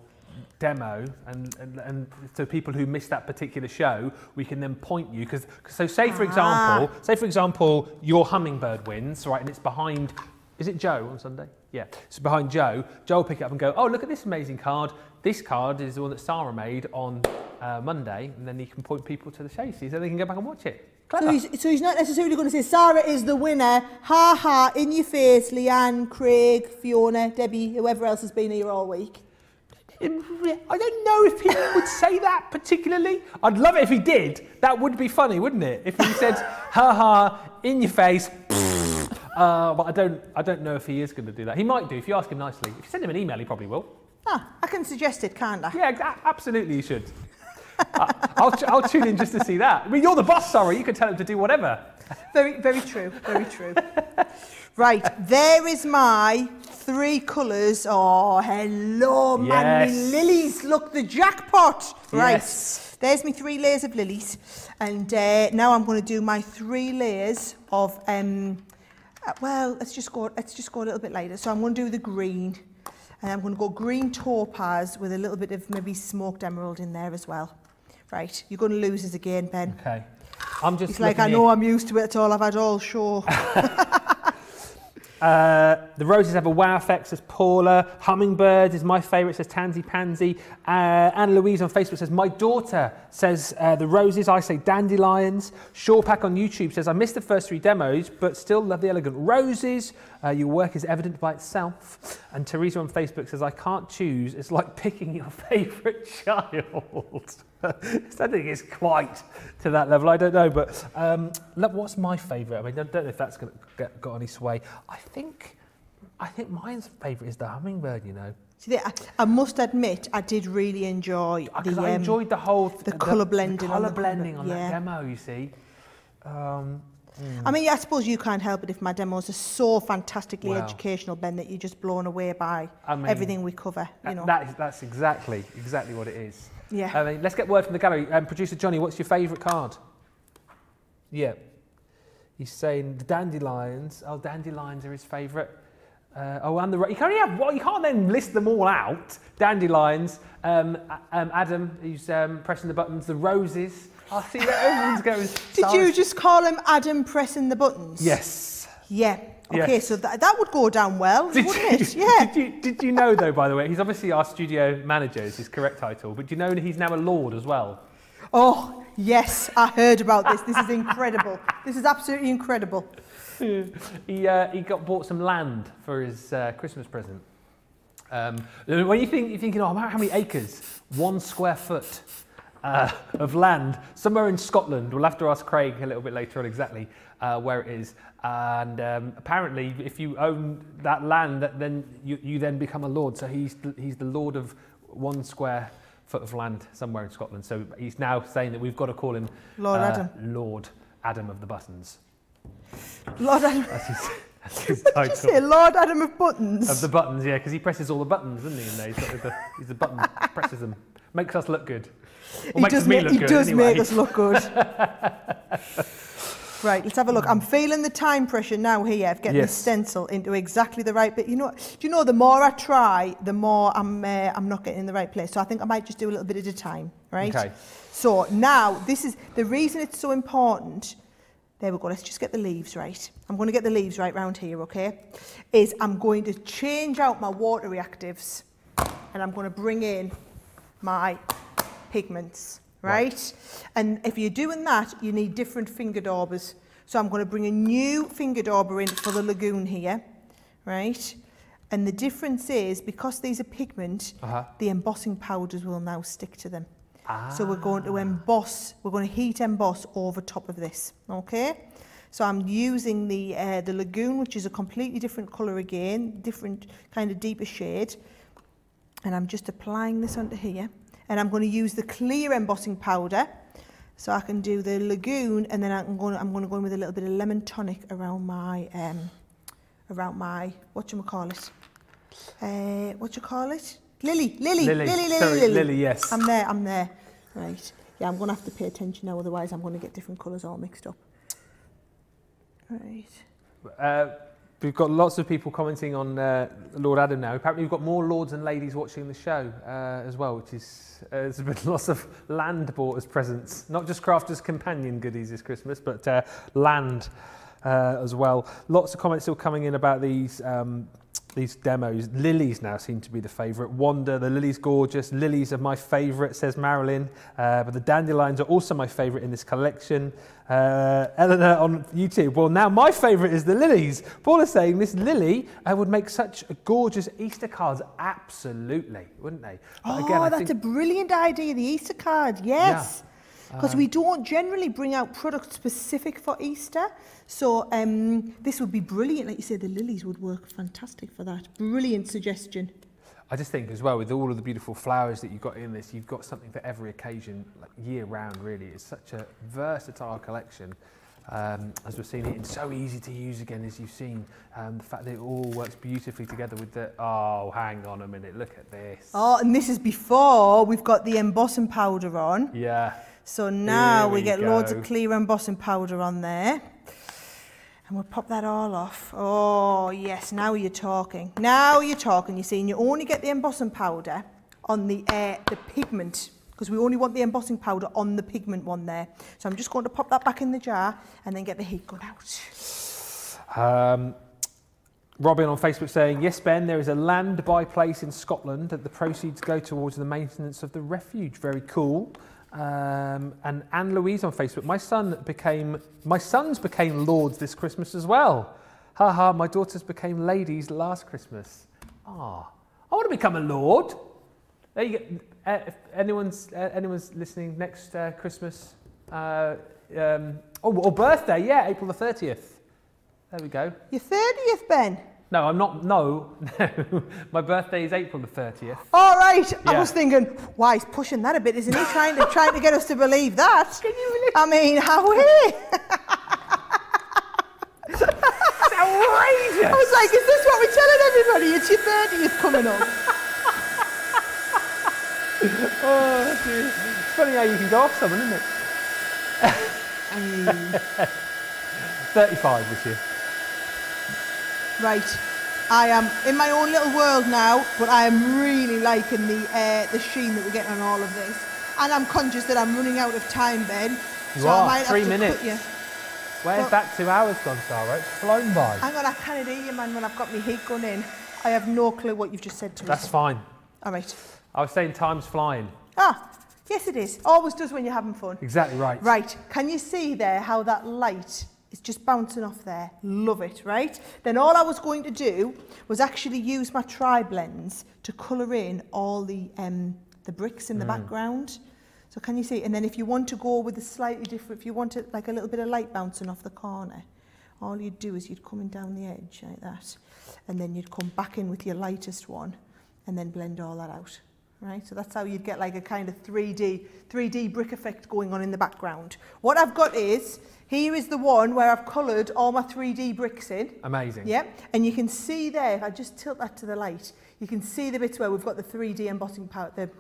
demo and so people who missed that particular show, we can then point you. So say for example, your hummingbird wins, right, and it's behind, is it Joe on Sunday? Yeah, it's behind Joe. Joe will pick it up and go, oh, look at this amazing card. This card is the one that Sara made on Monday, and then he can point people to the show, see, so they can go back and watch it. So he's not necessarily going to say, Sara is the winner, ha ha, in your face, Leanne, Craig, Fiona, Debbie, whoever else has been here all week. I don't know if people would say that particularly. I'd love it if he did. That would be funny, wouldn't it? If he said, ha ha, in your face, but I don't know if he is going to do that. He might do, if you ask him nicely. If you send him an email, he probably will. Ah, I can suggest it, can't I? Yeah, absolutely you should. I'll tune in just to see that. I mean, you're the boss, sorry. You can tell him to do whatever. Very, very true. Very true. Right, there is my 3 colours. Oh, hello, yes. Man, me lilies. Look, the jackpot. Right, yes. There's me 3 layers of lilies. And now I'm going to do my 3 layers of, well, let's just go a little bit later. So I'm going to do the green. And I'm going to go green topaz with a little bit of maybe smoked emerald in there as well. Right, you're going to lose us again, Ben. Okay. I'm just I know I'm used to it, it's all I've had all show. The roses have a wow effect, says Paula. Hummingbird is my favourite, says Tansy Pansy. Anna Louise on Facebook says, my daughter says the roses, I say dandelions. Shawpack on YouTube says, I missed the first three demos, but still love the elegant roses. Your work is evident by itself. And Teresa on Facebook says, I can't choose. It's like picking your favourite child. I don't think it's quite to that level. I don't know, but look, what's my favourite? I mean, I don't know if that's gonna get, got any sway. I think my favourite is the hummingbird. You know. See, I must admit, I did really enjoy. Because I enjoyed the whole the colour blending on that demo. You see. I mean, I suppose you can't help it if my demos are so fantastically educational, Ben, that you're just blown away by everything we cover. You know. That's exactly what it is. Yeah. I mean, let's get word from the gallery. Producer Johnny, what's your favourite card? Yeah. He's saying the dandelions. Oh, dandelions are his favourite. Oh, and the you can't have you can't then list them all out. Dandelions. Adam, who's pressing the buttons. The roses. I see where everyone's going. Did you just call him Adam pressing the buttons? Yes. Yeah. Okay, yes. So that would go down well, wouldn't it? Yeah. Did you know, though, by the way, he's obviously our studio manager, is his correct title, but do you know he's now a lord as well? Oh, yes, I heard about this. This is incredible. This is absolutely incredible. He bought some land for his Christmas present. When you're thinking, oh, how many acres? 1 square foot. Of land somewhere in Scotland. We'll have to ask Craig a little bit later on exactly where it is. And apparently, if you own that land, then you then become a lord. So he's the lord of 1 square foot of land somewhere in Scotland. So he's now saying that we've got to call him Lord Adam. Lord Adam of the Buttons. Lord Adam. That's his title. Did you say Lord Adam of Buttons? Of the Buttons, yeah, because he presses all the buttons, doesn't he? And he's the button presses them. Makes us look good. He does make us look good. Right, let's have a look. I'm feeling the time pressure now here of getting the stencil into exactly the right bit. You know, do you know the more I try, the more I'm not getting in the right place. So I think I might just do a little bit at a time, right? Okay. So now this is the reason it's so important. There we go. Let's just get the leaves right. I'm going to get the leaves right round here, okay? I'm going to change out my water reactives, and I'm going to bring in my pigments, right? And if you're doing that, you need different finger daubers. So I'm going to bring a new finger dauber in for the lagoon here, right? And the difference is, because these are pigment, the embossing powders will now stick to them. Ah. So we're going to heat emboss over top of this, okay? So I'm using the lagoon, which is a completely different colour again, different kind of deeper shade. And I'm just applying this onto here. And I'm going to use the clear embossing powder. So I can do the lagoon, and then I'm going to go in with a little bit of lemon tonic around my whatchamacallit? Lily. Yes. I'm there. Right. Yeah, I'm going to have to pay attention now, otherwise I'm going to get different colours all mixed up. Right. We've got lots of people commenting on Lord Adam now. Apparently we've got more lords and ladies watching the show as well, which is, there's been lots of land bought as presents. Not just Crafter's Companion goodies this Christmas, but land as well. Lots of comments still coming in about these demos. Lilies now seem to be the favourite. Wanda, the lily's gorgeous. Lilies are my favourite, says Marilyn. But the dandelions are also my favourite in this collection. Eleanor on YouTube, well, now my favourite is the lilies. Paul is saying this lily would make such gorgeous Easter cards. Absolutely, wouldn't they? But that's a brilliant idea, the Easter card, yes. Because we don't generally bring out products specific for Easter. So this would be brilliant. Like you say, the lilies would work fantastic for that. Brilliant suggestion. I just think as well, with all of the beautiful flowers that you've got in this, you've got something for every occasion, like year round, really. It's such a versatile collection. As we've seen it, it's so easy to use again, as you've seen. The fact that it all works beautifully together with the... Oh, hang on a minute, look at this. Oh, and this is before we've got the embossing powder on. Yeah. So now we get loads of clear embossing powder on there. And we'll pop that all off. Oh yes, now you're talking. Now you're talking, you see, and you only get the embossing powder on the pigment, because we only want the embossing powder on the pigment one there. So I'm just going to pop that back in the jar and then get the heat gun out. Robin on Facebook saying, yes, Ben, there is a land by place in Scotland that the proceeds go towards the maintenance of the refuge. Very cool. And Anne-Louise on Facebook, my sons became lords this Christmas as well. Haha, my daughters became ladies last Christmas. Ah, I want to become a lord. There you go. If anyone's listening next Christmas, or birthday, yeah, April the 30th. There we go. Your 30th, Ben? No, I'm not, no. My birthday is April the 30th. All right, yeah. I was thinking, why he's pushing that a bit, isn't he? trying to get us to believe that. Can you believe? I mean, how weird. It's outrageous. I was like, is this what we're telling everybody? It's your 30th coming up. Oh, dear. It's funny how you can go off someone, isn't it? I mean... 35 this year. Right, I am in my own little world now, but I am really liking the sheen that we're getting on all of this. And I'm conscious that I'm running out of time, Ben. You so are, I might 3 minutes. Where's that 2 hours gone, Sara? It's flown by. Hang on, I can't hear you, man, when I've got my heat gun in. I have no clue what you've just said to me. That's fine. All right. I was saying time's flying. Ah, yes it is. Always does when you're having fun. Exactly right. Right, can you see there how that light... It's just bouncing off there. Love it, right? Then all I was going to do was actually use my tri-blends to colour in all the bricks in the background. So can you see? And then if you want to go with a slightly different, if you want it like a little bit of light bouncing off the corner, all you'd do is you'd come in down the edge like that. And then you'd come back in with your lightest one and then blend all that out. Right, so that's how you'd get like a kind of 3D brick effect going on in the background. What I've got is, here is the one where I've coloured all my 3D bricks in. Amazing. Yep, yeah? And you can see there, if I just tilt that to the light, you can see the bits where we've got the 3D embossing powder,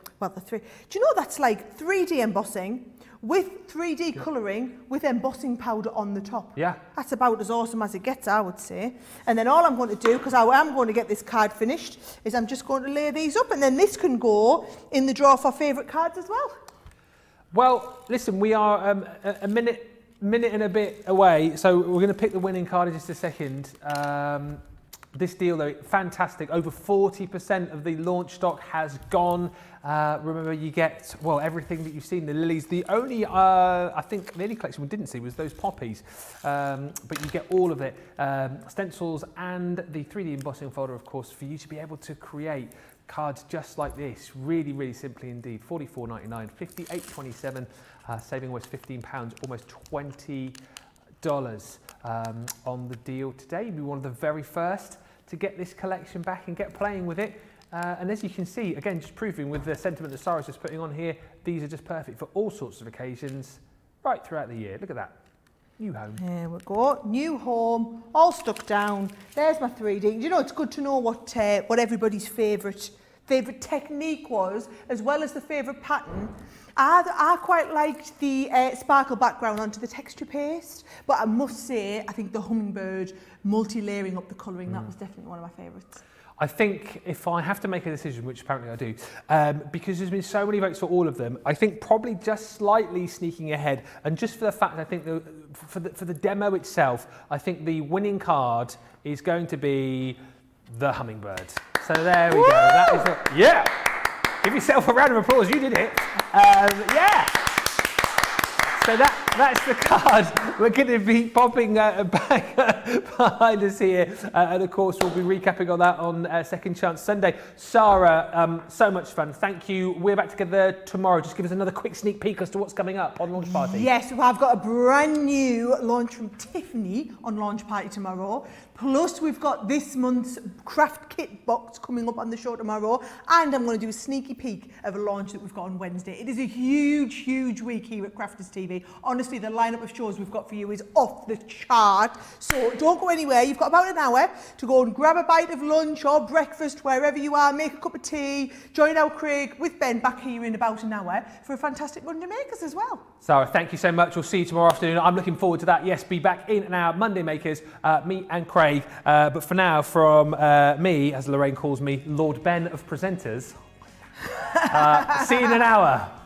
do you know that's like 3D embossing with 3D colouring with embossing powder on the top? Yeah. That's about as awesome as it gets, I would say. And then all I'm going to do, because I am going to get this card finished, is I'm just going to layer these up, and then this can go in the draw for favourite cards as well. Well, listen, we are a minute and a bit away, so we're going to pick the winning card in just a second. This deal, though, fantastic. Over 40% of the launch stock has gone. Remember, you get, well, everything that you've seen, the lilies. The only, I think, lily collection we didn't see was those poppies. But you get all of it. Stencils and the 3D embossing folder, of course, for you to be able to create cards just like this. Really, really simply indeed. £44.99, £58.27, saving almost £15, almost $20 on the deal today. You'll be one of the very first to get this collection back and get playing with it. And as you can see, again, just proving with the sentiment that Sara's just putting on here, these are just perfect for all sorts of occasions right throughout the year. Look at that. New home. There we go. New home, all stuck down. There's my 3D. You know, it's good to know what everybody's favourite technique was, as well as the favourite pattern. I quite liked the sparkle background onto the texture paste, but I must say, I think the hummingbird multi-layering up the colouring, that was definitely one of my favourites. I think if I have to make a decision, which apparently I do, because there's been so many votes for all of them, I think probably just slightly sneaking ahead. And just for the fact, I think for the demo itself, I think the winning card is going to be the hummingbird. So there we go. That is what, yeah. Give yourself a round of applause, you did it. Yeah. So that's the card. We're going to be popping back behind us here. And of course, we'll be recapping on that on Second Chance Sunday. Sara, so much fun. Thank you. We're back together tomorrow. Just give us another quick sneak peek as to what's coming up on Launch Party. Yes, well, I've got a brand new launch from Tiffany on Launch Party tomorrow. Plus, we've got this month's craft kit box coming up on the show tomorrow. And I'm going to do a sneaky peek of a launch that we've got on Wednesday. It is a huge, huge week here at Crafters TV. Tiffany. Honestly, the lineup of shows we've got for you is off the chart. So don't go anywhere. You've got about an hour to go and grab a bite of lunch or breakfast, wherever you are, make a cup of tea, join our Craig with Ben back here in about an hour for a fantastic Monday Makers as well. Sarah, thank you so much. We'll see you tomorrow afternoon. I'm looking forward to that. Yes, be back in an hour, Monday Makers, me and Craig. But for now, from me, as Lorraine calls me, Lord Ben of presenters. See you in an hour.